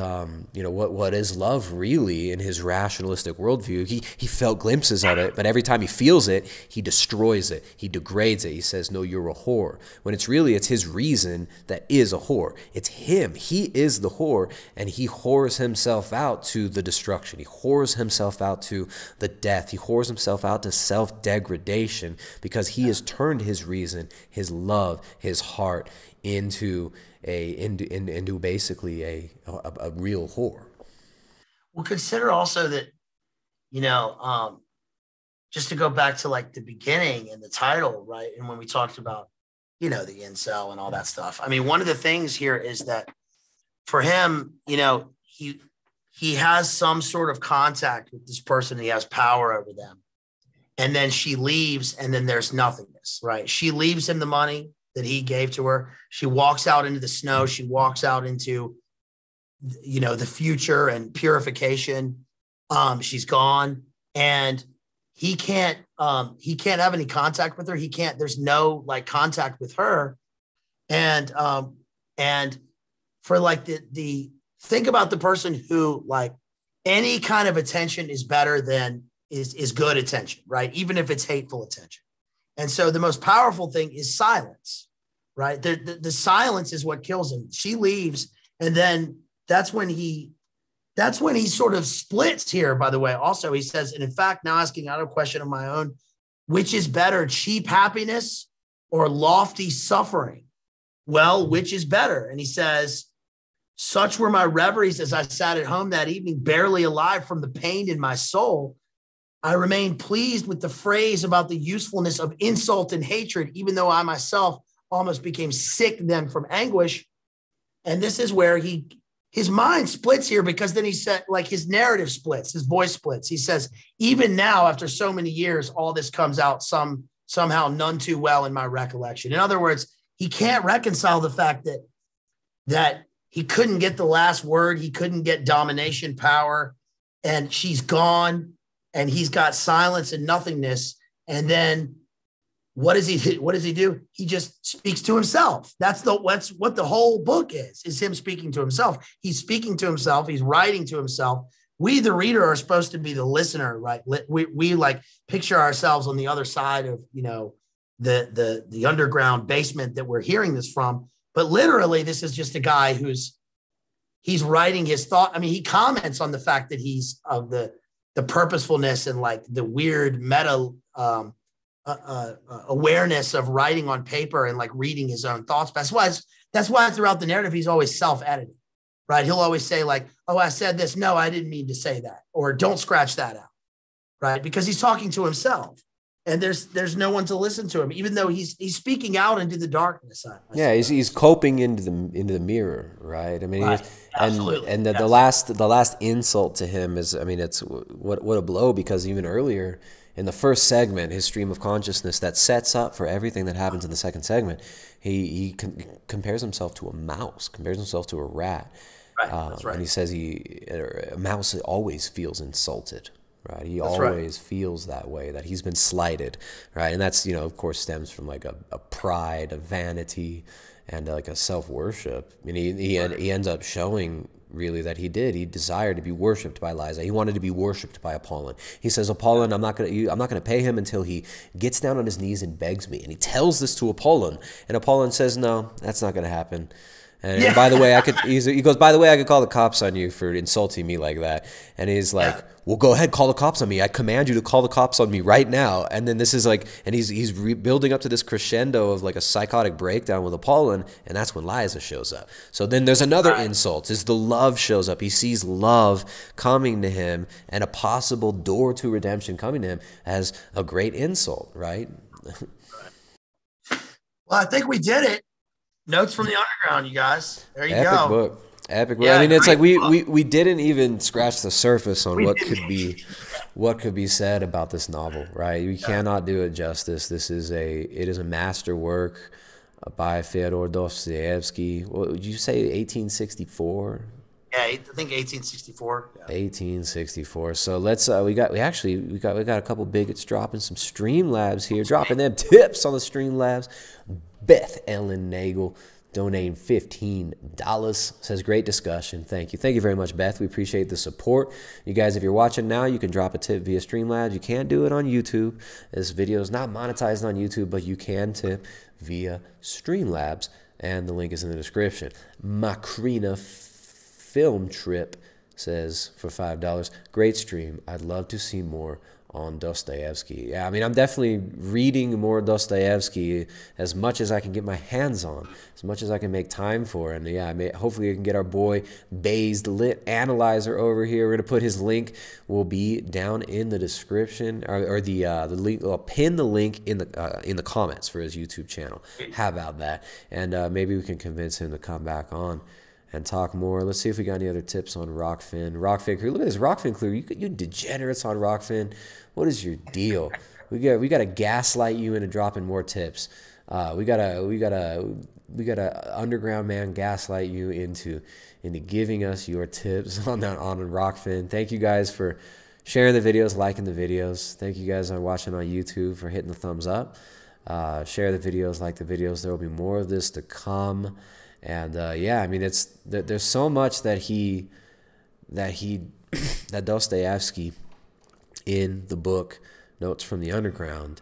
you know, what is love really in his rationalistic worldview? He felt glimpses of it, but every time he feels it, he destroys it. He degrades it. He says, no, you're a whore. When it's really, it's his reason that is a whore. It's him. He is the whore, and he whores himself out to the destruction. He whores himself out to the death. He whores himself out to self-degradation because he has turned his reason, his love, his heart into basically a real whore. Well, consider also that, you know, just to go back to like the beginning and the title, right? And when we talked about, you know, the incel and all that stuff. I mean, one of the things here is that for him, you know, he has some sort of contact with this person. He has power over them. And then she leaves, and then there's nothingness, right? She leaves him the money that he gave to her. She walks out into the snow. She walks out into, you know, the future and purification. She's gone, and he can't have any contact with her. He can't. There's no like contact with her, and for like the think about the person who like any kind of attention is better than. Is good attention, right? Even if it's hateful attention. And so the most powerful thing is silence, right? The silence is what kills him. She leaves, and then that's when he sort of splits here, by the way. Also, he says, and in fact, now asking out of question of my own, which is better, cheap happiness or lofty suffering? Well, which is better? And he says, such were my reveries as I sat at home that evening, barely alive from the pain in my soul. I remain pleased with the phrase about the usefulness of insult and hatred, even though I myself almost became sick then from anguish. And this is where his mind splits here, because then he said, like, his narrative splits, his voice splits. He says, even now, after so many years, all this comes out somehow none too well in my recollection. In other words, he can't reconcile the fact that he couldn't get the last word. He couldn't get domination power, and she's gone. And he's got silence and nothingness. And then What does he do? He just speaks to himself. That's what the whole book is him speaking to himself. He's speaking to himself. He's writing to himself. We, the reader, are supposed to be the listener, right? We like picture ourselves on the other side of, you know, the underground basement that we're hearing this from. But literally, this is just a guy who's writing his thought. I mean, he comments on the fact that he's of the purposefulness and like the weird meta awareness of writing on paper and like reading his own thoughts. That's why throughout the narrative, he's always self-editing, right? He'll always say like, oh, I said this. No, I didn't mean to say that, or don't scratch that out, right? Because he's talking to himself and there's no one to listen to him, even though he's speaking out into the darkness. Yeah. He's coping into the mirror, right? I mean, right. Absolutely. And yes. the last insult to him is, I mean, it's what a blow, because even earlier, in the first segment, his stream of consciousness that sets up for everything that happens in the second segment, he compares himself to a mouse, compares himself to a rat. Right, that's right. And he says a mouse always feels insulted, right? He that's always right. feels that way, that he's been slighted, right? And that's, you know, of course, stems from like a pride, a vanity, and like a self-worship. I mean, he ends up showing really that he did. He desired to be worshipped by Liza. He wanted to be worshipped by Apollon. He says, Apollon, I'm not gonna pay him until he gets down on his knees and begs me. And he tells this to Apollon, and Apollon says, no, that's not gonna happen. And yeah. by the way, he goes, by the way, I could call the cops on you for insulting me like that. And he's like, yeah. well, go ahead, call the cops on me. I command you to call the cops on me right now. And then this is like, and he's building up to this crescendo of like a psychotic breakdown with Apollon. And that's when Liza shows up. So then there's another insult, is the love shows up. He sees love coming to him and a possible door to redemption coming to him as a great insult, right? Well, I think we did it. Notes from the Underground, you guys. There you go. Epic book. Epic book. Yeah, I mean, it's like we didn't even scratch the surface on what could be said about this novel, right? We cannot do it justice. It is a masterwork by Fyodor Dostoevsky. What would you say, 1864? Yeah, I think 1864. Yeah. 1864. So let's we got a couple bigots dropping some Streamlabs here, dropping them tips on the Streamlabs. Beth Ellen Nagel donating $15, says great discussion. Thank you very much, Beth. We appreciate the support. You guys, if you're watching now, you can drop a tip via Streamlabs. You can't do it on YouTube. This video is not monetized on YouTube, but you can tip via Streamlabs, and the link is in the description. Macrina Film Trip says for $5, great stream. I'd love to see more on Dostoevsky. Yeah, I mean, I'm definitely reading more Dostoevsky as much as I can get my hands on, as much as I can make time for. And yeah, hopefully I can get our boy Bazed Lit Analyzer over here. We're going to put his link, will be down in the description, or the link. I'll pin the link in the comments for his YouTube channel. How about that? And maybe we can convince him to come back on and talk more. Let's see if we got any other tips on Rockfin. Rockfin crew, look at this Rockfin crew. You degenerates on Rockfin. What is your deal? We gotta gaslight you into dropping more tips. We gotta underground man gaslight you into giving us your tips on Rockfin. Thank you guys for sharing the videos, liking the videos. Thank you guys for watching on YouTube, for hitting the thumbs up. Share the videos, like the videos. There will be more of this to come. And yeah, I mean, there's so much that Dostoevsky in the book Notes from the Underground.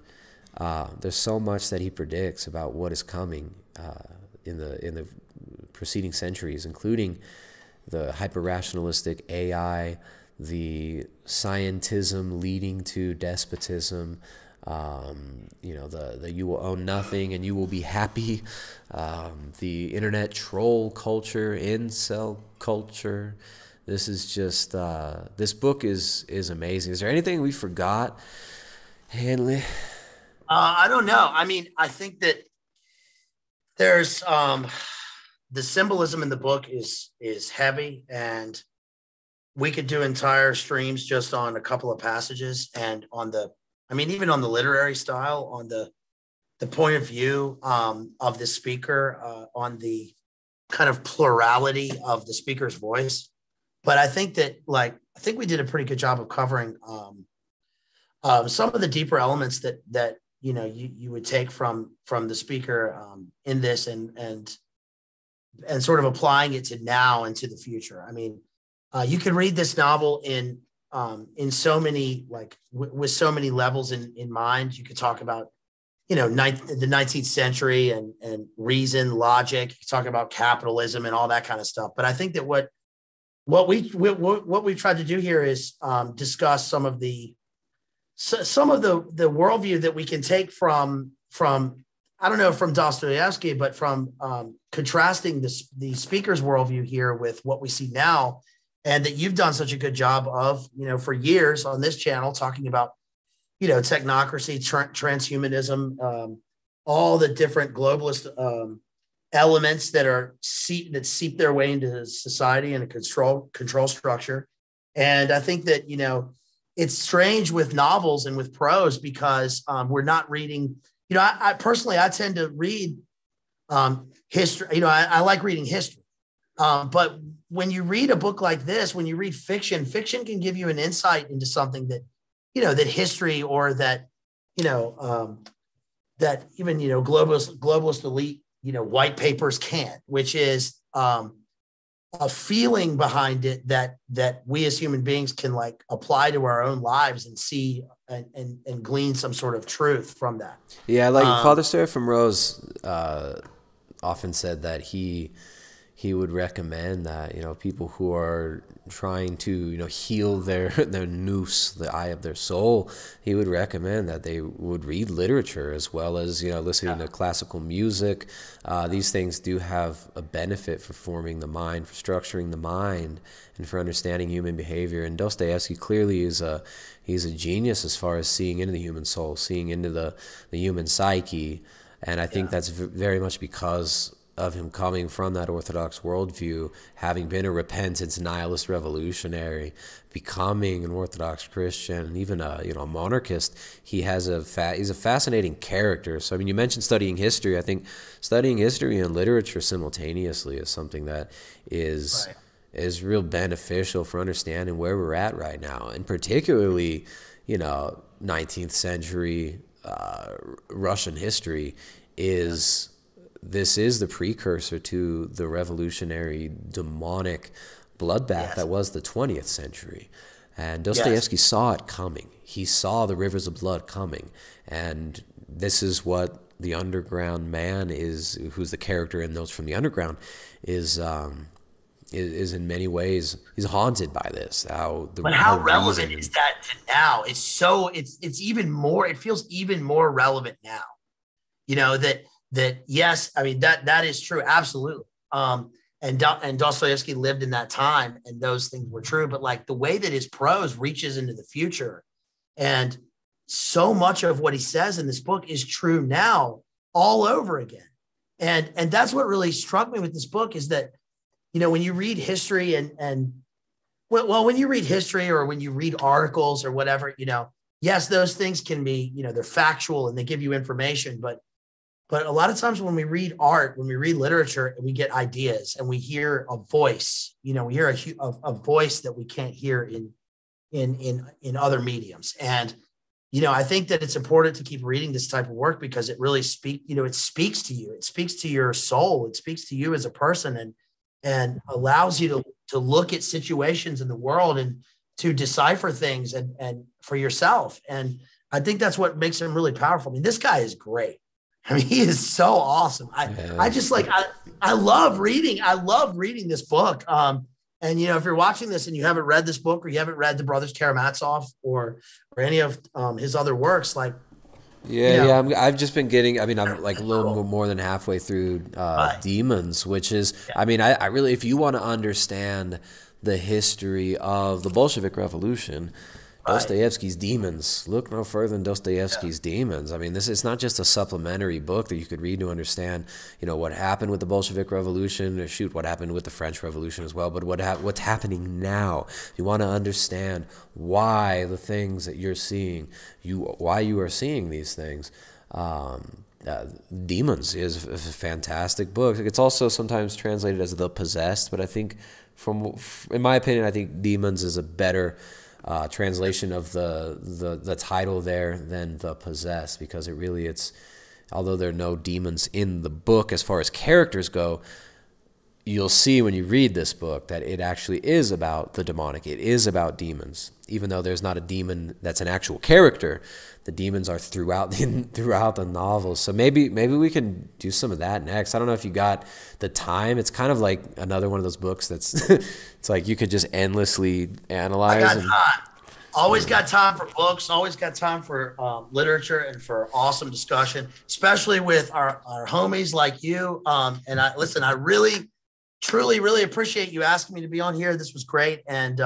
There's so much that he predicts about what is coming in the preceding centuries, including the hyper-rationalistic AI, the scientism leading to despotism. You know, the you will own nothing and you will be happy, the internet troll culture, incel culture. This is just, this book is amazing. Is there anything we forgot, Hanley? I don't know. I mean, I think that there's, the symbolism in the book is heavy, and we could do entire streams just on a couple of passages, and on the, I mean, even on the literary style, on the point of view of the speaker, on the kind of plurality of the speaker's voice. But I think that, like, I think we did a pretty good job of covering some of the deeper elements that you know, you would take from the speaker in this and sort of applying it to now and to the future. I mean, you can read this novel in so many, like with so many levels in mind. You could talk about, you know, the 19th century and reason, logic. You could talk about capitalism and all that kind of stuff. But I think that what we've tried to do here is discuss some of the worldview that we can take from Dostoevsky, but from contrasting the speaker's worldview here with what we see now, and that you've done such a good job of, you know, for years on this channel talking about, you know, technocracy, transhumanism, all the different globalist elements that seep their way into society and a control structure. And I think that, you know, it's strange with novels and with prose because we're not reading, you know, I personally, I tend to read history, you know, I like reading history. But when you read a book like this, when you read fiction can give you an insight into something that, you know, that history or that, you know, that even, you know, globalist elite, you know, white papers can't, which is a feeling behind it that we as human beings can like apply to our own lives and see and glean some sort of truth from that. Yeah, like Father Sarah from Rose often said that he would recommend that, you know, people who are trying to, you know, heal their noose, the eye of their soul, he would recommend that they would read literature as well as, you know, listening to classical music. These things do have a benefit for forming the mind, for structuring the mind, and for understanding human behavior. And Dostoevsky clearly is he's a genius as far as seeing into the human soul, seeing into the human psyche. And I think that's very much because of him coming from that Orthodox worldview, having been a repentant nihilist revolutionary, becoming an Orthodox Christian, even a, you know, monarchist. He has he's a fascinating character. So I mean, you mentioned studying history. I think studying history and literature simultaneously is something that is real beneficial for understanding where we're at right now, and particularly, you know, 19th century Russian history is. This is the precursor to the revolutionary demonic bloodbath that was the 20th century. And Dostoevsky saw it coming. He saw the rivers of blood coming. And this is what the underground man is, who's the character in Notes from the Underground, is in many ways, he's haunted by this. But how relevant is that to now? It's so, it's even more, it feels even more relevant now, you know, that yes, I mean, that is true. Absolutely. And Dostoevsky lived in that time and those things were true, but like the way that his prose reaches into the future and so much of what he says in this book is true now all over again. And that's what really struck me with this book is that, you know, when you read history when you read history or when you read articles or whatever, you know, yes, those things can be, you know, they're factual and they give you information, but a lot of times when we read art, when we read literature, we get ideas and we hear a voice, you know, we hear a voice that we can't hear in other mediums. And, you know, I think that it's important to keep reading this type of work because it really it speaks to you. It speaks to your soul. It speaks to you as a person and allows you to look at situations in the world and to decipher things and for yourself. And I think that's what makes him really powerful. I mean, this guy is great. I mean, he is so awesome. I love reading. I love reading this book. And, you know, if you're watching this and you haven't read this book or you haven't read the Brothers Karamazov or any of his other works, like. Yeah. You know, I've just been getting, I mean, I'm like a little more than halfway through Demons, which is, I mean, I really, if you want to understand the history of the Bolshevik Revolution, Dostoevsky's Demons. Look no further than Dostoevsky's Demons. I mean, it's not just a supplementary book that you could read to understand, you know, what happened with the Bolshevik Revolution, or shoot, what happened with the French Revolution as well, but what's happening now. You want to understand why the things that you're seeing, why you are seeing these things. Demons is a fantastic book. It's also sometimes translated as The Possessed, but I think in my opinion, I think Demons is a better translation of the title there than The Possessed, because it really, it's, although there are no demons in the book as far as characters go, you'll see when you read this book that it actually is about the demonic. It is about demons. Even though there's not a demon that's an actual character, the demons are throughout throughout the novel. So maybe we can do some of that next. I don't know if you got the time. It's kind of like another one of those books that's it's like you could just endlessly analyze. I got time. Always got time for books. Always got time for literature and for awesome discussion, especially with our homies like you. And I really, truly, really appreciate you asking me to be on here. This was great, and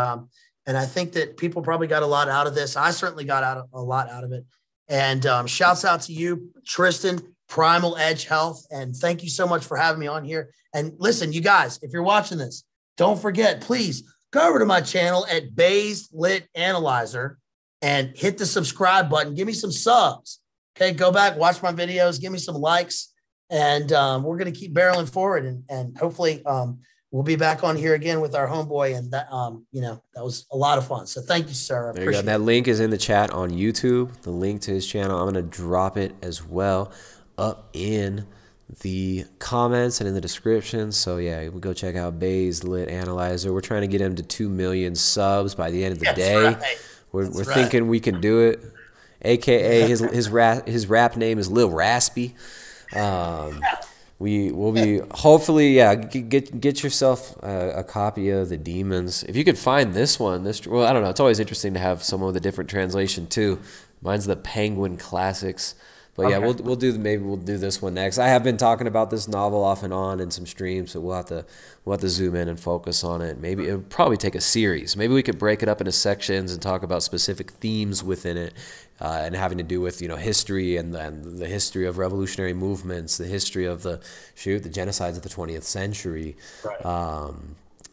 I think that people probably got a lot out of this. I certainly got a lot out of it. And shouts out to you, Tristan, Primal Edge Health, and thank you so much for having me on here. And listen, you guys, if you're watching this, don't forget, please go over to my channel at Bazed Lit Analyzer and hit the subscribe button. Give me some subs. Okay, go back, watch my videos, give me some likes. And we're going to keep barreling forward, and hopefully we'll be back on here again with our homeboy. And that, you know, that was a lot of fun. So thank you, sir. There you go. That link is in the chat on YouTube. The link to his channel. I'm going to drop it as well up in the comments and in the description. So yeah, we'll go check out Bazed Lit Analyzer. We're trying to get him to 2 million subs by the end of the day. Right. We're right. Thinking we can do it. AKA his rap name is Lil Raspy. We will be hopefully, yeah, get yourself a copy of The Demons if you could find this one. Well, I don't know, it's always interesting to have someone with a different translation too. Mine's the Penguin Classics, but okay. Yeah, maybe we'll do this one next. I have been talking about this novel off and on in some streams, so we'll have to zoom in and focus on it. Maybe it'll probably take a series. Maybe we could break it up into sections and talk about specific themes within it. And having to do with, you know, history and the history of revolutionary movements, the history of the genocides of the 20th century. Right.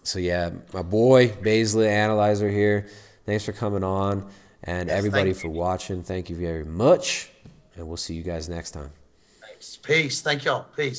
So yeah, my boy, Bazed Lit Analyzer here. Thanks for coming on, and yes, everybody for watching. Thank you very much, and we'll see you guys next time. Thanks. Peace. Thank y'all. Peace.